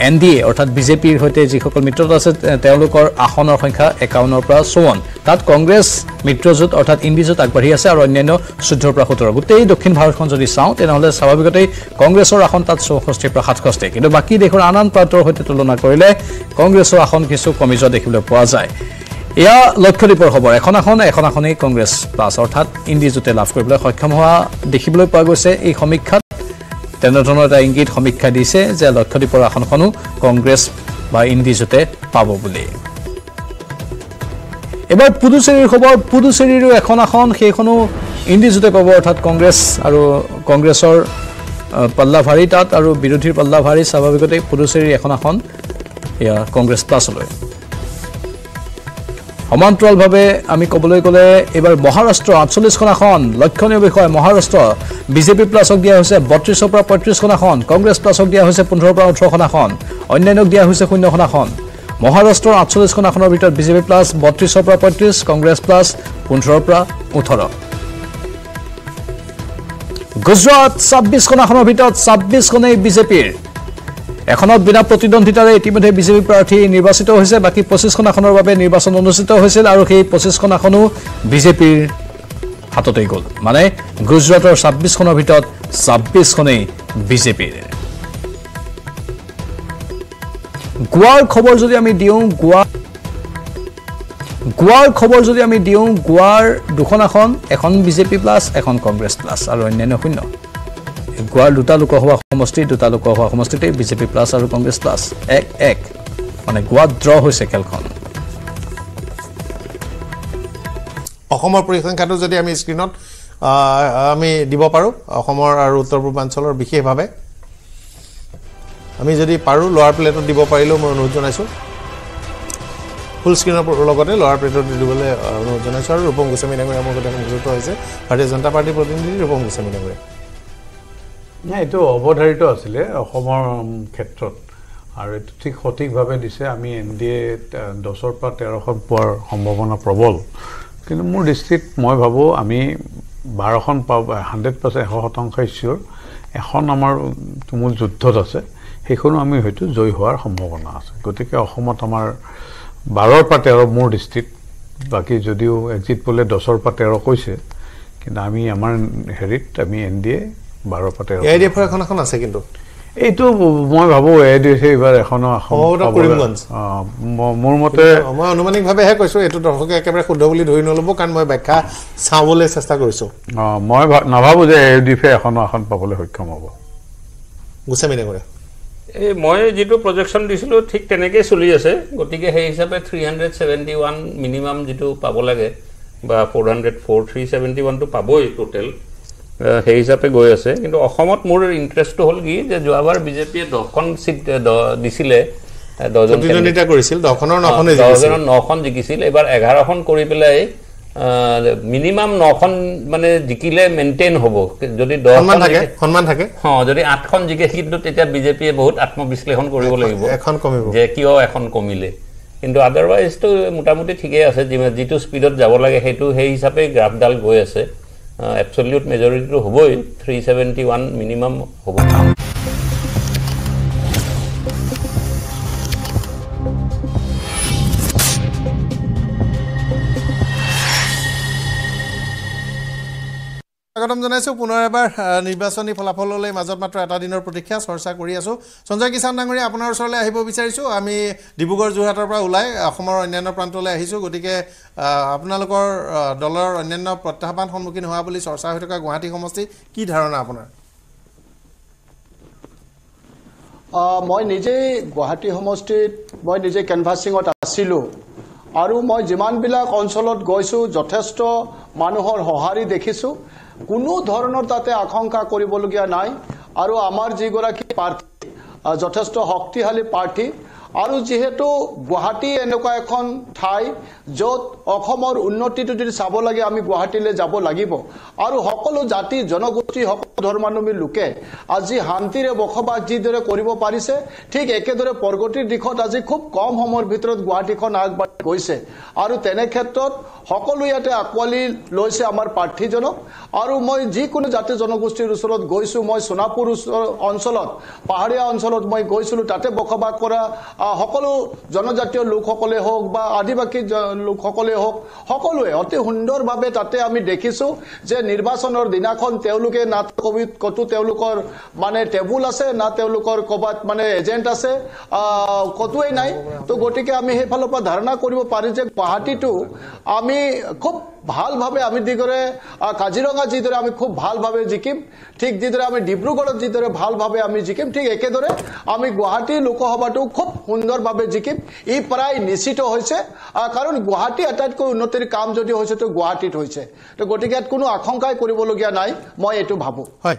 এন ডি এ অৰ্থাৎ বিজেপিৰ সৈতে যিসকল মিত্ৰতা আছে তেওঁলোকৰ আসনৰ সংখ্যা একাৱন্নৰ পৰা চৌৱন্ন। তাত কংগ্ৰেছ মিত্ৰজোট অৰ্থাৎ ইণ্ডি জোট আগবাঢ়ি আছে আৰু অন্যান্য চৈধ্যৰ পৰা সোতৰ। গোটেই দক্ষিণ ভাৰতখন যদি চাওঁ, তেনেহ'লে স্বাভাৱিকতেই কংগ্ৰেছৰ আসন তাত চৌষষ্ঠিৰ পৰা সাতষষ্ঠি, কিন্তু বাকী দেশৰ আন আন প্ৰান্তৰ সৈতে তুলনা কৰিলে কংগ্ৰেছৰ আসন কিছু কমি যোৱা দেখিবলৈ পোৱা যায়। এয়া লক্ষদ্বীপৰ খবৰ। এখন আসন এখন আসনেই কংগ্ৰেছ প্লাছ অৰ্থাৎ ইণ্ডিজোটে লাভ কৰিবলৈ সক্ষম হোৱা দেখিবলৈ পোৱা গৈছে। এই সমীক্ষাত তেনেধৰণৰ এটা ইংগিত সমীক্ষা দিছে যে লক্ষদ্বীপৰ আসনখনো কংগ্ৰেছ বা ইণ্ডিজোটে পাব বুলি। এবাৰ পুডুচেৰীৰ খবৰ। পুডুচেৰীৰো এখন আসন, সেইখনো ইণ্ডিজোটে পাব অৰ্থাৎ কংগ্ৰেছ, আৰু কংগ্ৰেছৰ পাল্লা ভাৰী তাত আৰু বিৰোধীৰ পাল্লা ভাৰী। স্বাভাৱিকতেই পুডুচেৰীৰ এখন আসন এয়া কংগ্ৰেছ প্লাছলৈ। সমান্তৰালভাৱে আমি ক'বলৈ গ'লে এইবাৰ মহাৰাষ্ট্ৰ আঠচল্লিছখন আসন, লক্ষণীয় বিষয়। মহাৰাষ্ট্ৰ বিজেপি প্লাছক দিয়া হৈছে বত্ৰিছৰ পৰা পঁয়ত্ৰিছখন আসন, কংগ্ৰেছ প্লাছক দিয়া হৈছে পোন্ধৰৰ পৰা ওঠৰখন আসন, অন্যান্যক দিয়া হৈছে শূন্যখন আসন। মহাৰাষ্ট্ৰৰ আঠচল্লিছখন আসনৰ ভিতৰত বিজেপি প্লাছ বত্ৰিছৰ পৰা পঁয়ত্ৰিছ, কংগ্ৰেছ প্লাছ পোন্ধৰৰ পৰা ওঠৰ। গুজৰাট ছাব্বিছখন আসনৰ ভিতৰত ছাব্বিছখনেই বিজেপিৰ। এখনত বিনা প্ৰতিদ্বন্দ্বিতাৰে ইতিমধ্যে বিজেপি প্ৰাৰ্থী নিৰ্বাচিত হৈছে, বাকী পঁচিছখন আসনৰ বাবে নিৰ্বাচন অনুষ্ঠিত হৈছিল আৰু সেই পঁচিছখন আসনো বিজেপিৰ হাততেই গ'ল। মানে গুজৰাটৰ ছাব্বিছখনৰ ভিতৰত ছাব্বিছখনেই বিজেপিৰ। গোৱাৰ খবৰ যদি আমি দিওঁ, গোৱা গোৱাৰ খবৰ যদি আমি দিওঁ গোৱাৰ দুখন আসন, এখন বিজেপি প্লাছ, এখন কংগ্ৰেছ প্লাছ আৰু অন্যান্য শূন্য। গোৱাৰ দুটা লোকসভা সমষ্টি, দুটা লোকসভা সমষ্টিতেই বিজেপি প্লাছ আৰু কংগ্ৰেছ প্লাছ এক এক, মানে গোৱাত ড্ৰ হৈছে খেলখন। অসমৰ পৰিসংখ্যাটো যদি আমি স্ক্ৰীণত আমি দিব পাৰোঁ, অসমৰ আৰু উত্তৰ পূৰ্বাঞ্চলৰ বিশেষভাৱে আমি যদি পাৰোঁ লোৱাৰ প্লেটত দিব পাৰিলেও মই অনুৰোধ জনাইছোঁ, ফুল স্ক্ৰীনৰ লগতে লোৱাৰ প্লেটত দিবলৈ অনুৰোধ জনাইছোঁ। আৰু ৰূপম গোস্বামী ডাঙৰীয়া আমাৰ লগত সংযুক্ত হৈছে, ভাৰতীয় জনতা পাৰ্টিৰ প্ৰতিনিধি ৰূপম গোস্বামী ডাঙৰীয়া। নাই, এইটো অৱধাৰিত আছিলে অসমৰ ক্ষেত্ৰত আৰু এইটো ঠিক সঠিকভাৱে দিছে। আমি এন ডি এ দহৰ পৰা তেৰখন পোৱাৰ সম্ভাৱনা প্ৰবল, কিন্তু মোৰ দৃষ্টিত মই ভাবোঁ আমি বাৰখন পাব হাণ্ড্ৰেড পাৰ্চেণ্ট এশ শতাংশ ইচ্ছুৰ। এখন আমাৰ তুমুল যুদ্ধত আছে, সেইখনো আমি হয়তো জয়ী হোৱাৰ সম্ভাৱনা আছে। গতিকে অসমত আমাৰ বাৰৰ পৰা তেৰ মোৰ দৃষ্টিত, বাকী যদিও এক্সিট পোলে দহৰ পৰা তেৰ কৈছে, কিন্তু আমি আমাৰ হেৰিত আমি এন ডি এ বাৰৰ পৰা তেৰ। এ আই ডি এফৰ এখন এখন আছে, কিন্তু এইটো মই ভাবোঁ এ আই ডি এফে এইবাৰ এখনো মোৰ মতে মই আনুমানিকভাৱেহে কৈছোঁ, এইটো দৰ্শকে একেবাৰে শুদ্ধ বুলি ধৰি নল'ব, কাৰণ মই ব্যাখ্যা চাবলৈ চেষ্টা কৰিছোঁ। অঁ, মই নাভাবোঁ যে এ আই ডি এফে এখনো এখন পাবলৈ সক্ষম হ'ব। গোস্বামী ডাঙৰীয়া, এই মই যিটো প্ৰজেকশ্যন দিছিলোঁ ঠিক তেনেকেই চলি আছে। গতিকে সেই হিচাপে three hundred seventy one minimum যিটো পাব লাগে বা four hundred four three seventy ওৱানটো পাবই টোটেল, সেই হিচাপে গৈ আছে। কিন্তু অসমত মোৰ ইণ্টাৰেষ্টটো হ'ল কি যে যোৱাবাৰ বিজেপিয়ে দহখন চিট দিছিলে, দহজনীয়া কৰিছিল, দহজনৰ নখন জিকিছিল। এইবাৰ এঘাৰখন কৰি পেলাই মিনিমাম নখন মানে জিকিলে মেইনটেইন হ'ব। যদি দহমান থাকে সন্মান থাকে, অঁ, যদি আঠখন জিকে কিন্তু তেতিয়া বিজেপিয়ে বহুত আত্মবিশ্লেষণ কৰিব লাগিব যে কিয় এখন কমিলে। কিন্তু আদাৰৱাইজটো মোটামুটি ঠিকেই আছে, যিটো স্পীডত যাব লাগে সেইটো সেই হিচাপে গ্ৰাফডাল গৈ আছে। এবছলিউট মেজৰিটিটো হ'বই, থ্ৰী ছেভেণ্টি ওৱান মিনিমাম হ'ব। স্বাগতম জনাইছোঁ পুনৰ এবাৰ নিৰ্বাচনী ফলাফললৈ। মাজত মাত্ৰ এটা দিনৰ প্ৰতীক্ষা, চৰ্চা কৰি আছোঁ। সঞ্জয় কিষাণ ডাঙৰীয়া, আপোনাৰ ওচৰলৈ আহিব বিচাৰিছোঁ। আমি ডিব্ৰুগড় যোৰহাটৰ পৰা ওলাই অসমৰ অন্যান্য প্ৰান্তলৈ আহিছোঁ, গতিকে আপোনালোকৰ দলৰ অন্যান্য প্ৰত্যাহ্বান সন্মুখীন হোৱা বুলি চৰ্চা হৈ থকা গুৱাহাটী সমষ্টি, কি ধাৰণা আপোনাৰ? মই নিজেই গুৱাহাটী সমষ্টিত মই নিজে কেনভাছিঙত আছিলোঁ আৰু মই যিমানবিলাক অঞ্চলত গৈছোঁ যথেষ্ট মানুহৰ সঁহাৰি দেখিছোঁ। কোনো ধৰণৰ তাতে আশংকা কৰিবলগীয়া নাই আৰু আমাৰ যিগৰাকী প্ৰাৰ্থী যথেষ্ট শক্তিশালী প্ৰাৰ্থী। আৰু যিহেতু গুৱাহাটী এনেকুৱা এখন ঠাই য'ত অসমৰ উন্নতিটো যদি চাব লাগে আমি গুৱাহাটীলৈ যাব লাগিব। আৰু সকলো জাতি জনগোষ্ঠী সকলো ধৰ্মানুমী লোকে আজি শান্তিৰে বসবাস যিদৰে কৰিব পাৰিছে, ঠিক একেদৰে প্ৰগতিৰ দিশত আজি খুব কম সময়ৰ ভিতৰত গুৱাহাটীখন আগবাঢ়ি গৈছে। আৰু তেনে ক্ষেত্ৰত সকলো ইয়াতে আঁকোৱালি লৈছে আমাৰ প্ৰাৰ্থীজনক। আৰু মই যিকোনো জাতি জনগোষ্ঠীৰ ওচৰত গৈছোঁ, মই সোণাপুৰ অঞ্চলত পাহাৰীয়া অঞ্চলত মই গৈছিলোঁ, তাতে বসবাস কৰা সকলো জনজাতীয় লোকসকলে হওক বা আদিবাসী লোকসকলে হওক, সকলোৱে অতি সুন্দৰভাৱে তাতে আমি দেখিছোঁ যে নিৰ্বাচনৰ দিনাখন তেওঁলোকে না ক'ভিড ক'তো তেওঁলোকৰ মানে টেবুল আছে, না তেওঁলোকৰ ক'ৰবাত মানে এজেণ্ট আছে, ক'তোৱেই নাই। তো গতিকে আমি সেইফালৰ পৰা ধাৰণা কৰিব পাৰোঁ যে গুৱাহাটীটো আমি খুব ভালভাৱে আমি যিদৰে কাজিৰঙা যিদৰে আমি খুব ভালভাৱে জিকিম, ঠিক যিদৰে আমি ডিব্ৰুগড়ত যিদৰে ভালভাৱে আমি জিকিম, ঠিক একেদৰে আমি গুৱাহাটী লোকসভাটো খুব সুন্দৰভাৱে জিকিম, ই প্ৰায় নিশ্চিত হৈছে। কাৰণ গুৱাহাটী আটাইতকৈ উন্নতিৰ কাম যদি হৈছে তো গুৱাহাটীত হৈছে। তো গতিকে ইয়াত কোনো আশংকাই কৰিবলগীয়া নাই, মই এইটো ভাবোঁ। হয়,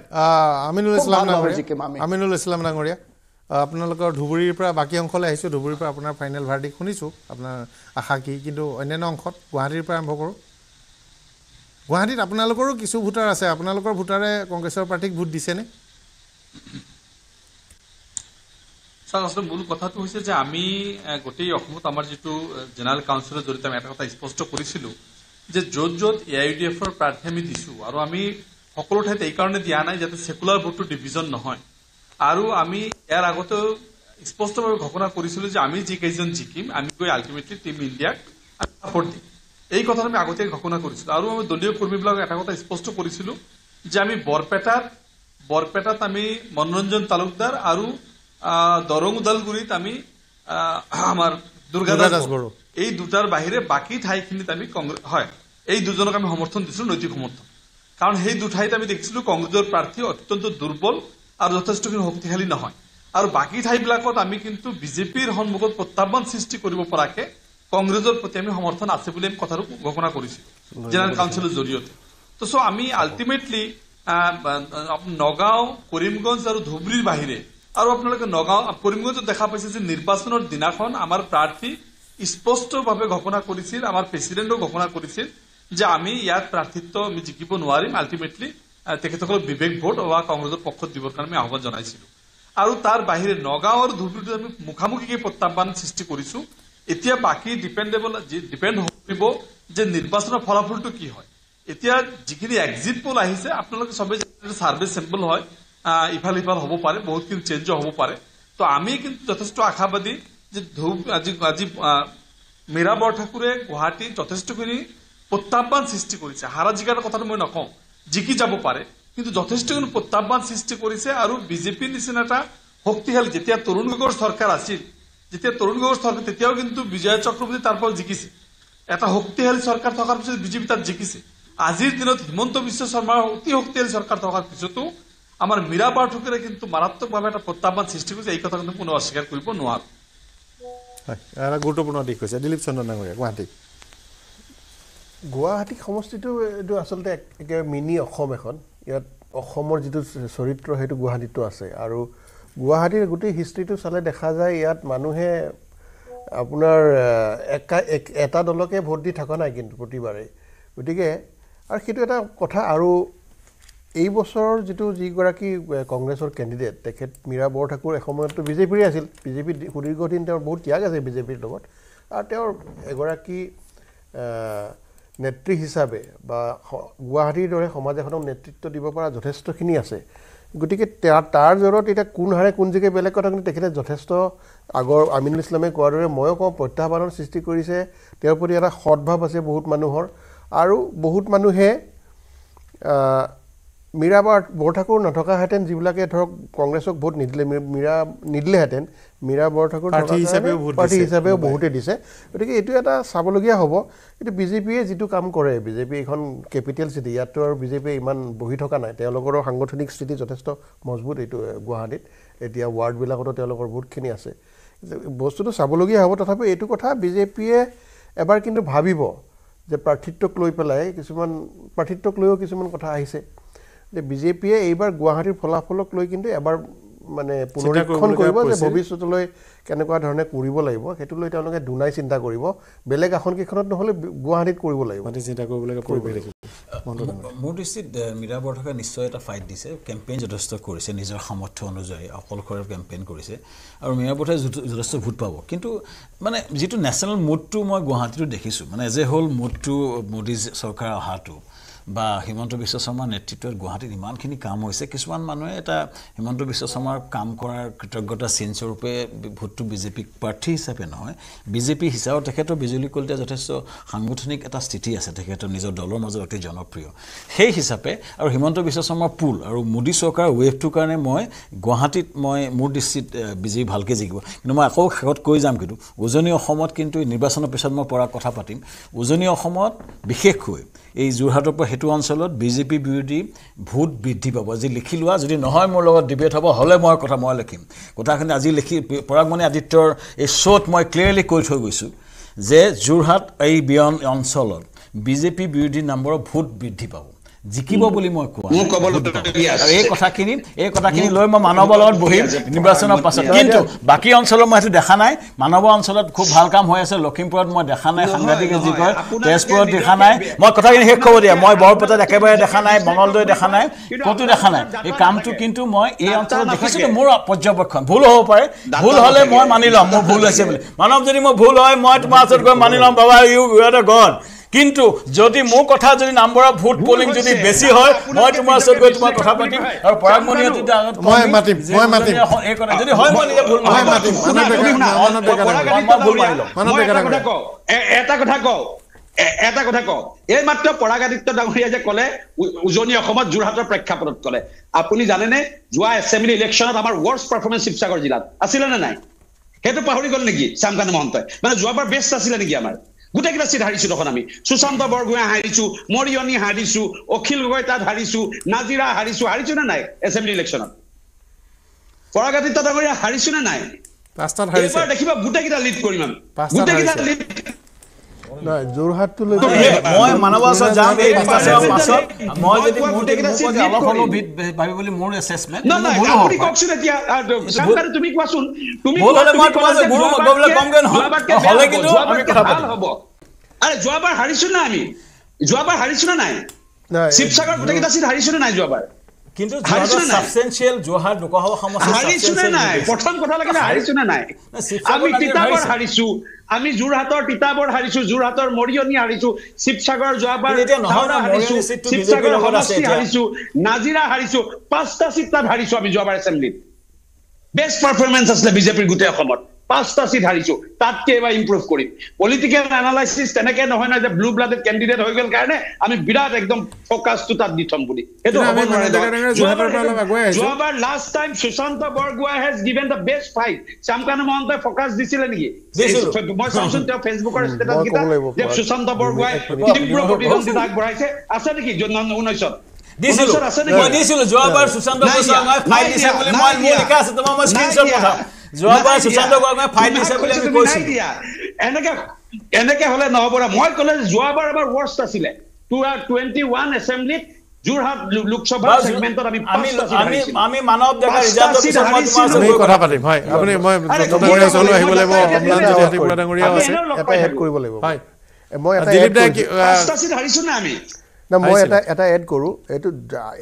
আমিনুল ইছলাম জিকিম। আমি আমিনুল ইছলাম ডাঙৰীয়া, আপোনালোকৰ ধুবুৰীৰ পৰা বাকী অংশলৈ আহিছোঁ। ধুবুৰীৰ পৰা আপোনাৰ ফাইনেল ভাৰ্ডিক শুনিছোঁ, আপোনাৰ আশা কি? কিন্তু অন্যান্য অংশত গুৱাহাটীৰ পৰা আৰম্ভ কৰোঁ। গুৱাহাটীত আপোনালোকৰো কিছু ভোটাৰ আছে, আপোনালোকৰ ভোটাৰে কংগ্ৰেছৰ প্ৰাৰ্থীক ভোট দিছেনে? ছাৰ, আচলতে মূল কথাটো হৈছে যে আমি গোটেই অসমত আমাৰ যিটো জেনেৰেল কাউন্সিলৰ জৰিয়তে আমি এটা কথা স্পষ্ট কৰিছিলোঁ যে য'ত য'ত এ আই ডি এফৰ প্ৰাৰ্থী আমি দিছোঁ, আৰু আমি সকলো ঠাইত এই কাৰণে দিয়া নাই যাতে চেকুলাৰ ভোটটো ডিভিজন নহয়। আৰু আমি ইয়াৰ আগতেও স্পষ্টভাৱে ঘোষণা কৰিছিলোঁ যে আমি যিকেইজন জিকিম আমি গৈ আল্টিমেটলি টিম ইণ্ডিয়াক আমি চাপৰ্ট দিম। এই কথাটো আমি আগতে ঘোষণা কৰিছিলোঁ। আৰু আমি দলীয় কৰ্মীবিলাকক এটা কথা স্পষ্ট কৰিছিলোঁ যে আমি বৰপেটাত বৰপেটাত আমি মনোৰঞ্জন তালুকদাৰ আৰু দৰং ওদালগুৰিত আমি আমাৰ দুৰ্গাদাস বড়ো, এই দুটাৰ বাহিৰে বাকী ঠাইখিনিত আমি কংগ্ৰেছ হয় এই দুজনক আমি সমৰ্থন দিছিলোঁ, নৈতিক সমৰ্থন। কাৰণ সেই দুঠাইত আমি দেখিছিলোঁ কংগ্ৰেছৰ প্ৰাৰ্থী অত্যন্ত দুৰ্বল আৰু যথেষ্টখিনি শক্তিশালী নহয়। আৰু বাকী ঠাইবিলাকত আমি কিন্তু বিজেপিৰ সন্মুখত প্ৰত্যাহ্বান সৃষ্টি কৰিব পৰাকৈ কংগ্ৰেছৰ প্ৰতি আমি সমৰ্থন আছে বুলি আমি কথাটো ঘোষণা কৰিছিলোঁ জেনেৰেল কাউন্সিলৰ জৰিয়তে। তো চ' আমি আল্টিমেটলি নগাঁও, কৰিমগঞ্জ আৰু ধুবুৰীৰ বাহিৰে আৰু আপোনালোকে নগাঁও কৰিমগঞ্জত দেখা পাইছে যে নিৰ্বাচনৰ দিনাখন আমাৰ প্ৰাৰ্থী স্পষ্টভাৱে ঘোষণা কৰিছিল, আমাৰ প্ৰেসিডেণ্টও ঘোষণা কৰিছিল যে আমি ইয়াত প্ৰাৰ্থিত্ব আমি জিকিব নোৱাৰিম, আল্টিমেটলি তেখেতসকলক বিবেক ভোট বা কংগ্ৰেছৰ পক্ষত দিবৰ কাৰণে আমি আহ্বান জনাইছিলো। আৰু তাৰ বাহিৰে নগাঁও আৰু ধুবুৰীত আমি মুখামুখিকৈ প্ৰত্যাহ্বান সৃষ্টি কৰিছো। এতিয়া বাকী ডিপেণ্ডেবল ডিপেণ্ড হ'ব যে নিৰ্বাচনৰ ফলাফলটো কি হয়। এতিয়া যিখিনি এক্সিট পোল আহিছে আপোনালোকে সবে সার্ভে চেম্পল হয়, ইফাল ইফাল হব পাৰে, বহুতখিনি চেঞ্জও হব পাৰে। তো আমি কিন্তু যথেষ্ট আশাবাদী যে আজি মীৰা বৰঠাকুৰে গুৱাহাটীত যথেষ্টখিনি প্ৰত্যাহ্বান সৃষ্টি কৰিছে। হাৰা জিকাৰ কথাটো মই নকওঁ, জিকি যাব পাৰে, কিন্তু যথেষ্টখিনি প্ৰত্যাহ্বান সৃষ্টি কৰিছে। আৰু বিজেপিৰ নিচিনা এটা শক্তিশালী, যেতিয়া তৰুণ গগৈৰ চৰকাৰ আছিল, যেতিয়া তৰুণ গগৈৰ চৰকাৰ তেতিয়াও কিন্তু বিজয় চক্ৰৱৰ্তী তাৰ পৰা জিকিছে। এটা শক্তিশালী চৰকাৰ থকাৰ পিছত বিজেপি তাত জিকিছে। আজিৰ দিনত হিমন্ত বিশ্ব শৰ্মাৰ অতি শক্তিশালী চৰকাৰ থকাৰ পিছতো আমাৰ মীৰা বৰঠাকুৰে কিন্তু মাৰাত্মকভাৱে এটা প্ৰত্যাহ্বান সৃষ্টি কৰিছে। এই কথা কিন্তু পুনৰ অস্বীকাৰ কৰিব নোৱাৰে। গুৰুত্বপূৰ্ণ দিশ হৈছে দিলীপ চন্দ্ৰ ডাঙৰীয়া, গুৱাহাটী গুৱাহাটী সমষ্টিটো এইটো আচলতে একেবাৰে মিনি অসম এখন। ইয়াত অসমৰ যিটো চৰিত্ৰ সেইটো গুৱাহাটীতো আছে। আৰু গুৱাহাটীৰ গোটেই হিষ্ট্ৰীটো চালে দেখা যায় ইয়াত মানুহে আপোনাৰ একা এটা দলকে ভোট দি থকা নাই কিন্তু প্ৰতিবাৰেই। গতিকে আৰু সেইটো এটা কথা। আৰু এই বছৰৰ যিটো যিগৰাকী কংগ্ৰেছৰ কেণ্ডিডেট, তেখেত মীৰা বৰঠাকুৰ এসময়তো বিজেপিৰে আছিল। বিজেপিত সুদীৰ্ঘদিন তেওঁৰ বহুত ত্যাগ আছে বিজেপিৰ লগত। আৰু তেওঁৰ এগৰাকী নেত্ৰী হিচাপে বা গুৱাহাটীৰ দৰে সমাজ এখনক নেতৃত্ব দিব পৰা যথেষ্টখিনি আছে। গতিকে তাৰ জৰিয়তে এতিয়া কোন হাৰে কোন জিকে বেলেগ কথা, কিন্তু তেখেতে যথেষ্ট আগৰ আমিনুল ইছলামে কোৱাৰ দৰে ময়ো কওঁ প্ৰত্যাহ্বানৰ সৃষ্টি কৰিছে। তেওঁৰ প্ৰতি এটা সদ্ভাৱ আছে বহুত মানুহৰ। আৰু বহুত মানুহে মীৰা বৰঠাকুৰ নথকাহেঁতেন, যিবিলাকে ধৰক কংগ্ৰেছক ভোট নিদিলে মীৰা নিদিলেহেঁতেন, মীৰা বৰঠাকুৰ পাৰ্টি হিচাপেও বহুতে দিছে। গতিকে এইটো এটা চাবলগীয়া হ'ব। কিন্তু বিজেপিয়ে যিটো কাম কৰে, বিজেপি এইখন কেপিটেল চিটি, ইয়াততো আৰু বিজেপিয়ে ইমান বহি থকা নাই। তেওঁলোকৰো সাংগঠনিক স্থিতি যথেষ্ট মজবুত। এইটো গুৱাহাটীত এতিয়া ৱাৰ্ডবিলাকতো তেওঁলোকৰ বহুতখিনি আছে, বস্তুটো চাবলগীয়া হ'ব। তথাপি এইটো কথা বিজেপিয়ে এবাৰ কিন্তু ভাবিব যে প্ৰাৰ্থিত্বক লৈ পেলাই কিছুমান প্ৰাৰ্থিত্বক লৈও কিছুমান কথা আহিছে, যে বিজেপিয়ে এইবাৰ গুৱাহাটীৰ ফলাফলক লৈ কিন্তু এবাৰ মানে পুনৰীক্ষণ কৰিব যে ভৱিষ্যতলৈ কেনেকুৱা ধৰণে কৰিব লাগিব। সেইটো লৈ তেওঁলোকে দুনাই চিন্তা কৰিব, বেলেগ আসন কেইখনত নহ'লে গুৱাহাটীত কৰিব লাগিব। মোৰ দৃষ্টিত মীৰা বৰঠাকুৰে নিশ্চয় এটা ফাইট দিছে, কেম্পেইন যথেষ্ট কৰিছে, নিজৰ সামৰ্থ্য অনুযায়ী অকলশৰে কেম্পেইন কৰিছে। আৰু মীৰা বৰঠাকুৰে যথেষ্ট ভোট পাব। কিন্তু মানে যিটো নেশ্যনেল মুডটো মই গুৱাহাটীতো দেখিছোঁ, মানে এজ এ হ'ল মুডটো মোদী চৰকাৰ অহাটো বা হিমন্ত বিশ্ব শৰ্মাৰ নেতৃত্বত গুৱাহাটীত ইমানখিনি কাম হৈছে। কিছুমান মানুহে এটা হিমন্ত বিশ্ব শৰ্মাৰ কাম কৰাৰ কৃতজ্ঞতা চিনস্বৰূপে ভোটটো বিজেপিক প্ৰাৰ্থী হিচাপে নহয়, বিজেপি হিচাপত তেখেতৰ বিজুলী কলিতা যথেষ্ট সাংগঠনিক এটা স্থিতি আছে, তেখেতৰ নিজৰ দলৰ মাজত অতি জনপ্ৰিয় সেই হিচাপে। আৰু হিমন্ত বিশ্ব শৰ্মাৰ পুল আৰু মোদী চৰকাৰৰ ৱেভটোৰ কাৰণে মই গুৱাহাটীত মই মোৰ দৃষ্টিত বিজেপি ভালকৈ জিকিব। কিন্তু মই আকৌ শেষত কৈ যাম, কিন্তু উজনি অসমত কিন্তু নিৰ্বাচনৰ পিছত মই পৰা কথা পাতিম। উজনি অসমত বিশেষকৈ এই যোৰহাটৰ পৰা সেইটো অঞ্চলত বিজেপি বিৰোধী ভোট বৃদ্ধি পাব। আজি লিখি লোৱা, যদি নহয় মোৰ লগত ডিবেট হ'ব, হ'লে মই কথা মই লিখিম কথাখিনি। আজি লিখি পৰাগমণি আদিত্যৰ এই শ্ব'ত মই ক্লিয়াৰলি কৈ থৈ গৈছোঁ যে যোৰহাট এই বিয়ন অঞ্চলত বিজেপি বিৰোধী নাম্বাৰৰ ভোট বৃদ্ধি পাব, জিকিব বুলি মই কোৱা। আৰু এই কথাখিনি এই কথাখিনি লৈ মই মানৱৰ লগত বহিম নিৰ্বাচনৰ পাছত। কিন্তু বাকী অঞ্চলত মই সেইটো দেখা নাই। মানৱ অঞ্চলত খুব ভাল কাম হৈ আছে, লখিমপুৰত মই দেখা নাই সাংঘাতিকে যি কয়, তেজপুৰত দেখা নাই। মই কথাখিনি শেষ হ'ব দিয়া। মই বৰপেটাত একেবাৰে দেখা নাই, মঙলদৈ দেখা নাই, ক'তো দেখা নাই এই কামটো। কিন্তু মই এই অঞ্চলত দেখিছোঁ। মোৰ পৰ্যবেক্ষণ ভুল হ'ব পাৰে, ভুল হ'লে মই মানি ল'ম মোৰ ভুল হৈছে বুলি। মানৱ, যদি মোৰ ভুল হয় মই তোমাৰ ওচৰত গৈ মানি ল'ম, বাবা ইউ ইউ এ গড। কিন্তু যদি মোৰ কথা যদি নাম্বাৰৰ ভোট পলিং যদি বেছি হয়, মই তোমাৰ ওচৰত গৈ তোমাৰ কথা পাতিম। আৰু পৰাগমণি যদি হয় মই নিজে ভুল কওঁ। এটা কথা কওঁ এটা কথা কওঁ এই মাত্ৰ পৰাগাদিত্য ডাঙৰীয়া যে ক'লে উজনি অসমত যোৰহাটৰ প্ৰেক্ষাপটত ক'লে, আপুনি জানেনে যোৱা এছেম্বলি ইলেকশ্যনত আমাৰ ৱৰ্ষ্ট পাৰফৰ্মেঞ্চ শিৱসাগৰ জিলাত আছিলে নে নাই? সেইটো পাহৰি গ'ল নেকি শ্যামকান্ত মহন্তই? মানে যোৱাবাৰ বেষ্ট আছিলে নেকি আমাৰ? গোটেইকেইটা চিট হাৰিছো তখন আমি। সুশান্ত বৰগোহাঁই হাৰিছো, মৰিয়নী হাৰিছো, অখিল গগৈ তাত হাৰিছো, নাজিৰা হাৰিছো হাৰিছো নে নাই এছেম্বলি ইলেকশ্যনত? পৰাগাদিত্য ডাঙৰীয়া হাৰিছো নে নাই? দেখিবা গোটেইকেইটা লিড কৰিম আমি, গোটেইকেইটা লিড। যোৱাবাৰ হাৰিছো না আমি, যোৱাবাৰ হাৰিছো না নাই, শিৱসাগৰ গোটেইকেইটা চিট হাৰিছো না নাই যোৱাবাৰ, কিন্তু সাবস্টেনশিয়াল জোহার লোকসভা সমষ্টি হাৰিছো না নাই, প্ৰথম কথা লাগে না হাৰিছো না নাই। আমি তিতাবৰ হাৰিছো, আমি যোৰহাটৰ তিতাবৰ হাৰিছো, যোৰহাটৰ মৰিয়নি হাৰিছো, শিৱসাগৰ যোৱাবাৰ হাৰিছো, শিৱসাগৰ সমষ্টি হাৰিছো, নাজিৰা হাৰিছো, পাঁচটা চিট তাত হাৰিছো। আমি যোৱাবাৰ এছেম্বলিত বেষ্ট পাৰফৰমেন্স আছিলে বিজেপিৰ গোটেই অসমত, পাঁচটা চিট হাৰিছো, তাতকে এবাৰ ইম্প্ৰুভ কৰিম। পলিটিকেল এনালাইচিছ তেনেকে নহয় না যে ব্লু ব্লাডেড কেণ্ডিডেট হৈ গ'ল কাৰণে আমি বিৰাট একদম ফ'কাছটো তাত দি থম বুলি, সেইটো হ'ব নোৱাৰে। যোৱাবাৰ last time Sushanta বৰগুৱা has given the best fight, Shyamkanta মহন্তই ফ'কাছ দিছিলে নেকি? মই চাওঁচোন তেওঁ ফেচবুকৰ ষ্টেটাছ কেইটা, যে সুশান্ত বৰগুৱাই তীব্ৰ প্ৰতিদ্বন্দ্বিতা আগবঢ়াইছে, আছে নেকি উনৈছত? উনৈছত আছে নেকি? যোৱাবাৰ সুশান্ত বৰগুৱাই ফাইট দিছে বুলি মই লিখা আছে, তোমাক মই স্ক্ৰীনশ্বট পঠাম। এনেকে হলে নহব। মই কলে যোৱাবাৰ আমাৰ ৱৰ্ষ্ট আছিলে দুই হাজাৰ একৈশ এছেম্বলিত যোৰহাট লোকসভা সেগমেন্টত আমি আমি মানৱ দেখাৰ ৰিজাল্ট পিছত মই তোমাক এই কথা পাতিম। হয়, আপুনি মই মই চলে আহিব লাগিব, অমলান যদি হাতি পোলা ডাঙৰীয়া আছে এটা এড কৰিব লাগিব। হয়, মই এটা দিলীপ দা পাঁচটা হাৰিছো না আমি না, মই এটা এটা এড কৰোঁ। এইটো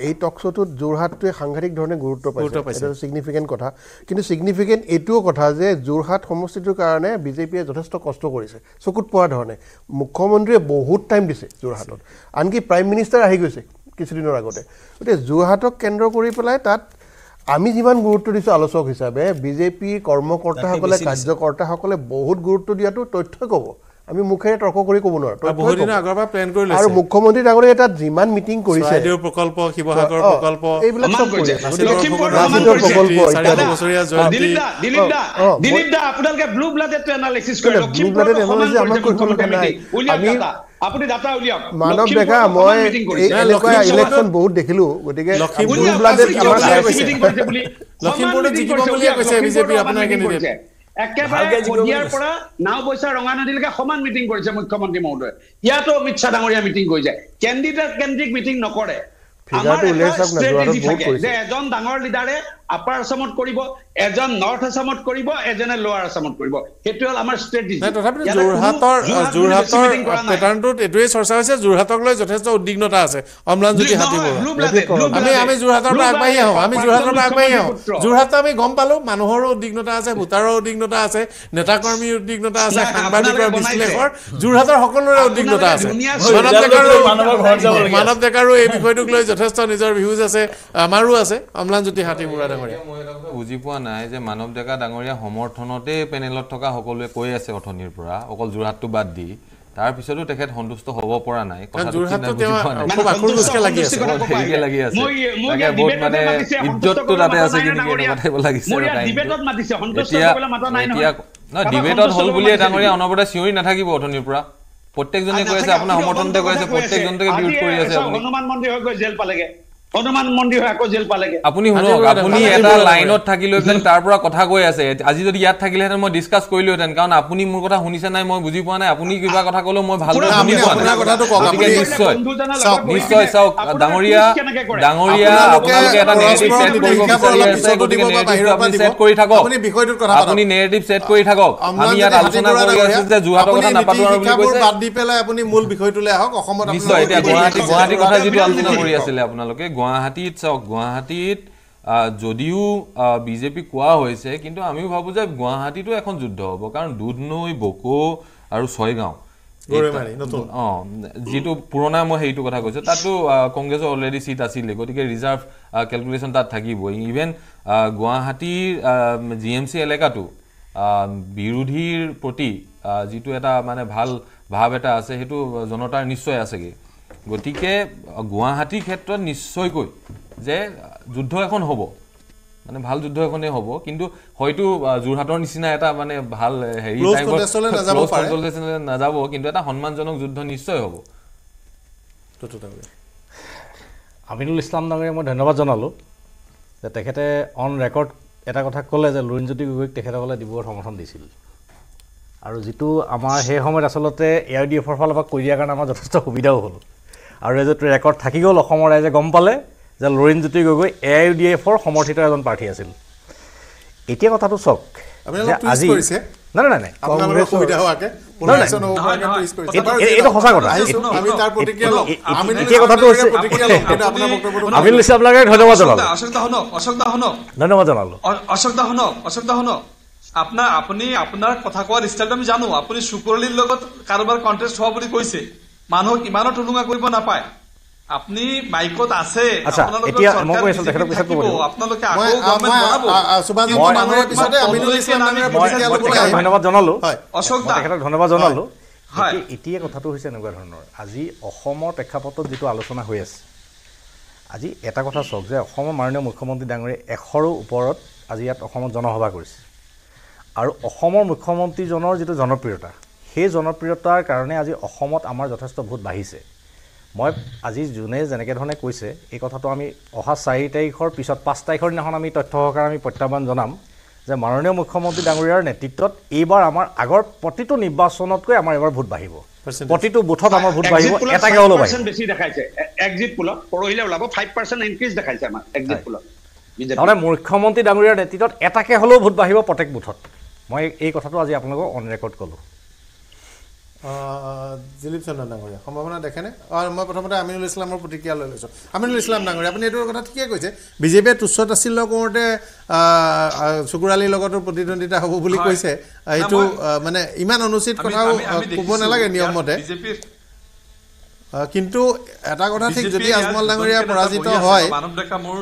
এই টকশ্ব'টোত যোৰহাটটোৱে সাংঘাতিক ধৰণে গুৰুত্ব পাইছে, এইটো ছিগনিফিকেণ্ট কথা। কিন্তু ছিগনিফিকেণ্ট এইটোও কথা যে যোৰহাট সমষ্টিটোৰ কাৰণে বিজেপিয়ে যথেষ্ট কষ্ট কৰিছে, চকুত পৰা ধৰণে মুখ্যমন্ত্ৰীয়ে বহুত টাইম দিছে যোৰহাটত, আনকি প্ৰাইম মিনিষ্টাৰ আহি গৈছে কিছুদিনৰ আগতে। গতিকে যোৰহাটক কেন্দ্ৰ কৰি পেলাই তাত আমি যিমান গুৰুত্ব দিছোঁ আলোচক হিচাপে, বিজেপিৰ কৰ্মকৰ্তাসকলে কাৰ্যকৰ্তাসকলে বহুত গুৰুত্ব দিয়াটো তথ্যই ক'ব, আমি মুখেৰে তৰ্ক কৰি ক'ব নোৱাৰো। আৰু মুখ্যমন্ত্ৰী ডাঙৰীয়া তাত যিমান মিটিং কৰিছে, প্ৰকল্প শিৱসাগৰ প্ৰকল্প এইবিলাক চব কৰিছে, মানৱ ডেকা মই এনেকুৱা ইলেকশ্যন বহুত দেখিলো। গতিকে একেবাৰে শদিয়াৰ পৰা নাও বৈছা ৰঙানদীলৈকে সমান মিটিং কৰিছে মুখ্যমন্ত্ৰী মহোদয়। ইয়াতো অমিত শ্বাহ ডাঙৰীয়া মিটিং কৰিছে, কেণ্ডিডেট কেন্দ্ৰিক মিটিং নকৰে। এজন ডাঙৰ লিডাৰে আপাৰ আছামত কৰিব, এজন নৰ্থ আছামত কৰিব, এজনে লোৱাৰ আছামত কৰিব, সেইটো হ'ল আমাৰ ষ্ট্ৰেটেজি। তথাপি যোৰহাটৰ যোৰহাটৰ পেটাৰ্ণটোত এইটোৱেই চৰ্চা হৈছে, যোৰহাটক লৈ যথেষ্ট উদ্বিগ্নতা আছে। অমলান যদি হাতিব আমি আমি যোৰহাটৰ পৰা আগবাঢ়ি আহোঁ, আমি যোৰহাটৰ পৰা আগবাঢ়ি আহোঁ। যোৰহাটত আমি গম পালোঁ মানুহৰো উদ্বিগ্নতা আছে, ভোটাৰৰ উদ্বিগ্নতা আছে, নেতাকৰ্মীৰ উদ্বিগ্নতা আছে, সাংবাদিকৰ বিশ্লেষকৰ, যোৰহাটৰ সকলোৰে উদ্বিগ্নতা আছে। মানৱ ডেকাৰো এই বিষয়টোক লৈ যথেষ্ট নিজৰ ভিউজ আছে, আমাৰো আছে। অমলান জ্যোতি হাতীবৰুৱা ডাঙৰীয়া, মই এটা কথা বুজি পোৱা নাই যে মানৱ ডেকা ডাঙৰীয়া সমৰ্থনতেই পেনেলত থকা সকলোৱে কৈ আছে অথনিৰ পৰা, অকল যোৰহাটটো বাদ দি, তাৰ পিছতো তেখেত সন্তুষ্ট হ'ব পৰা নাই। ডিবেটত হ'ল বুলিয়ে ডাঙৰীয়া অনবৰতে চিঞৰি নাথাকিব অথনিৰ পৰা, প্ৰত্যেকজনে কৈ আছে আপোনাৰ সমৰ্থনতে কৈ আছে, প্ৰত্যেকজনকে বিৰোধ কৰি আছে। হনুমান মন্দিৰ হৈ গৈ জেল পালেগে, হনুমান মন্দিৰ হৈ আকৌ জেল পালেগে। আপুনি শুনক, আপুনি এটা লাইনত থাকিলেও যেন তাৰ পৰা কথা কৈ আছে। আজি যদি ইয়াত থাকিলেহেঁতেন মই ডিছকাছ কৰিলোহেঁতেন, কাৰণ আপুনি মোৰ কথা শুনিছে নাই মই বুজি পোৱা নাই, আপুনি কিবা কথা ক'লেও মই ভাল শুনি পোৱা নাই। নিশ্চয় নিশ্চয় চাওক ডাঙৰীয়া ডাঙৰীয়া আপোনালোকে এটা নেৰেটিভ ছেট কৰিব বিচাৰি আছে, গতিকে নেৰেটিভ আপুনি ছেট কৰি থাকক, আপুনি নেৰেটিভ ছেট কৰি থাকক। আমি ইয়াত আলোচনা কৰি আছোঁ যে যোৰহাটৰ কথা নাপাতো আৰু বুলি কৈছে, বাদ দি পেলাই আপুনি মূল বিষয়টোলৈ আহক। অসমত নিশ্চয় এতিয়া গুৱাহাটী গুৱাহাটীৰ কথা যিটো আলোচনা কৰি আছিলে আপোনালোকে, গুৱাহাটীত চাওক গুৱাহাটীত যদিও বিজেপি কোৱা হৈছে, কিন্তু আমিও ভাবোঁ যে গুৱাহাটীতো এখন যুদ্ধ হ'ব, কাৰণ দুধনৈ বকো আৰু ছয়গাঁও অঁ যিটো পুৰণা মই সেইটো কথা কৈছোঁ, তাতো কংগ্ৰেছৰ অলৰেডি ছিট আছিলে, গতিকে ৰিজাৰ্ভ কেলকুলেশ্যন তাত থাকিবই। ইভেন গুৱাহাটীৰ জি এম চি এলেকাটো বিৰোধীৰ প্ৰতি যিটো এটা মানে ভাল ভাৱ এটা আছে, সেইটো জনতাৰ নিশ্চয় আছেগৈ। গতিকে গুৱাহাটীৰ ক্ষেত্ৰত নিশ্চয়কৈ যে যুদ্ধ এখন হ'ব, মানে ভাল যুদ্ধ এখনেই হ'ব, কিন্তু হয়তো যোৰহাটৰ নিচিনা এটা মানে ভাল হেৰি নাযাব, কিন্তু এটা সন্মানজনক যুদ্ধ নিশ্চয় হ'ব। আমিনুল ইছলাম ডাঙৰীয়া মই ধন্যবাদ জনালোঁ যে তেখেতে অন ৰেকৰ্ড এটা কথা ক'লে যে লুৰিণজ্যোতি গগৈক তেখেতসকলে ডিব্ৰুগড় সমৰ্থন দিছিল। আর যেটো আমার সেই সময় আসলতে এ আই ডি এফর ফালৰ পৰা কৰি দিয়াৰ কাৰণে আমাৰ যথেষ্ট সুবিধাও হ'ল আৰু এই যে ৰেকৰ্ড থাকি গ'ল, অসমৰ ৰাইজে গম পালে যে লৰেণ Jyoti Gogoi A I D এফৰ সমৰ্থিত এজন প্ৰাৰ্থী আছিল। এতিয়া কথাটো চক আজি না না নাই ধন্যবাদ জনালো। আপনার আপনি আপনার কথা কোৱাৰ ষ্টাইলটো আমি জানো, আপুনি শুকুৰলিৰ লগত কাৰোবাৰ কন্টেষ্ট হোৱা বুলি কৈছে, মানুহক ইমানো টুলুঙা কৰিব নাপায়। আপনি মাইকত আছে ধন্যবাদ জনালো, ধন্যবাদ জনালো। এতিয়া কথাটো হৈছে এনেকুৱা ধৰণৰ, আজি অসমৰ প্ৰেক্ষাপটত যিটো আলোচনা হৈ আছে, আজি এটা কথা চাওক যে অসমৰ মাননীয় মুখ্যমন্ত্ৰী ডাঙৰীয়াই এশৰো ওপৰত আজি ইয়াত অসমত জনসভা কৰিছে আৰু অসমৰ মুখ্যমন্ত্ৰীজনৰ যিটো জনপ্ৰিয়তা, সেই জনপ্ৰিয়তাৰ কাৰণে আজি অসমত আমাৰ যথেষ্ট ভোট বাঢ়িছে। মই আজি যোনে যেনেকৈ ধৰণে কৈছে এই কথাটো আমি অহা চাৰি তাৰিখৰ পিছত পাঁচ তাৰিখৰ দিনাখন আমি তথ্য সহকাৰে আমি প্ৰত্যাহ্বান জনাম যে মাননীয় মুখ্যমন্ত্ৰী ডাঙৰীয়াৰ নেতৃত্বত এইবাৰ আমাৰ আগৰ প্ৰতিটো নিৰ্বাচনতকৈ আমাৰ এইবাৰ ভোট বাঢ়িব, প্ৰতিটো বুথত আমাৰ ভোট বাঢ়িব। এটাকে হ'লেও বেছি দেখাইছে এক্সিট পোলত পৰহিলে ওলাব পাঁচ পাৰ্চেণ্ট ইনক্ৰিজ দেখাইছে আমাৰ এক্সিট পোলত, তাৰমানে মুখ্যমন্ত্ৰী ডাঙৰীয়াৰ নেতৃত্বত এটাকে হ'লেও ভোট বাঢ়িব প্ৰত্যেক বুথত। মই এই কথাটো আজি আপোনালোকক অন ৰেকৰ্ড ক'লোঁ। দিলীপ চন্দ্ৰ ডাঙৰীয়া সম্ভাৱনা দেখেনে? মই প্ৰথমতে আমিনুল ইছলামৰ প্ৰতিক্ৰিয়া লৈ লৈছোঁ। আমিনুল ইছলাম ডাঙৰীয়া, আপুনি এইটো কথা ঠিকে কৈছে, বিজেপিয়ে তুচ্ছত আছিল কৰোঁতে চুকুৰ আলীৰ লগতো প্ৰতিদ্বন্দ্বিতা হ'ব বুলি কৈছে, এইটো মানে ইমান অনুচিত কথাও ক'ব নালাগে নিয়মমতে। কিন্তু এটা কথা ঠিক, যদি আজমল ডাঙৰীয়া পৰাজিত হয়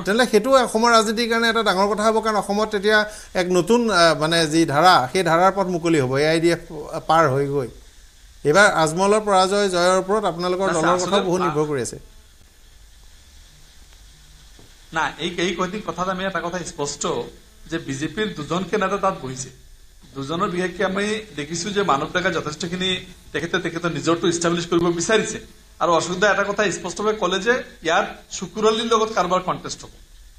তেন্তে সেইটো অসমৰ ৰাজনীতিৰ কাৰণে এটা ডাঙৰ কথা হ'ব, কাৰণ অসমত তেতিয়া এক নতুন মানে যি ধাৰা, সেই ধাৰাৰ পথ মুকলি হ'ব। এ আই ডি এফ পাৰ হৈ গৈ এইবাৰ আজমলৰ পৰাজয় জয়ৰ ওপৰত আপোনালোকৰ দলৰ কথা বহুত নিৰ্ভৰ কৰি আছে না? এই এই কথাত আমি এটা কথা স্পষ্ট যে বিজেপিৰ দুজন কেন্দ্ৰ তাত বহিছে, দুজনৰ বিশেষকৈ আমি দেখিছোঁ যে মানৱ ডেকা যথেষ্টখিনি তেখেতে তেখেতৰ নিজৰটো ইষ্টাব্লিছ কৰিব বিচাৰিছে। আৰু অশোক দা এটা কথা স্পষ্টভাৱে ক'লে যে ইয়াত শুকুৰ আলীৰ লগত কাৰোবাৰ কণ্টেষ্ট হ'ব।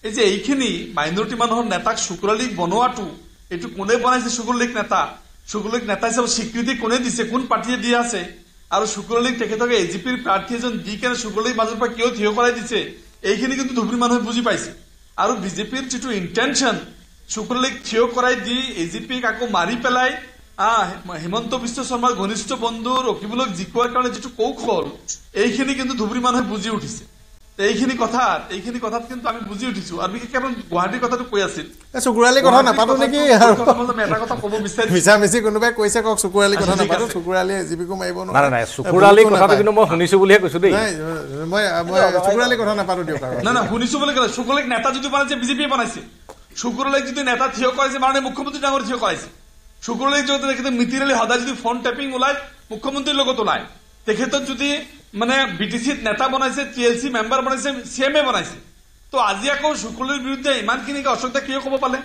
এই যে এইখিনি মাইনৰিটি মানুহৰ নেতাক শুকুৰ আলীক বনোৱাটো, এইটো কোনে বনাইছে? শুকুৰ আলীক নেতা শুকুৰ আলীক নেতা হিচাপে স্বীকৃতি কোনে দিছে, কোন পাৰ্টীয়ে দিয়া আছে? আৰু শুকুৰ আলীক তেখেতকে এ জি পিৰ প্ৰাৰ্থী এজন দি কেনে শুকুৰ আলীৰ মাজৰ পৰা কিয় থিয় কৰাই দিছে, এইখিনি কিন্তু ধুবুৰী মানুহে বুজি পাইছে। আৰু বিজেপিৰ যিটো ইণ্টেনশ্যন, শুকুৰ আলীক থিয় কৰাই দি এ জি পিক আকৌ মাৰি পেলাই হিমন্ত বিশ্ব শৰ্মাৰ ঘনিষ্ঠ বন্ধু ৰকিবুলক জিকোৱাৰ কাৰণে যিটো কৌশল, এইখিনি কিন্তু ধুবুৰী মানুহে বুজি উঠিছে। এইখিনি কথাত এইখিনি কথাত কিন্তু আমি বুজি উঠিছো। আৰু বিশেষকৈ আমি গুৱাহাটীৰ কথাটো কৈ আছিল, চুকুৰ আলীৰ কথা নাপাতো নেকি? এটা কথা ক'ব বিচাৰিছো, মিছামিছি কোনোবাই কৈছে কওক চুকুৰ আলীৰ কথা নাপাতো, চুকুৰ আলী এজিপিকো মাৰিব নোৱাৰে। নাই চুকুৰ আলীৰ কথাটো কিন্তু মই শুনিছো বুলিহে কৈছো দেই, মই চুকুৰ আলীৰ কথা নাপাতো দিয়ক। না না শুনিছো বুলি ক'লে চুকুৰ আলীক নেতা যদি বনাইছে বিজেপিয়ে বনাইছে, চুকুৰ আলীক যদি নেতা থিয় কৰাইছে মানে মুখ্যমন্ত্ৰী ডাঙৰ থিয় কৰাইছে। শুকুৰ আলীক যদি তেখেতে মিতিৰ আলী সদায় যদি ফোন টেপিং ওলাই মুখ্যমন্ত্ৰীৰ লগত ওলাই, তেখেতক যদি মানে বি টি চিত নেতা বনাইছে, টি এল চি মেম্বাৰ বনাইছে, চি এম এ বনাইছে। তো আজি আকৌ শুকুৰ আলীৰ বিৰুদ্ধে ইমানখিনি অশোক দা কিয় ক'ব পালে?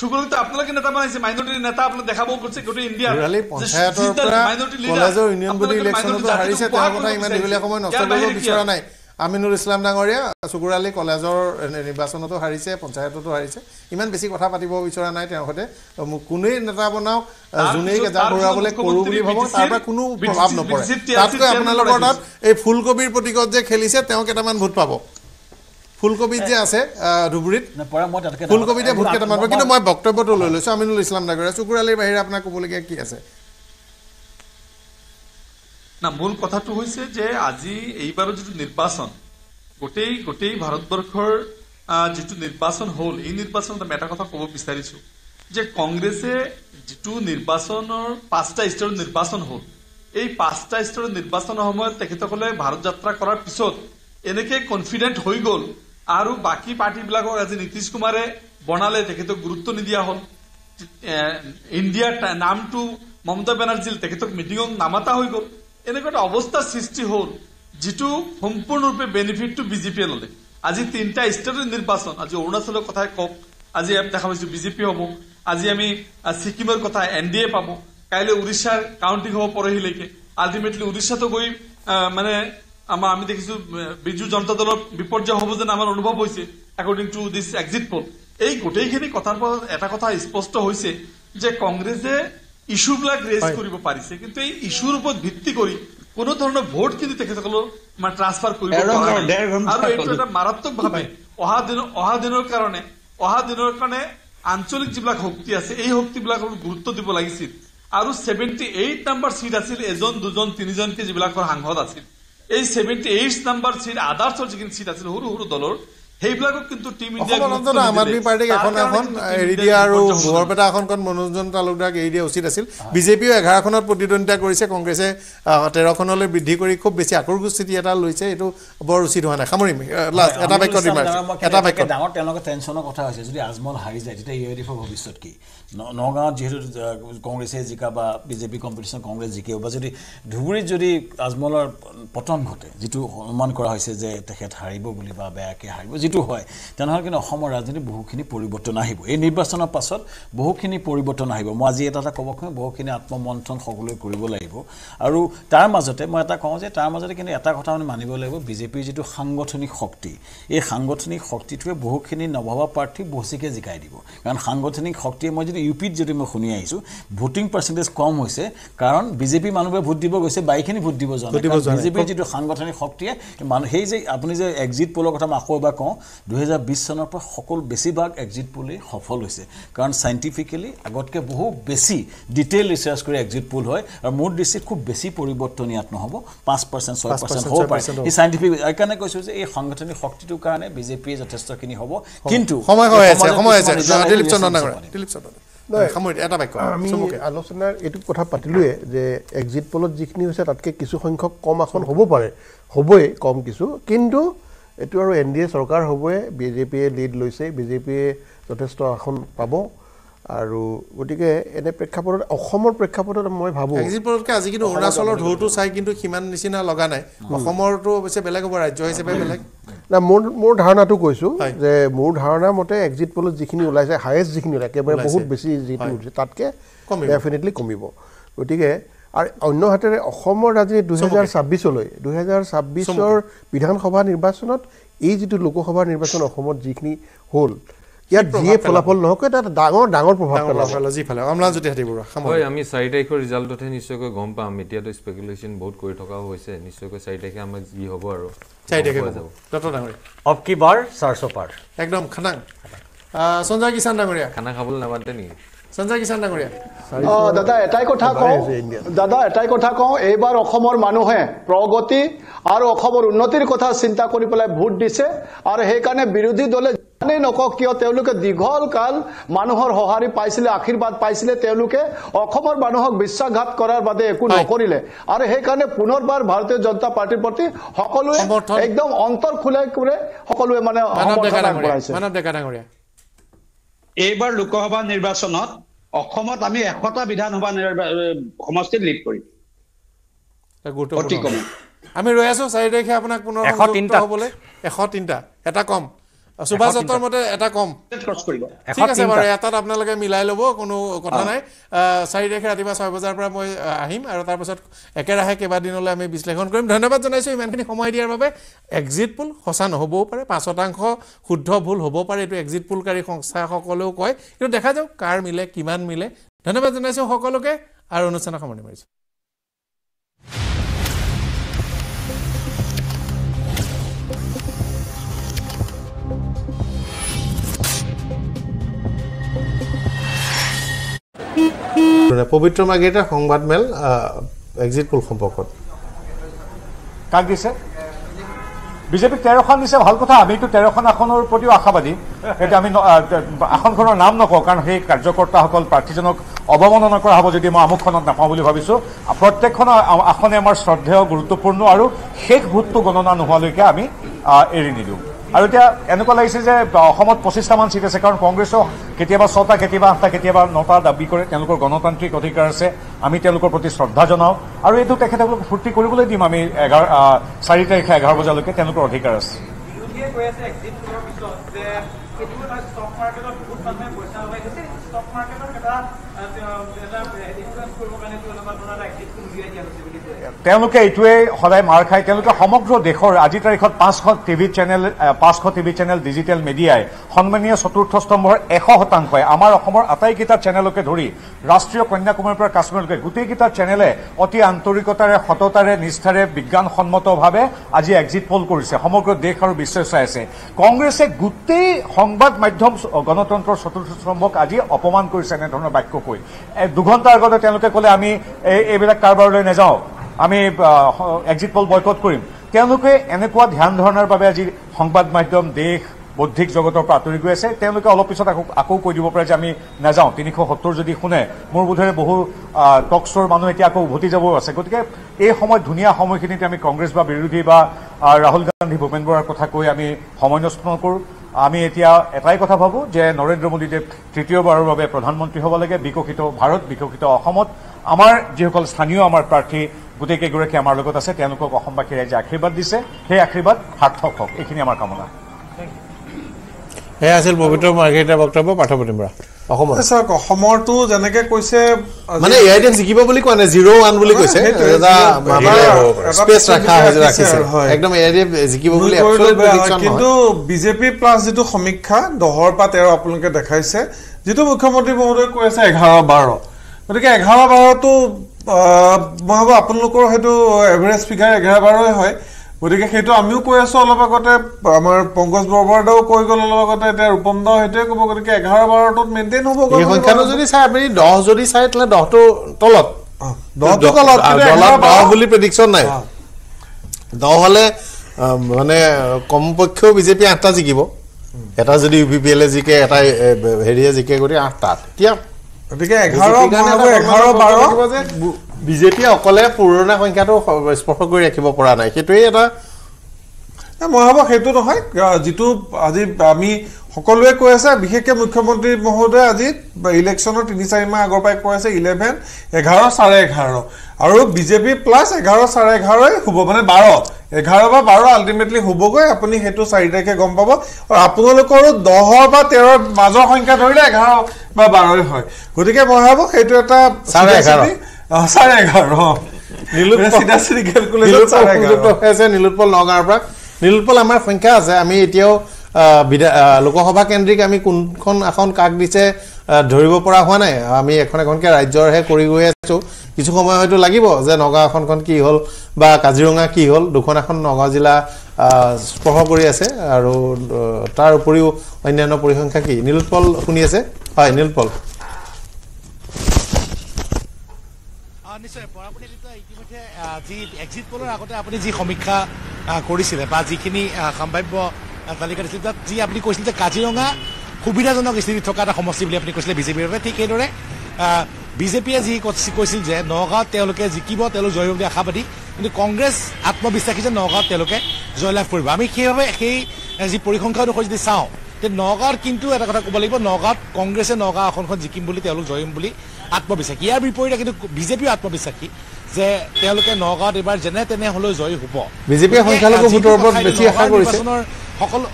শুকুৰ আলীক আপোনালোকে নেতা বনাইছে, মাইনৰিটিৰ নেতা আপোনাক দেখাব গৈছে গোটেই ইণ্ডিয়াৰ নাই। আমিনুল ইছলাম ডাঙৰীয়া, চুকুৰ আলী কলেজৰ নিৰ্বাচনতো হাৰিছে, পঞ্চায়ততো হাৰিছে, ইমান বেছি কথা পাতিব বিচৰা নাই তেওঁৰ সৈতে। কোনেই নেতা বনাওক, যোনেই গেজা ঘূৰাবলৈ কৰোঁ বুলি ভাবক, তাৰ পৰা কোনো প্ৰভাৱ নপৰে। তাতকৈ আপোনালোকৰ তাত এই ফুলকবিৰ প্ৰতীকত যে খেলিছে, তেওঁ কেইটামান ভোট পাব। ফুলকবিত যে আছে ধুবুৰীত, ফুলকবিতে ভোট কেইটামান পাব। কিন্তু মই বক্তব্যটো লৈ লৈছোঁ আমিনুল ইছলাম ডাঙৰীয়া, চুকুৰ আলীৰ বাহিৰে আপোনাৰ ক'বলগীয়া কি আছে? না, মূল কথাটো হৈছে যে আজি এইবাৰৰ যিটো নিৰ্বাচন, গোটেই গোটেই ভাৰতবৰ্ষৰ যিটো নিৰ্বাচন হ'ল, এই নিৰ্বাচনত আমি এটা কথা ক'ব বিচাৰিছোঁ যে কংগ্ৰেছে যিটো নিৰ্বাচনৰ পাঁচটা স্তৰৰ নিৰ্বাচন হ'ল, এই পাঁচটা স্তৰৰ নিৰ্বাচনৰ সময়ত তেখেতসকলে ভাৰত যাত্ৰা কৰাৰ পিছত এনেকে কনফিডেণ্ট হৈ গ'ল। আৰু বাকী পাৰ্টীবিলাকক আজি নীতিশ কুমাৰে বনালে, তেখেতক গুৰুত্ব নিদিয়া হ'ল। ইণ্ডিয়াৰ নামটো মমতা বেনাৰ্জীৰ, তেখেতক মিটিঙত নামাতা হৈ গ'ল। এনেকুৱা এটা অৱস্থাৰ সৃষ্টি হ'ল যিটো সম্পূৰ্ণৰূপে বেনিফিটটো বিজেপিয়ে ল'লে। আজি তিনিটা ষ্টেটৰ নিৰ্বাচন, আজি অৰুণাচলৰ কথাই কওক, আজি আমি দেখা পাইছোঁ বিজেপি হ'ব, আজি আমি ছিকিমৰ কথা এন ডি এ পাব, কাইলৈ উৰিষ্যাৰ কাউণ্টিং হ'ব, পৰহিলৈকে আল্টিমেটলি উৰিষ্যাতো গৈ মানে আমাৰ আমি দেখিছোঁ বিজু জনতা দলৰ বিপৰ্যয় হ'ব যেন আমাৰ অনুভৱ হৈছে according to this exit poll. এই গোটেইখিনি কথাৰ পৰা এটা কথা স্পষ্ট হৈছে যে কংগ্ৰেছে ইস্যুবিলাক রেজ কৰিব পাৰিছে, কিন্তু এই ইস্যুৰ ওপৰত ভিত্তি কৰি কোনো ধৰণৰ ভোট কিন্তু তেখেতসকলক মানে ট্ৰান্সফাৰ কৰিব পৰা নাই। আৰু এইটো এটা মাৰাত্মকভাৱে অহা দিন অহা দিনৰ কাৰণে অহা দিনৰ কাৰণে আঞ্চলিক যিবিলাক শক্তি আছে এই শক্তিবিলাকৰ গুৰুত্ব দিব লাগিছিল। আৰু সেভেন্টি এইট নাম্বাৰ চিট আছিল এজন দুজন তিনিজনকে যিবিলাকৰ সাংসদ আছিল, এই সেভেন্টি এইট নাম্বাৰ চিট আদাৰ্ছৰ যিখিনি চিট আছিল সৰু সৰু দলৰ সেইবিলাকক কিন্তু টিম ইণ্ডিয়া আম আদমি পাৰ্টিক এখন এখন এৰি দিয়া আৰু বৰপেটা এখনখন মনোৰঞ্জন তালুকদাৰক এৰি দিয়া উচিত আছিল। বিজেপিও এঘাৰখনত প্ৰতিদ্বন্দ্বিতা কৰিছে, কংগ্ৰেছে তেৰখনলৈ বৃদ্ধি কৰি খুব বেছি আকৰ্ষক স্থিতি এটা লৈছে, এইটো বৰ উচিত হোৱা নাই। সামৰিম এটা বাক্য এটা বাক্য ডাঙৰ তেওঁলোকে টেনশ্যনৰ কথা হৈছে, যদি আজমল হাৰি যায় তেতিয়া ইউএডিএফৰ ভৱিষ্যত কি? নগাঁৱত যিহেতু কংগ্ৰেছে জিকা বা বিজেপি কম্পিটিশ্যন কংগ্ৰেছ জিকেও, বা যদি ধুবুৰীত যদি আজমলৰ পতন ঘটে, যিটো অনুমান কৰা হৈছে যে তেখেত হাৰিব বুলি বা বেয়াকৈ হাৰিব যিটো হয়, তেনেহ'লে কিন্তু অসমৰ ৰাজনীতি বহুখিনি পৰিৱৰ্তন আহিব। এই নিৰ্বাচনৰ পাছত বহুখিনি পৰিৱৰ্তন আহিব। মই আজি এটা এটা ক'ব খুজিছোঁ, বহুখিনি আত্মমন্থন সকলোৱে কৰিব লাগিব। আৰু তাৰ মাজতে মই এটা কওঁ যে তাৰ মাজতে কিন্তু এটা কথা আমি মানিব লাগিব, বিজেপিৰ যিটো সাংগঠনিক শক্তি, এই সাংগঠনিক শক্তিটোৱে বহুখিনি নভবা প্ৰাৰ্থী বচিকে জিকাই দিব। কাৰণ সাংগঠনিক শক্তিয়ে মই যদি ইউ পিত যদি মই শুনি আহিছোঁ ভোটিং পাৰ্চেণ্টেজ কম হৈছে, কাৰণ বিজেপি মানুহে ভোট দিব গৈছে, বাকীখিনি ভোট দিব যোৱা নাই। বিজেপিৰ যিটো সাংগঠনিক শক্তিয়ে মানুহ সেই যে আপুনি যে এক্সিট পোলৰ কথা মই আকৌ এবাৰ কওঁ, দুহেজাৰ বিশ চনৰ পৰা সকলো বেছিভাগ এক্সিট পোল সফল হৈছে, কাৰণ চাইণ্টিফিকেলি আগতকৈ বহু বেছি ডিটেইল ৰিচাৰ্চ কৰি এক্সিট পোল হয়। আৰু মোৰ দৃষ্টিত খুব বেছি পৰিৱৰ্তন ইয়াত নহ'ব, পাঁচ পাৰ্চেণ্ট ছয় পাৰ্চেণ্ট হ'ব পাৰে। এই চাইণ্টিফিক এইকাৰণে কৈছোঁ যে এই সাংগঠনিক শক্তিটোৰ কাৰণে বিজেপিয়ে যথেষ্টখিনি হ'ব। কিন্তু আলোচনাৰ এইটো কথা পাতিলোৱে যে এক্সিট পোলত যিখিনি হৈছে তাতকৈ কিছু সংখ্যক কম আসন হ'ব পাৰে, হ'বই কম কিছু, কিন্তু এইটো আৰু এন ডি এ চৰকাৰ হ'বই। বিজেপিয়ে লিড লৈছে, বিজেপিয়ে যথেষ্ট আসন পাব। আৰু গতিকে এনে প্ৰেক্ষাপটত অসমৰ প্ৰেক্ষাপটত মই ভাবোঁ এক্সিটপলতকৈ আজি কিন্তু অৰুণাচলৰ ঢৌটো চাই কিন্তু সিমান নিচিনা লগা নাই। অসমৰতো অৱশ্যে বেলেগ হ'ব, ৰাজ্য হিচাপে বেলেগ না। মোৰ মোৰ ধাৰণাটো কৈছোঁ যে মোৰ ধাৰণা মতে এক্সিট পলত যিখিনি ওলাইছে, হায়েষ্ট যিখিনি ওলাইছে, একেবাৰে বহুত বেছি যিটো উঠিছে তাতকৈ ডেফিনেটলি কমিব। গতিকে আৰু অন্য হাতেৰে অসমৰ ৰাজনীতি দুহেজাৰ ছাব্বিছলৈ দুহেজাৰ ছাব্বিছৰ বিধানসভা নিৰ্বাচনত এই যিটো লোকসভা নিৰ্বাচন অসমত যিখিনি হ'ল, ইয়াত যিয়ে ফলাফল নহওক এটা ডাঙৰ ডাঙৰ প্ৰভাৱ পেলাব। আমি চাৰি তাৰিখৰ ৰিজাল্টতহে নিশ্চয়কৈ গম পাম। এতিয়াতো স্পেকুলেশ্যন বহুত কৰি থকাও হৈছে, নিশ্চয়কৈ চাৰি তাৰিখে আমাৰ যি হ'ব আৰু চাৰি তাৰিখে যাব। ডক্টৰ ডাঙৰীয়া অব কি বাৰ চাৰচপাৰ একদম খানা সঞ্জয় কিষাণ ডাঙৰীয়া খানা খাবলৈ নামাতে নেকি? সঞ্জয় কিষাণ ডাঙৰীয়া দাদা এটাই কথা কওঁ দাদা এটাই কথা কওঁ এইবাৰ অসমৰ মানুহে প্ৰগতি আৰু অসমৰ উন্নতিৰ কথা চিন্তা কৰি পেলাই ভোট দিছে। আৰু সেইকাৰণে বিৰোধী দলে জানেই নকওঁ কিয় তেওঁলোকে দীঘল কাল মানুহৰ সঁহাৰি পাইছিলে, আশীৰ্বাদ পাইছিলে। তেওঁলোকে অসমৰ মানুহক বিশ্বাসঘাত কৰাৰ বাদে একো নকৰিলে। আৰু সেইকাৰণে পুনৰবাৰ ভাৰতীয় জনতা পাৰ্টিৰ প্ৰতি সকলোৱে একদম অন্তৰ খোলাই কৰে, সকলোৱে মানে এইবাৰ লোকসভা নিৰ্বাচনত অসমত আমি এশটা বিধানসভা সমষ্টিত লিড কৰিম। আমি ৰৈ আছো চাৰি তাৰিখে আপোনাক পুনৰ হ'বলৈ এশ তিনিটা এটা কম সুভাষ দত্তৰ মতে এটা কম ঠিক আছে বাৰু, এটাত আপোনালোকে মিলাই ল'ব, কোনো কথা নাই। চাৰি তাৰিখে ৰাতিপুৱা ছয় বজাৰ পৰা মই আহিম আৰু তাৰপাছত একেৰাহে কেইবাদিনলৈ আমি বিশ্লেষণ কৰিম। ধন্যবাদ জনাইছোঁ ইমানখিনি সময় দিয়াৰ বাবে। এক্সিট পোল সঁচা নহ'বও পাৰে, পাঁচ শতাংশ শুদ্ধ ভুল হ'ব পাৰে, এইটো এক্সিট পোলকাৰী সংস্থাসকলেও কয়, কিন্তু দেখা যাওক কাৰ মিলে কিমান মিলে। ধন্যবাদ জনাইছোঁ সকলোকে আৰু অনুষ্ঠানৰ সামৰণি মাৰিছোঁ। পবিত্ৰ মাৰ্ঘেৰিটাৰ সংবাদমেল এক্সিট পোল সম্পৰ্কত কাক দিছে? বিজেপিক তেৰখন দিছে, ভাল কথা। আমিতো তেৰখন আসনৰ প্ৰতিও আশাবাদী। এতিয়া আমি আসনখনৰ নাম নকওঁ, কাৰণ সেই কাৰ্যকৰ্তাসকল প্ৰাৰ্থীজনক অৱমাননা কৰা হ'ব যদি মই আমুকখনত নাপাওঁ বুলি ভাবিছোঁ। প্ৰত্যেকখন আসনে আমাৰ শ্ৰদ্ধেয়, গুৰুত্বপূৰ্ণ, আৰু শেষ ভোটটো গণনা নোহোৱালৈকে আমি এৰি নিদিওঁ। আৰু এতিয়া এনেকুৱা লাগিছে যে অসমত পঁচিছটামান চিট আছে, কাৰণ কংগ্ৰেছৰ কেতিয়াবা ছটা, কেতিয়াবা আঠটা, কেতিয়াবা নটা দাবী কৰে। তেওঁলোকৰ গণতান্ত্ৰিক অধিকাৰ আছে, আমি তেওঁলোকৰ প্ৰতি শ্ৰদ্ধা জনাওঁ আৰু এইটো তেখেতসকলক ফূৰ্তি কৰিবলৈ দিম। আমি এঘাৰ চাৰি তাৰিখে এঘাৰ বজালৈকে তেওঁলোকৰ অধিকাৰ আছে। তেওঁলোকে এইটোৱে সদায় মাৰ খায়। তেওঁলোকে সমগ্ৰ দেশৰ আজিৰ তাৰিখত পাঁচশ টিভি চেনেল পাঁচশ টিভি চেনেল ডিজিটেল মিডিয়াই সন্মানীয় চতুৰ্থ স্তম্ভৰ এশ শতাংশই আমাৰ অসমৰ আটাইকেইটা চেনেলকে ধৰি ৰাষ্ট্ৰীয় কন্যাকুমাৰীৰ পৰা কাশ্মীৰলৈকে গোটেইকেইটা চেনেলে অতি আন্তৰিকতাৰে সততাৰে নিষ্ঠাৰে বিজ্ঞানসন্মতভাৱে আজি এক্সিট পোল কৰিছে, সমগ্ৰ দেশ আৰু বিশ্বই চাই আছে। কংগ্ৰেছে গোটেই সংবাদ মাধ্যম গণতন্ত্ৰৰ চতুৰ্থ স্তম্ভক আজি অপমান কৰিছে এনেধৰণৰ বাক্য কৈ। দুঘণ্টাৰ আগতে তেওঁলোকে ক'লে আমি এইবিলাক কাৰবাৰলৈ নাযাওঁ, আমি এক্সিট পোল বয়কট কৰিম। তেওঁলোকে এনেকুৱা ধ্যান ধাৰণাৰ বাবে আজি সংবাদ মাধ্যম দেশ বৌদ্ধিক জগতৰ পৰা আঁতৰি গৈ আছে। তেওঁলোকে অলপ পিছত আকৌ আকৌ কৈ দিব পাৰে যে আমি নাযাওঁ। তিনিশ সত্তৰ যদি শুনে মোৰ বোধেৰে বহু টক শ্ব'ৰ মানুহ এতিয়া আকৌ উভতি যাবও আছে। গতিকে এই সময় ধুনীয়া সময়খিনিতে আমি কংগ্ৰেছ বা বিৰোধী বা ৰাহুল গান্ধী ভূপেন বৰাৰ কথা কৈ আমি সময় নষ্ট নকৰোঁ। আমি এতিয়া এটাই কথা ভাবোঁ যে নৰেন্দ্ৰ মোদীদেৱ তৃতীয়বাৰৰ বাবে প্ৰধানমন্ত্ৰী হ'ব লাগে। বিকশিত ভাৰত, বিকশিত অসমত আমাৰ যিসকল স্থানীয় আমাৰ প্ৰাৰ্থী গোটেইকেইগৰাকী আমাৰ লগত আছে, তেওঁলোকক অসমবাসী ৰাইজে আশীৰ্বাদ দিছে, সেই আশীৰ্বাদ সাৰ্থক হওক, এইখিনি আমাৰ কামনা। সেয়া আছিল পবিত্ৰ মাৰ্ঘেৰিটাৰ বক্তব্য। পাৰ্থপ্ৰতিম বৰা, অসমৰ চাওক, অসমৰটো যেনেকৈ কৈছে মানে এআইডেন জিকিব বুলি কোৱা নাই, জিৰ' ওৱান বুলি কৈছে, একদম এআইডেন জিকিব বুলি। কিন্তু বিজেপি প্লাছ যিটো সমীক্ষা দহৰ পৰা তেৰ আপোনালোকে দেখাইছে, যিটো মুখ্যমন্ত্ৰী মহোদয়ে কৈ আছে এঘাৰ বাৰ, গতিকে এঘাৰ বাৰটো মই ভাবোঁ আপোনালোকৰ সেইটো এভাৰেজ ফিগাৰ এঘাৰ বাৰই হয়। গতিকে সেইটো আমিও কৈ আছোঁ অলপ আগতে, আমাৰ পংকজ বৰবৰাদাও কৈ গ'ল অলপ আগতে, এতিয়া ৰূপম দাও সেইটোৱে ক'ব। গতিকে এঘাৰ বাৰটোত মেইনটেইন হ'ব। সংখ্যাটো যদি চাই আপুনি দহ যদি চাই তেতিয়াহ'লে দহটো তলত, দহটো তলত দহ বুলি প্ৰেডিকশ্যন নাই। দহ হ'লে মানে কমপক্ষেও বিজেপি আঠটা জিকিব, এটা যদি ইউ পি পি এলে জিকে, এটা হেৰিয়ে জিকে, গতিকে আঠটা। এতিয়া গতিকে এঘাৰ এঘাৰ বাৰ যে বিজেপিয়ে অকলে পুৰণা সংখ্যাটো স্পৰ্শ কৰি ৰাখিব পৰা নাই, সেইটোৱে এটা মই ভাবোঁ। সেইটো নহয়, যিটো আজি আমি সকলোৱে কৈ আছে, বিশেষকৈ মুখ্যমন্ত্ৰী মহোদয়ে আজি ইলেকশ্যনৰ তিনি চাৰি মাহ আগৰ পৰাই কৈ আছে ইলেভেন এঘাৰ চাৰে এঘাৰ, আৰু বিজেপি প্লাছ এঘাৰ চাৰে এঘাৰই হ'ব, মানে বাৰ এঘাৰ বা বাৰ আল্টিমেটলি হ'বগৈ। আপুনি সেইটো চাৰি তাৰিখে গম পাব। আৰু আপোনালোকৰো দহৰ বা তেৰৰ মাজৰ সংখ্যা ধৰিলে এঘাৰ বা বাৰই হয়। গতিকে মই ভাবোঁ সেইটো এটা চাৰে এঘাৰ চাৰে এঘাৰ নীলোৎপল নগাঁৱৰ পৰা। নীলোৎপল, আমাৰ সংখ্যা আছে, আমি এতিয়াও বিধা লোকসভা কেন্দ্ৰিক আমি কোনখন আসন কাক দিছে ধৰিব পৰা হোৱা নাই। আমি এখন এখনকৈ ৰাজ্যৰহে কৰি গৈ আছোঁ। কিছু সময় হয়তো লাগিব যে নগাঁও আসনখন কি হ'ল বা কাজিৰঙা কি হ'ল। দুখন এখন নগাঁও জিলা স্পৰ্শ কৰি আছে, আৰু তাৰ উপৰিও অন্যান্য পৰিসংখ্যা কি। নীলোৎপল শুনি আছে? হয় নীলোৎপল। নিশ্চয় আপুনি ইতিমধ্যে যি এক্সিট পোলৰ আগতে আপুনি যি সমীক্ষা কৰিছিলে বা যিখিনি সম্ভাৱ্য তালিকা দিছিল, তাত যি আপুনি কৈছিল যে কাজিৰঙা সুবিধাজনক স্থিতিত থকা এটা সমষ্টি বুলি আপুনি কৈছিলে বিজেপিৰ বাবে, ঠিক সেইদৰে বিজেপিয়ে যি কৈছিল যে নগাঁৱত তেওঁলোকে জিকিব, তেওঁলোক জয়ী বুলি আশাবাদী, কিন্তু কংগ্ৰেছ আত্মবিশ্বাসী যে নগাঁৱত তেওঁলোকে জয়লাভ কৰিব। আমি সেইবাবে সেই যি পৰিসংখ্যা অনুসৰি যদি চাওঁ, নগাঁৱত কিন্তু এটা কথা ক'ব লাগিব, নগাঁৱত কংগ্ৰেছে নগাঁও আসনখন জিকিম বুলি তেওঁলোক জয়ীম বুলি আত্মবিশ্বাসী। ইয়াৰ বিপৰীতে কিন্তু বিজেপিও আত্মবিশ্বাসী যে তেওঁলোকে নগাঁৱত এইবাৰ যেনে তেনে হ'লেও জয়ী হ'ব। বিজেপিয়ে সংখ্যালঘু ভোটৰ ওপৰত বেছি আশা কৰিছে, সকলো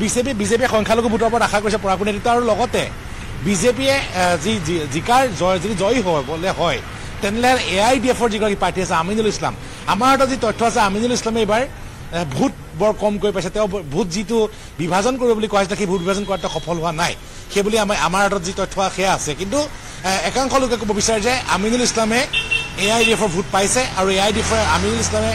বিজেপি বিজেপিয়ে সংখ্যালঘু ভোটৰ ওপৰত আশা কৰিছে পৰাগ নেতৃত্ব। আৰু লগতে বিজেপিয়ে যি জিকাৰ জয় যদি জয়ী হ'বলৈ হয় তেনেহ'লে এ আই ডি এফৰ যিগৰাকী প্ৰাৰ্থী আছে আমিনুল ইছলাম, আমাৰ হাতত যি তথ্য আছে আমিনুল ইছলামে এইবাৰ ভোট বৰ কমকৈ পাইছে। তেওঁ ভোট যিটো বিভাজন কৰিব বুলি কোৱা হৈছিলে সেই ভোট বিভাজন কৰাত সফল হোৱা নাই, সেইবুলি আমাৰ আমাৰ হাতত যি তথ্য সেয়া আছে। কিন্তু একাংশ লোকে ক'ব বিচাৰে যে আমিনুল ইছলামে এ আই ডি এফৰ ভোট পাইছে, আৰু এ আই ডি এফৰ আমিনুল ইছলামে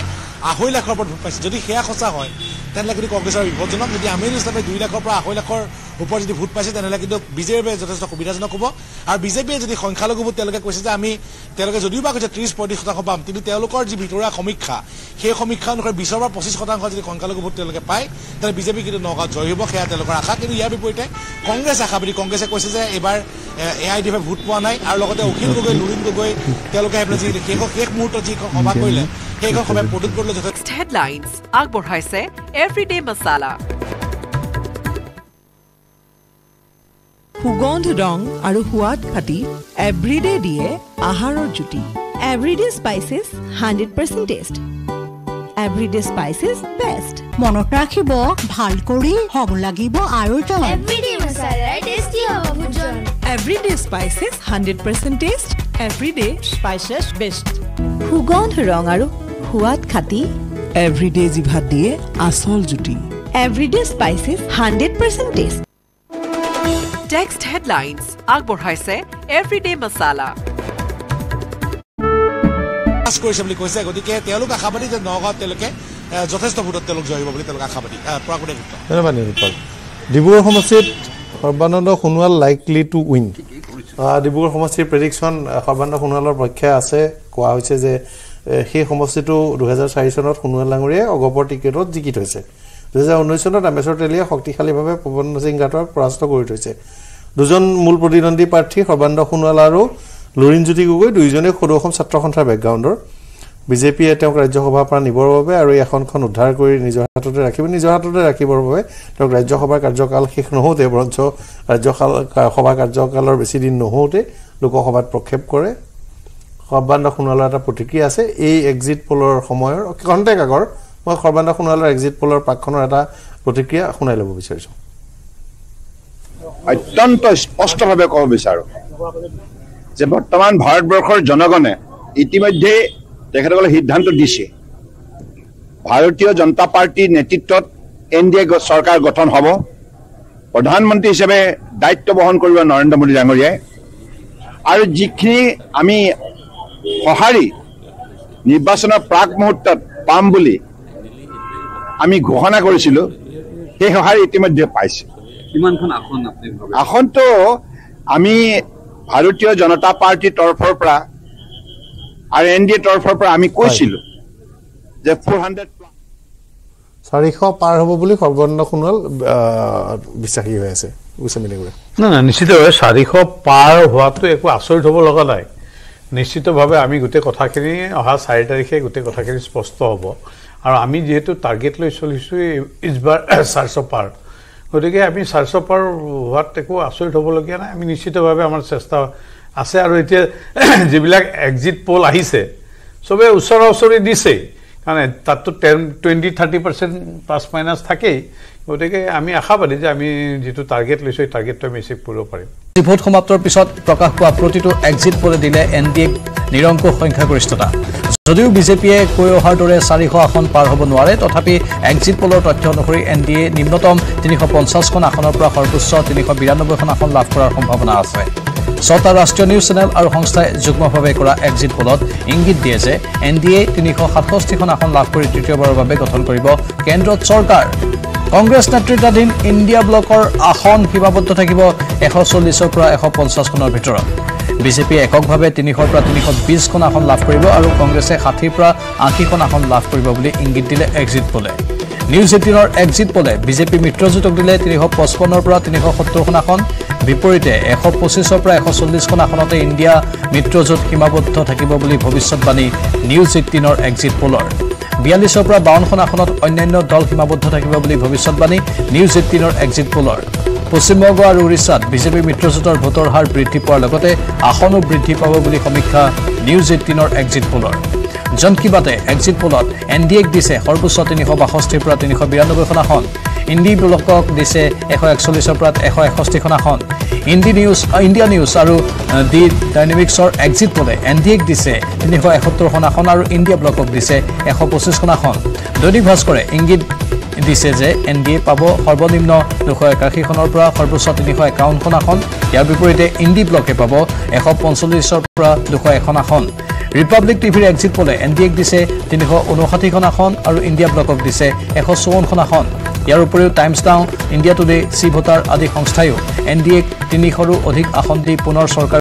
আঢ়ৈ লাখৰ ওপৰত ভোট পাইছে। যদি সেয়া সঁচা হয় তেনেহ'লে কিন্তু কংগ্ৰেছৰ বিপদজনক। যদি আমিনুল ইছলামে দুই লাখৰ পৰা আঢ়ৈ লাখৰ ওপৰত যদি ভোট পাইছে তেনেহ'লে কিন্তু বিজেপিৰ বাবে যথেষ্ট সুবিধাজনক হ'ব। আৰু বিজেপিয়ে যদি সংখ্যালঘু ভোট তেওঁলোকে কৈছে যে আমি তেওঁলোকে যদিও বা কৈছে ত্ৰিছ পঁয়ত্ৰিছ শতাংশ পাম, কিন্তু তেওঁলোকৰ যি ভিতৰুৱা সমীক্ষা সেই সমীক্ষা অনুসৰি বিছৰ পৰা পঁচিছ শতাংশ যদি সংখ্যালঘু ভোট তেওঁলোকে পায় তেতিয়াহ'লে বিজেপি কিন্তু নগাঁৱত জয়ী হ'ব, সেয়া তেওঁলোকৰ আশা। কিন্তু ইয়াৰ বিপৰীতে কংগ্ৰেছ আশাবাদী, কংগ্ৰেছে কৈছে যে এইবাৰ এ আই ডি এফে ভোট পোৱা নাই, আৰু লগতে অখিল গগৈ লুৰিণ গগৈ তেওঁলোকে যি শেষ মুহূৰ্তত যি সভা কৰিলে সেইখন সভাই প্ৰদূত কৰিবলৈ যথেষ্ট। হেডলাইনছ আগবঢ়াইছে এভৰিডে মছালা, সুগন্ধ ৰং আৰু সোৱাদ খাটি এভৰিডে দিয়ে আহাৰৰ জুতি। Everyday spices hundred percent taste, everyday spices best. মনত ৰাখিব, ভাল কৰি হব লাগিব আৰু Everyday spices one hundred percent taste. Everyday spices best. Hugon Rangaru, Huat Khati. Everyday Zibhadie, Asol Juti. Everyday spices one hundred percent taste. Text headlines Agbor Haise, Everyday Masala. Dibur Homosip, Horbano Hunwal likely to win. Dibur Homosip prediction Horbano Hunwal or Kase, which is a he homositu, Duhazar Saison or Hunwal Langre, or Goportico, Dikitose. This is a notion of a mesotelia, Hoktikaliba, Ponzingator, Prasto Goritoise. Duzon Mulpudinandi party, Horbano Hunwalaro, Lurin Jutigo, Duzone Hodohom Satrocontra backgrounder. BJP এটাও ৰাজ্যসভা পৰা নিবৰ বাবে আৰু এখনখন উদ্ধাৰ কৰি নিজৰ হাততে ৰাখিব নিজৰ হাততে ৰাখিবৰ বাবে তেওঁক ৰাজ্যসভাৰ কাৰ্যকাল শেষ নহওঁতে বৰঞ্চ ৰাজ্যসভাৰ সভা কাৰ্যকালৰ বেছি দিন নহওঁতে লোকসভাত প্ৰক্ষেপ কৰে সৰ্বানন্দ সোণোৱালৰ এটা প্ৰতিক্ৰিয়া আছে এই এক্সিট পোলৰ সময়ৰ কণ্টেক্ট আগৰ মই সৰ্বানন্দ সোণোৱালৰ এক্সিট পোলৰ পাকখনৰ এটা প্ৰতিক্ৰিয়া শুনাই ল'ব বিচাৰিছো অত্যন্ত স্পষ্টভাৱে ক'ব বিচাৰো যে বৰ্তমান ভাৰতবৰ্ষৰ জনগণে ইতিমধ্যে তেখেতসকলে সিদ্ধান্ত দিছে ভাৰতীয় জনতা পাৰ্টিৰ নেতৃত্বত এন ডি এ চৰকাৰ গঠন হ'ব প্ৰধানমন্ত্ৰী হিচাপে দায়িত্ব বহন কৰিব নৰেন্দ্ৰ মোদী ডাঙৰীয়াই আৰু যিখিনি আমি সঁহাৰি নিৰ্বাচনৰ প্ৰাক মুহূৰ্তত পাম বুলি আমি ঘোষণা কৰিছিলোঁ সেই সঁহাৰি ইতিমধ্যে পাইছে কিমানখন আসন আসনটো আমি ভাৰতীয় জনতা পাৰ্টিৰ তৰফৰ পৰা আর এনডিএ তরফৰ পৰা আমি কৈছিল যে চাৰিশ পাৰ হ'ব বুলি সৰ্বন্ন সোণোৱাল বিশ্বাসী হৈ আছে গুছমিলে গৰে না না নিশ্চিতভাৱে চাৰিশ পাৰ হোৱাটো একো আচৰিত হ'ব লগা নাই নিশ্চিতভাৱে আমি গোটে কথাখিনি অহা চাৰি তাৰিখে গোটে কথাখিনি স্পষ্ট হ'ব আৰু আমি যেহেতু টার্গেট লৈ চলিছো ইজবাৰ চাৰিশ পাৰ গতিকে আমি চাৰিশ পাৰ হোৱাত একো আচৰিত হ'ব লগা নাই আমি নিশ্চিতভাৱে আমাৰ চেষ্টা আছে আৰু এতিয়া যেবিলাক এক্সিট পোল আহিছে সবে উছৰা উছৰি দিছে কারণ তাতো বিশ ত্ৰিশ পাৰ্চেণ্ট প্লাস মাইনাস থাকে ওটাকে আমি আশাবাদী যে আমি যেটো টার্গেট লৈছো টার্গেটটো আমি এচিভ কৰিব পাৰিম ভোট সমাপ্তৰ পিছত প্ৰকাশ হোৱা প্ৰতিটো এক্সিট পোলে দিলে এনডিএ নিৰংক সংখ্যাগৰিষ্ঠতা যদিও বিজেপিয়ে কৈ অহাৰ দৰে চাৰিশ আসন পাৰ হ'ব নোৱাৰে তথাপি এক্সিট পোলৰ তথ্য অনুসৰি এনডিএ নিম্নতম তিনিশ পঞ্চাশ খন আসনৰ পৰা সৰ্বোচ্চ তিনিশ বিৰানব্বৈ খন আসন লাভ কৰাৰ সম্ভাৱনা আছে ছটা ৰাষ্ট্ৰীয় নিউজ চেনেল আৰু সংস্থাই যুগ্মভাৱে কৰা এক্সিট পোলত ইংগিত দিয়ে যে এনডিএ তিনিশ সাতষষ্ঠি খন আসন লাভ কৰি তৃতীয়বাৰৰ বাবে গঠন কৰিব কেন্দ্ৰত চৰকাৰ কংগ্ৰেছ নেতৃত্বাধীন ইণ্ডিয়া ব্লকৰ আসন সীমাবদ্ধ থাকিব এশ চল্লিশৰ পৰা এশ পঞ্চাশ খনৰ ভিতৰত বিজেপি এককভাৱে তিনিশৰ পৰা তিনিশ বিশ খন আসন লাভ কৰিব আৰু কংগ্ৰেছে ষাঠিৰ পৰা আশী খন আসন লাভ কৰিব বুলি ইংগিত দিলে এক্সিট পোলে নিউজ এইটিনৰ এক্সিট পোলে বিজেপি মিত্ৰজোঁটক দিলে তিনিশ পঁচপন্ন পৰা তিনিশ সত্তৰ খন আসন বিপৰীতে এশ পঁচিশৰ পৰা এশ চল্লিশ খন আসনতে ইণ্ডিয়া মিত্ৰজোঁট সীমাবদ্ধ থাকিব বুলি ভৱিষ্যতবাণী নিউজ এইটিনৰ এক্সিট পোলৰ বিয়াল্লিশৰ পৰা বাৱন্ন খন আসনত অন্যান্য দল সীমাবদ্ধ থাকিব বুলি ভৱিষ্যতবাণী নিউজ এইটিনৰ এক্সিট পোলৰ পশ্চিমবংগ আৰু উৰিষ্যাত বিজেপি মিত্ৰজোঁটৰ ভোটৰ হাৰ বৃদ্ধি পোৱাৰ লগতে আসনো বৃদ্ধি পাব বুলি সমীক্ষা নিউজ এইটিনৰ এক্সিট পোলৰ জন কি বাতে এক্সিট পোলত এন ডি এক দিছে সৰ্বোচ্চ তিনিশ বাষষ্ঠিৰ পৰা তিনিশ বিৰানব্বৈ খন আসন ইণ্ডি ব্লকক দিছে এশ একচল্লিছৰ পৰা এশ এষষ্ঠি খন আসন ইণ্ডি নিউজ ইণ্ডিয়া নিউজ আৰু দি ডাইনেমিক্সৰ এক্সিট পোলে এন ডি এক দিছে তিনিশ এসত্তৰ খন আসন আৰু ইণ্ডিয়া ব্লকক দিছে এশ পঁচিছ খন আসন দৈনিক ভাস্কৰে ইংগিত দিছে যে এন ডি এ পাব সৰ্বনিম্ন দুশ একাশী খনৰ পৰা সৰ্বোচ্চ তিনিশ একাৱন্ন খন আসন ইয়াৰ বিপৰীতে ইণ্ডি ব্লকে পাব এশ পঞ্চল্লিছৰ পৰা দুশ এখন আসন ৰিপাব্লিক টিভিৰ এক্সিট পোলে এন ডি এক দিছে তিনিশ ঊনষাঠি খন আসন আৰু ইণ্ডিয়া ব্লকক দিছে এশ চৌৱন্ন খন আসন ইয়াৰ উপৰিও টাইমছ নাও ইণ্ডিয়া টুডে চি ভোটাৰ আদি সংস্থায়ো এন ডি এক তিনিশৰো অধিক আসন দি পুনৰ চৰকাৰ